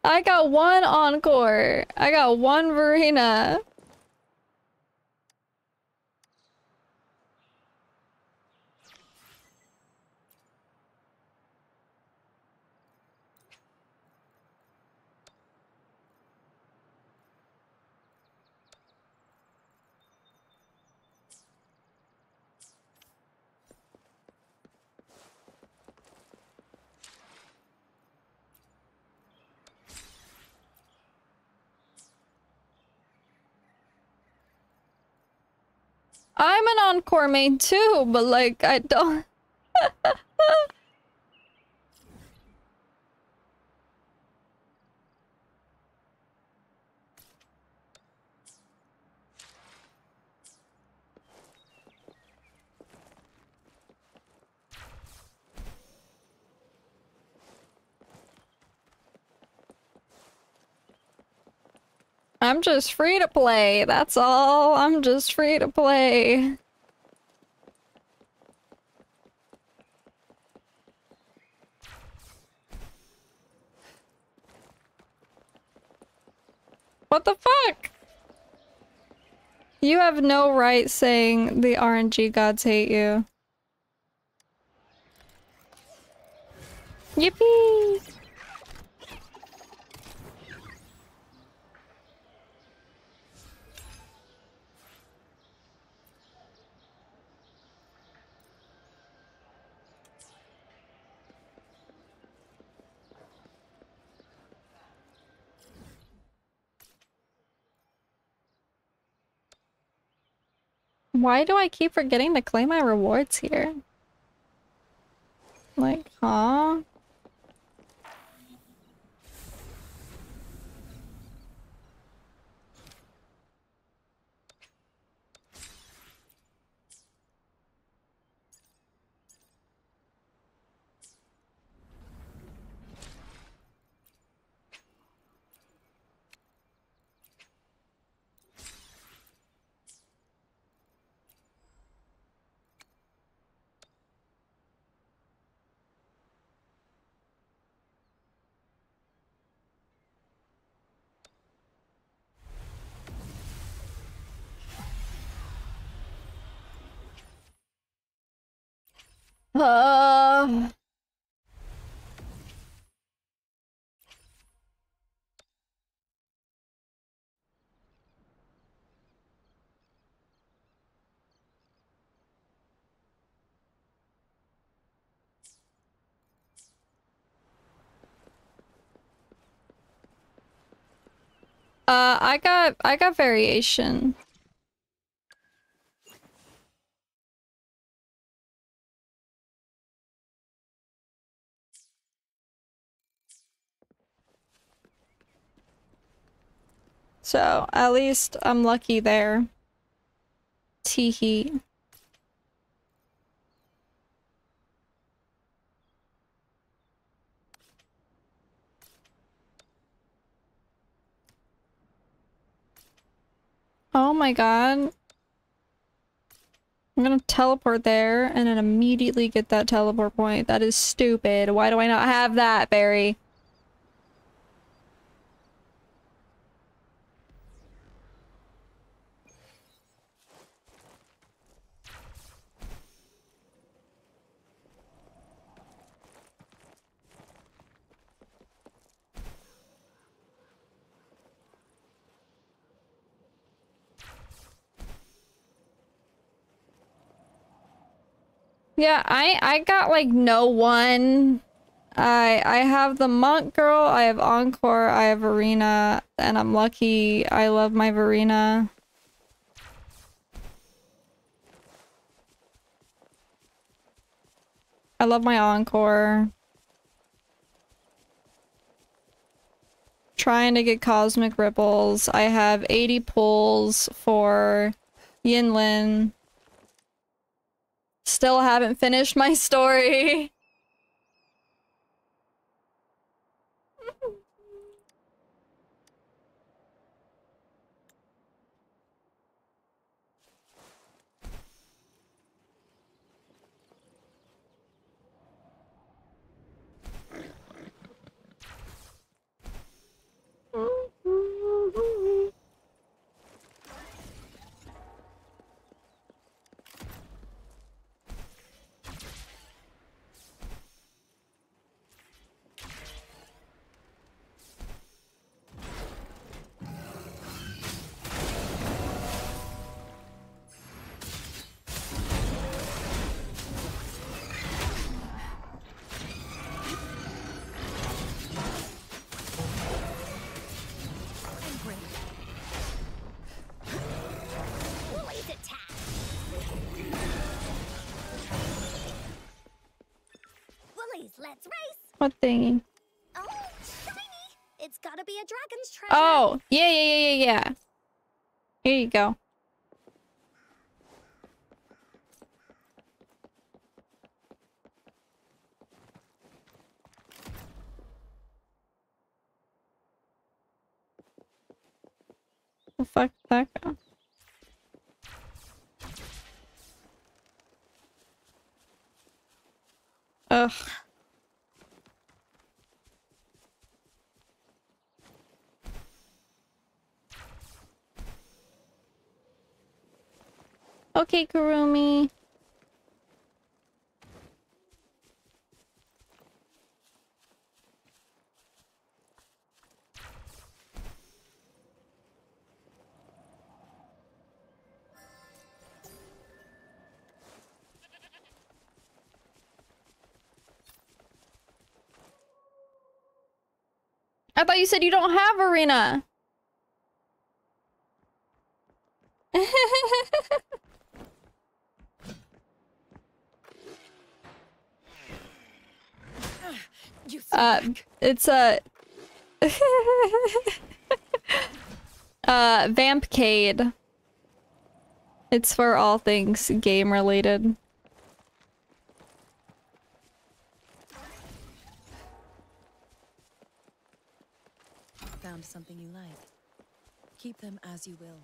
I got one Encore. I got one Verina. I'm an Encore main too, but like I don't. I'm just free to play, that's all. I'm just free to play. What the fuck? You have no right saying the R N G gods hate you. Yippee! Why do I keep forgetting to claim my rewards here? Like, huh? Uh... Uh, I got I got variation. So, at least I'm lucky there. Teehee. Oh my god. I'm gonna teleport there and then immediately get that teleport point. That is stupid. Why do I not have that, Barry? Yeah, I I got like no one. I I have the Monk girl, I have Encore, I have Verina, and I'm lucky. I love my Verina. I love my Encore. Trying to get Cosmic Ripples. I have eighty pulls for Yinlin. Still haven't finished my story. What thingy? Oh, shiny! It's gotta be a dragon's treasure. Oh, yeah, yeah, yeah, yeah, yeah. Here you go. The fuck did that go? Ugh. Okay, Kurumi. I thought you said you don't have Verina. Uh, it's a uh, uh, Vampcade. It's for all things game related. Found something you like. Keep them as you will.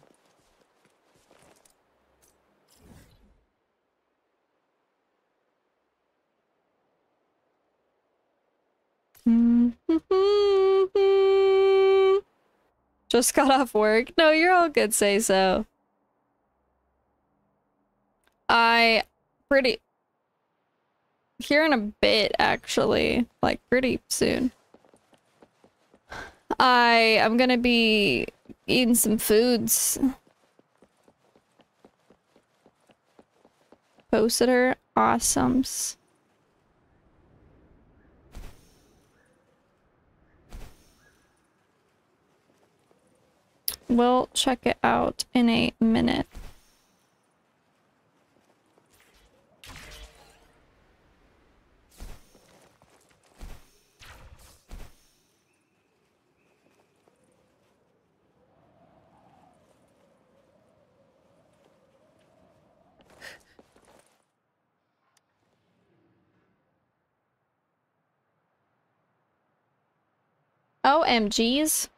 Just got off work. No, you're all good, say so. I pretty here in a bit, actually, like pretty soon. I am gonna be eating some foods. Posted her awesomes. We'll check it out in a minute. O M Gs.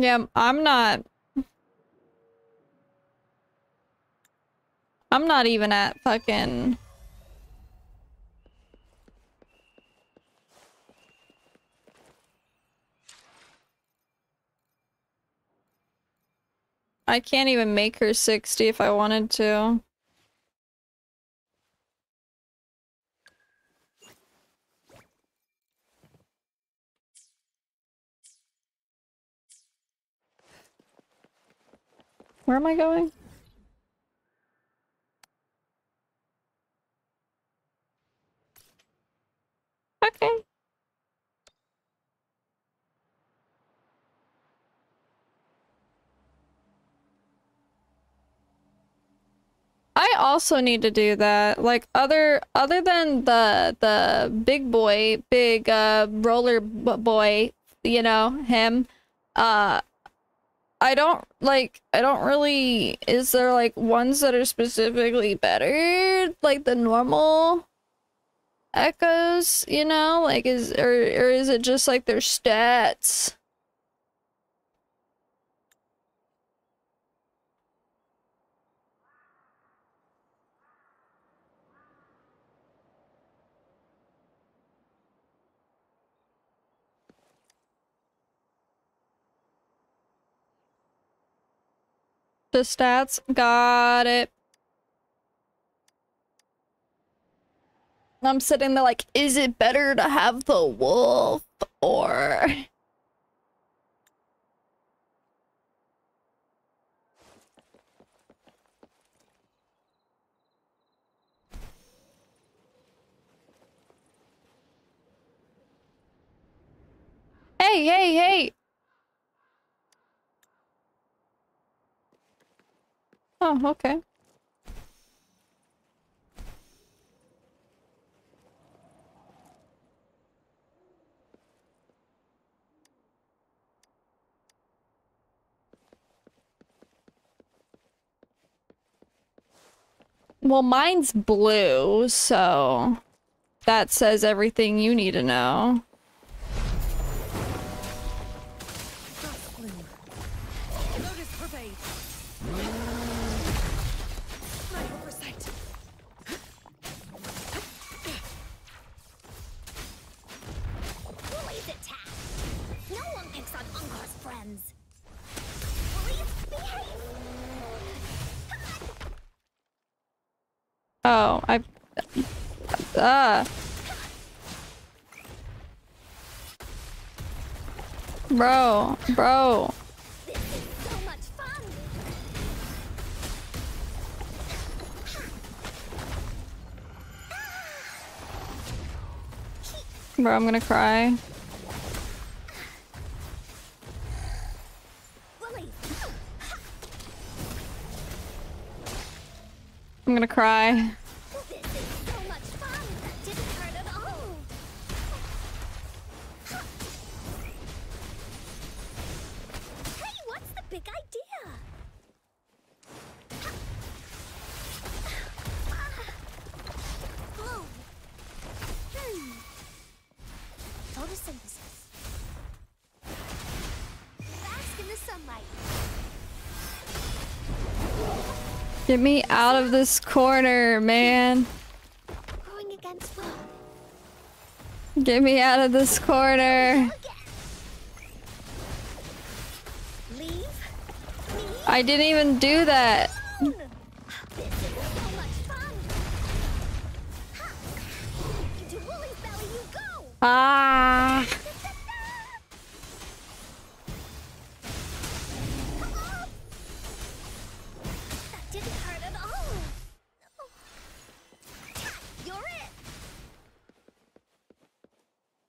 Yeah, I'm not... I'm not even at fucking... I can't even make her sixty if I wanted to. Where am I going? Okay. I also need to do that. Like other other than the the big boy, big uh roller b boy, you know, him, uh I don't, like, I don't really... Is there, like, ones that are specifically better? Like, the normal echoes, you know? Like, is... Or, or is it just, like, their stats? The stats, got it. I'm sitting there like, is it better to have the wolf or... Hey, hey, hey! Oh, okay. Well, mine's blue, so that says everything you need to know. Oh, I... Uh. Bro, bro. This is so much fun. Bro, I'm gonna cry. I'm gonna cry. This is so much fun. That didn't hurt at all. Hey, what's the big idea? Oh. Hmm. Photosynthesis. Bask in the sunlight. Get me out of this corner, man. Going against rock. Get me out of this corner. Leave. Leave. I didn't even do that. This is so much fun. Ha. Into Wooly's belly you go. Ah.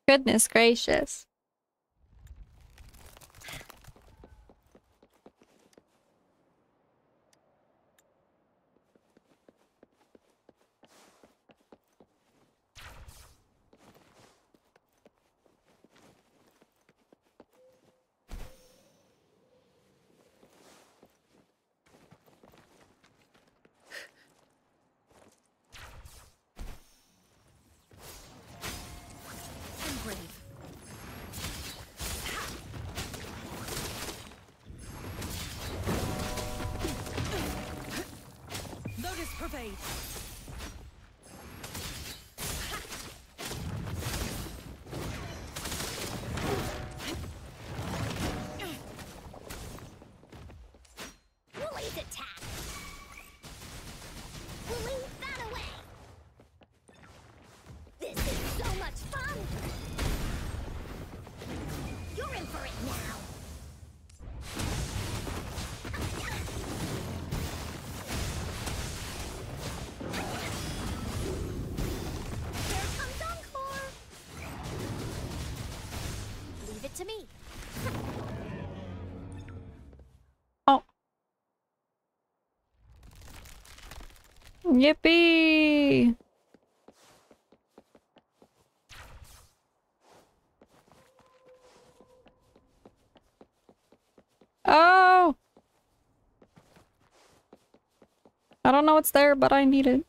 Goodness gracious. To me. Oh. Yippee. Oh. I don't know what's there, but I need it.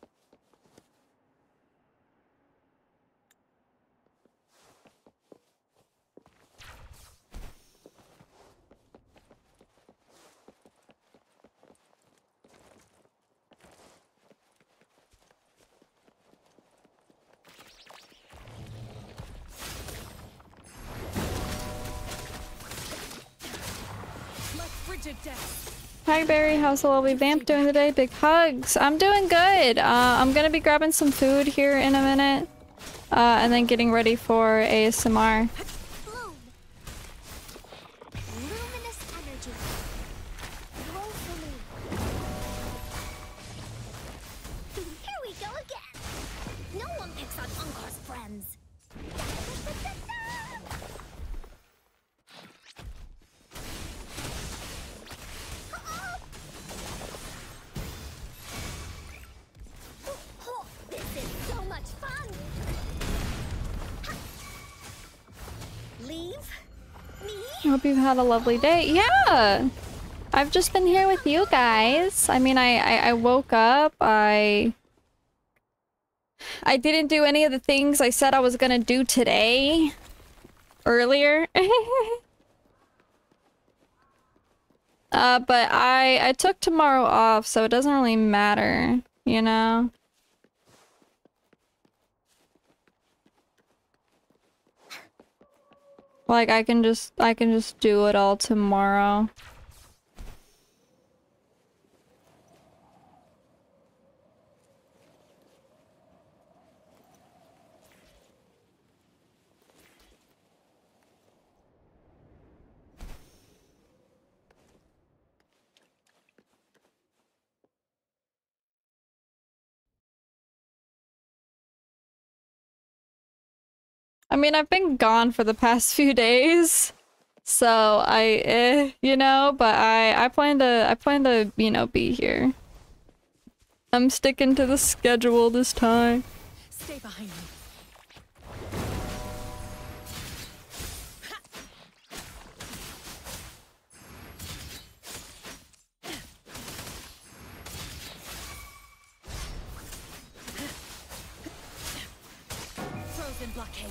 Hi Barry, how's the lovely vamp doing today? Big hugs. I'm doing good. Uh, I'm gonna be grabbing some food here in a minute, uh, and then getting ready for A S M R. You've had a lovely day. Yeah, I've just been here with you guys. I mean, I, I I woke up, I I didn't do any of the things I said I was gonna do today. Earlier. uh, but I, I took tomorrow off, so it doesn't really matter, you know? Like, I can just, I can just do it all tomorrow. I mean, I've been gone for the past few days, so I, eh, you know, but I, I plan to, I plan to, you know, be here. I'm sticking to the schedule this time. Stay behind me. Frozen blockade.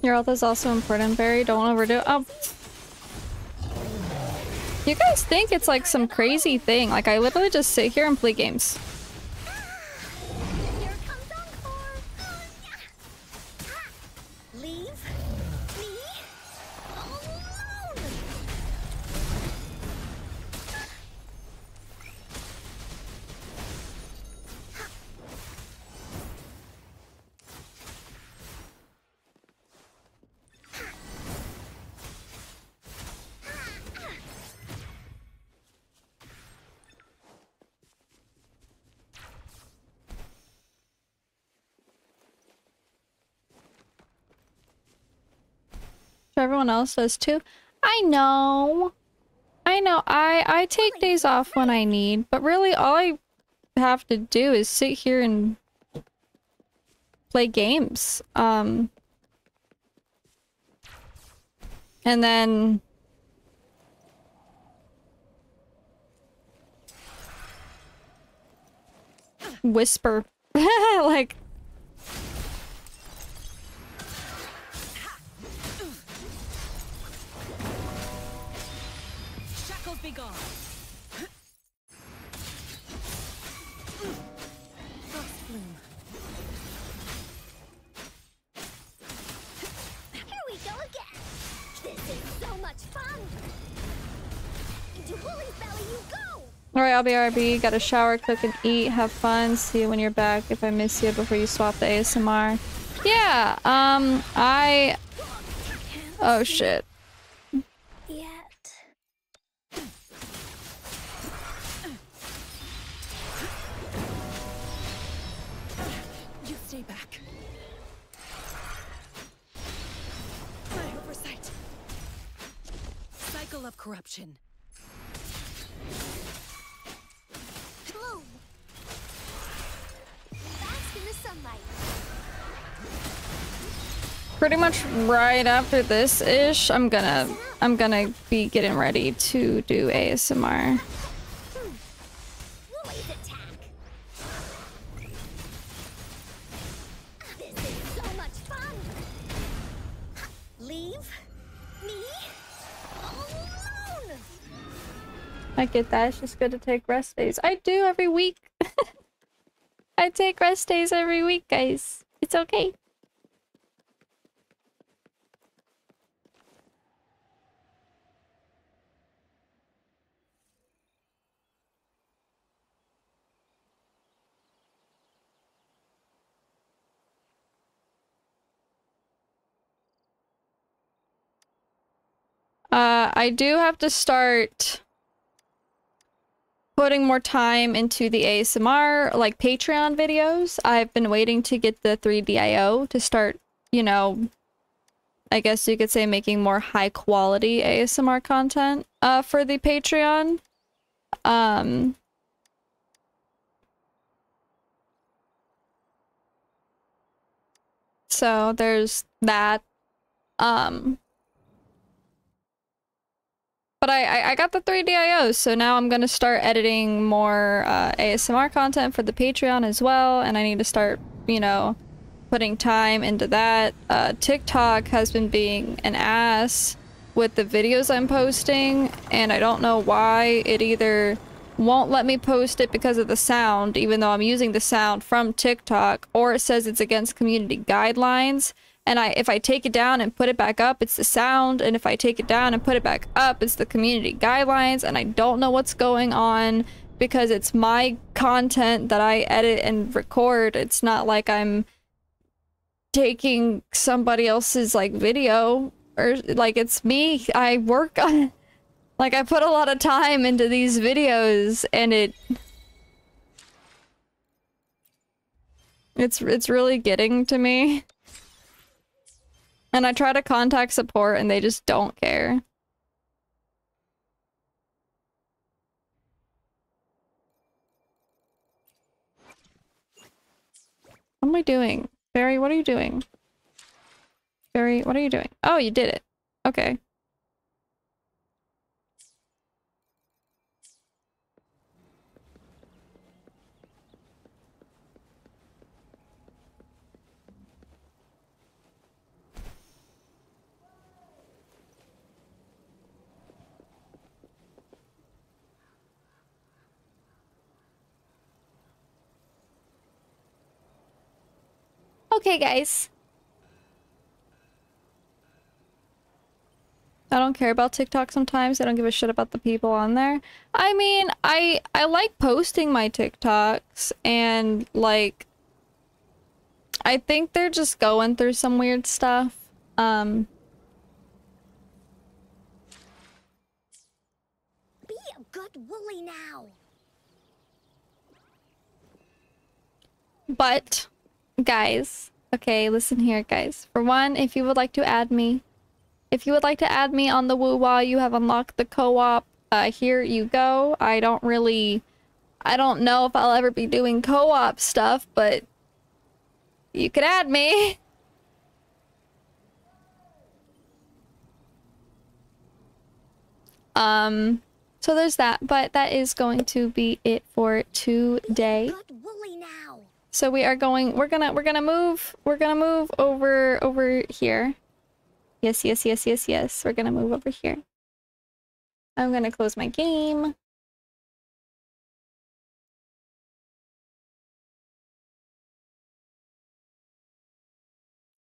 Your health is also important, Barry. Don't overdo it. Oh. You guys think it's like some crazy thing. Like, I literally just sit here and play games. Everyone else does too. I know. I know. I, I take days off when I need, but really all I have to do is sit here and play games. Um, and then... whisper. Like... Alright, I'll be R B. Gotta shower, cook, and eat. Have fun. See you when you're back. If I miss you before you swap the A S M R. Yeah, um, I... Oh, shit. Corruption. Bloom. Bask in the sunlight. Pretty much right after this ish, I'm gonna I'm gonna be getting ready to do A S M R. I get that. It's just good to take rest days. I do every week. I take rest days every week, guys. It's okay. Uh, I do have to start... putting more time into the A S M R, like Patreon videos. I've been waiting to get the three D I O to start, you know, I guess you could say making more high quality A S M R content uh, for the Patreon. Um, so there's that. Um, but I, I, I got the three D I O, so now I'm going to start editing more uh, A S M R content for the Patreon as well, and I need to start, you know, putting time into that. Uh, TikTok has been being an ass with the videos I'm posting, and I don't know why. It either won't let me post it because of the sound, even though I'm using the sound from TikTok, or it says it's against community guidelines, and I if I take it down and put it back up, it's the sound, and if I take it down and put it back up, it's the community guidelines, and I don't know what's going on, because it's my content that I edit and record. It's not like I'm taking somebody else's like video, or like it's me. I work on it. Like, I put a lot of time into these videos, and it it's it's really getting to me, and I try to contact support and they just don't care. What am I doing? Barry, what are you doing? Barry, what are you doing? Oh, you did it. Okay. Okay, guys. I don't care about TikTok sometimes. I don't give a shit about the people on there. I mean, I I like posting my TikToks, and like I think they're just going through some weird stuff. Um Be a good woolly now. But guys, okay, listen here, guys. For one, if you would like to add me, if you would like to add me on the Wuwa, you have unlocked the co-op. Uh, here you go. I don't really, I don't know if I'll ever be doing co-op stuff, but you could add me. um, so there's that. But that is going to be it for today. So we are going, we're gonna, we're gonna move, we're gonna move over, over here. Yes, yes, yes, yes, yes. We're gonna move over here. I'm gonna close my game.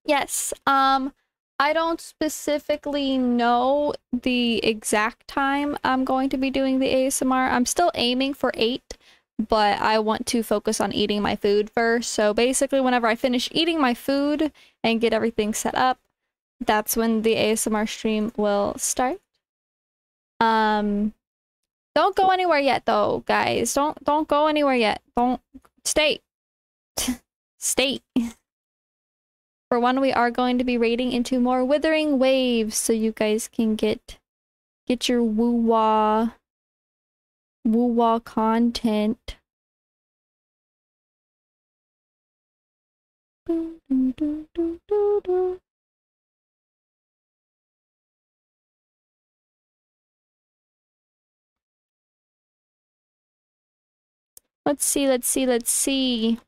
Yes, um, I don't specifically know the exact time I'm going to be doing the A S M R. I'm still aiming for eight. But I want to focus on eating my food first. So basically, whenever I finish eating my food and get everything set up, that's when the A S M R stream will start. Um, don't go anywhere yet, though, guys. Don't don't go anywhere yet. Don't stay, stay. For one, we are going to be raiding into more Withering Waves, so you guys can get get your Wuwa. Wuwa content. Do, do, do, do, do, do. Let's see, let's see, let's see.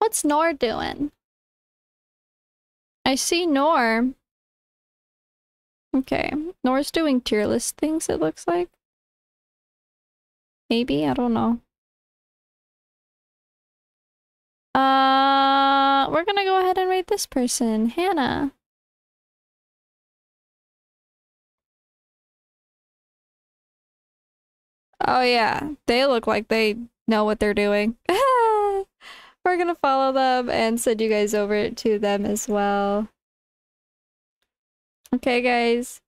What's Noor doing? I see Noor. Okay, Noor's doing tier list things, it looks like. Maybe, I don't know. Uh, we're gonna go ahead and rate this person, Hannah. Oh yeah, they look like they know what they're doing. We're gonna follow them and send you guys over to them as well. Okay, guys.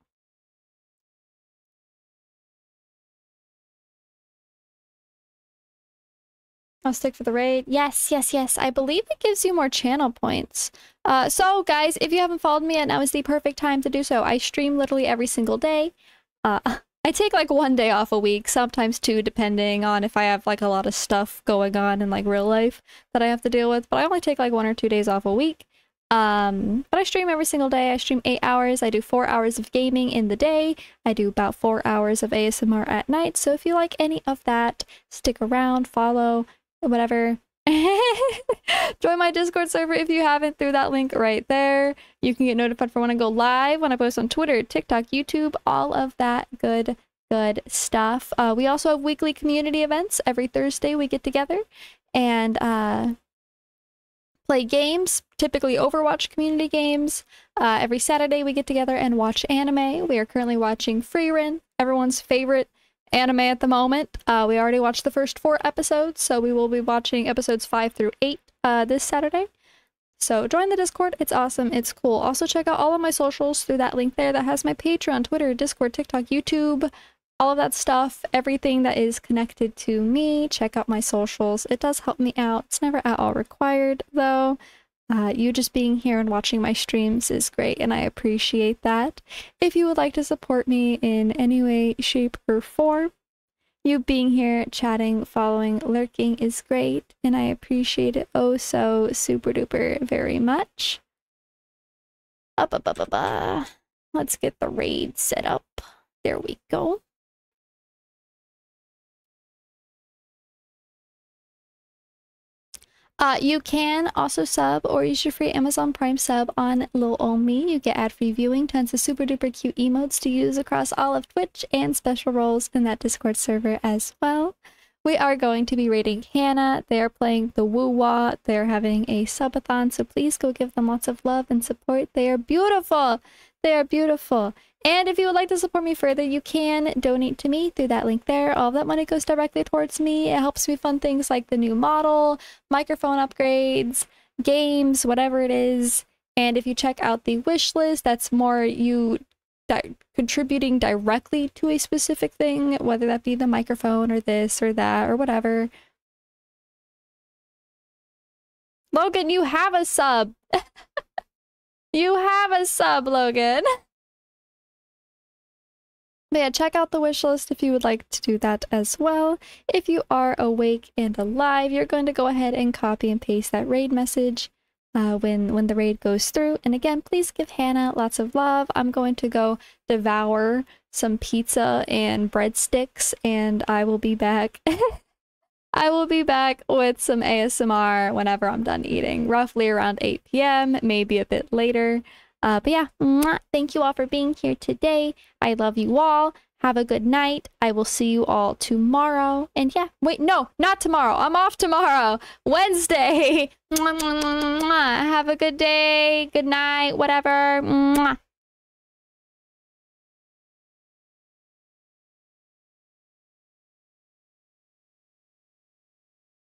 I'll stick for the raid. Yes, yes, yes. I believe it gives you more channel points. Uh, so, guys, if you haven't followed me yet, now is the perfect time to do so. I stream literally every single day. Uh, I take like one day off a week, sometimes two, depending on if I have like a lot of stuff going on in like real life that I have to deal with. But I only take like one or two days off a week. Um, but I stream every single day. I stream eight hours. I do four hours of gaming in the day. I do about four hours of A S M R at night. So if you like any of that, stick around, follow, whatever. Join my Discord server if you haven't through that link right there. You can get notified for when I go live, when I post on Twitter, TikTok, YouTube, all of that good good stuff. Uh, we also have weekly community events. Every Thursday we get together and uh, play games, typically Overwatch community games. Uh, every Saturday we get together and watch anime. We are currently watching Free Ren, everyone's favorite anime at the moment. Uh, we already watched the first four episodes, so we will be watching episodes five through eight uh, this Saturday. So join the Discord. It's awesome. It's cool. Also check out all of my socials through that link there that has my Patreon, Twitter, Discord, TikTok, YouTube, all of that stuff. Everything that is connected to me. Check out my socials. It does help me out. It's never at all required, though. Uh, you just being here and watching my streams is great, and I appreciate that. If you would like to support me in any way, shape, or form, you being here, chatting, following, lurking is great, and I appreciate it oh so super duper very much. Up, up, up, up, up. Let's get the raid set up. There we go. Uh, you can also sub or use your free Amazon Prime sub on Lil' Omi. You get ad-free viewing, tons of super duper cute emotes to use across all of Twitch, and special roles in that Discord server as well. We are going to be raiding Hannah. They are playing the Wuwa. They are having a subathon, so please go give them lots of love and support. They are beautiful. They are beautiful. And if you would like to support me further, you can donate to me through that link there. All that money goes directly towards me. It helps me fund things like the new model, microphone upgrades, games, whatever it is. And if you check out the wish list, that's more you di- contributing directly to a specific thing, whether that be the microphone or this or that or whatever. Logan, you have a sub. You have a sub, Logan. But yeah, check out the wishlist if you would like to do that as well. If you are awake and alive, you're going to go ahead and copy and paste that raid message uh, when, when the raid goes through. And again, please give Hannah lots of love. I'm going to go devour some pizza and breadsticks, and I will be back. I will be back with some A S M R whenever I'm done eating, roughly around eight p m, maybe a bit later. Uh, but yeah, mwah, thank you all for being here today. I love you all. Have a good night. I will see you all tomorrow. And yeah, wait, no, not tomorrow. I'm off tomorrow. Wednesday. Mwah, mwah, mwah, mwah. Have a good day. Good night. Whatever. Mwah.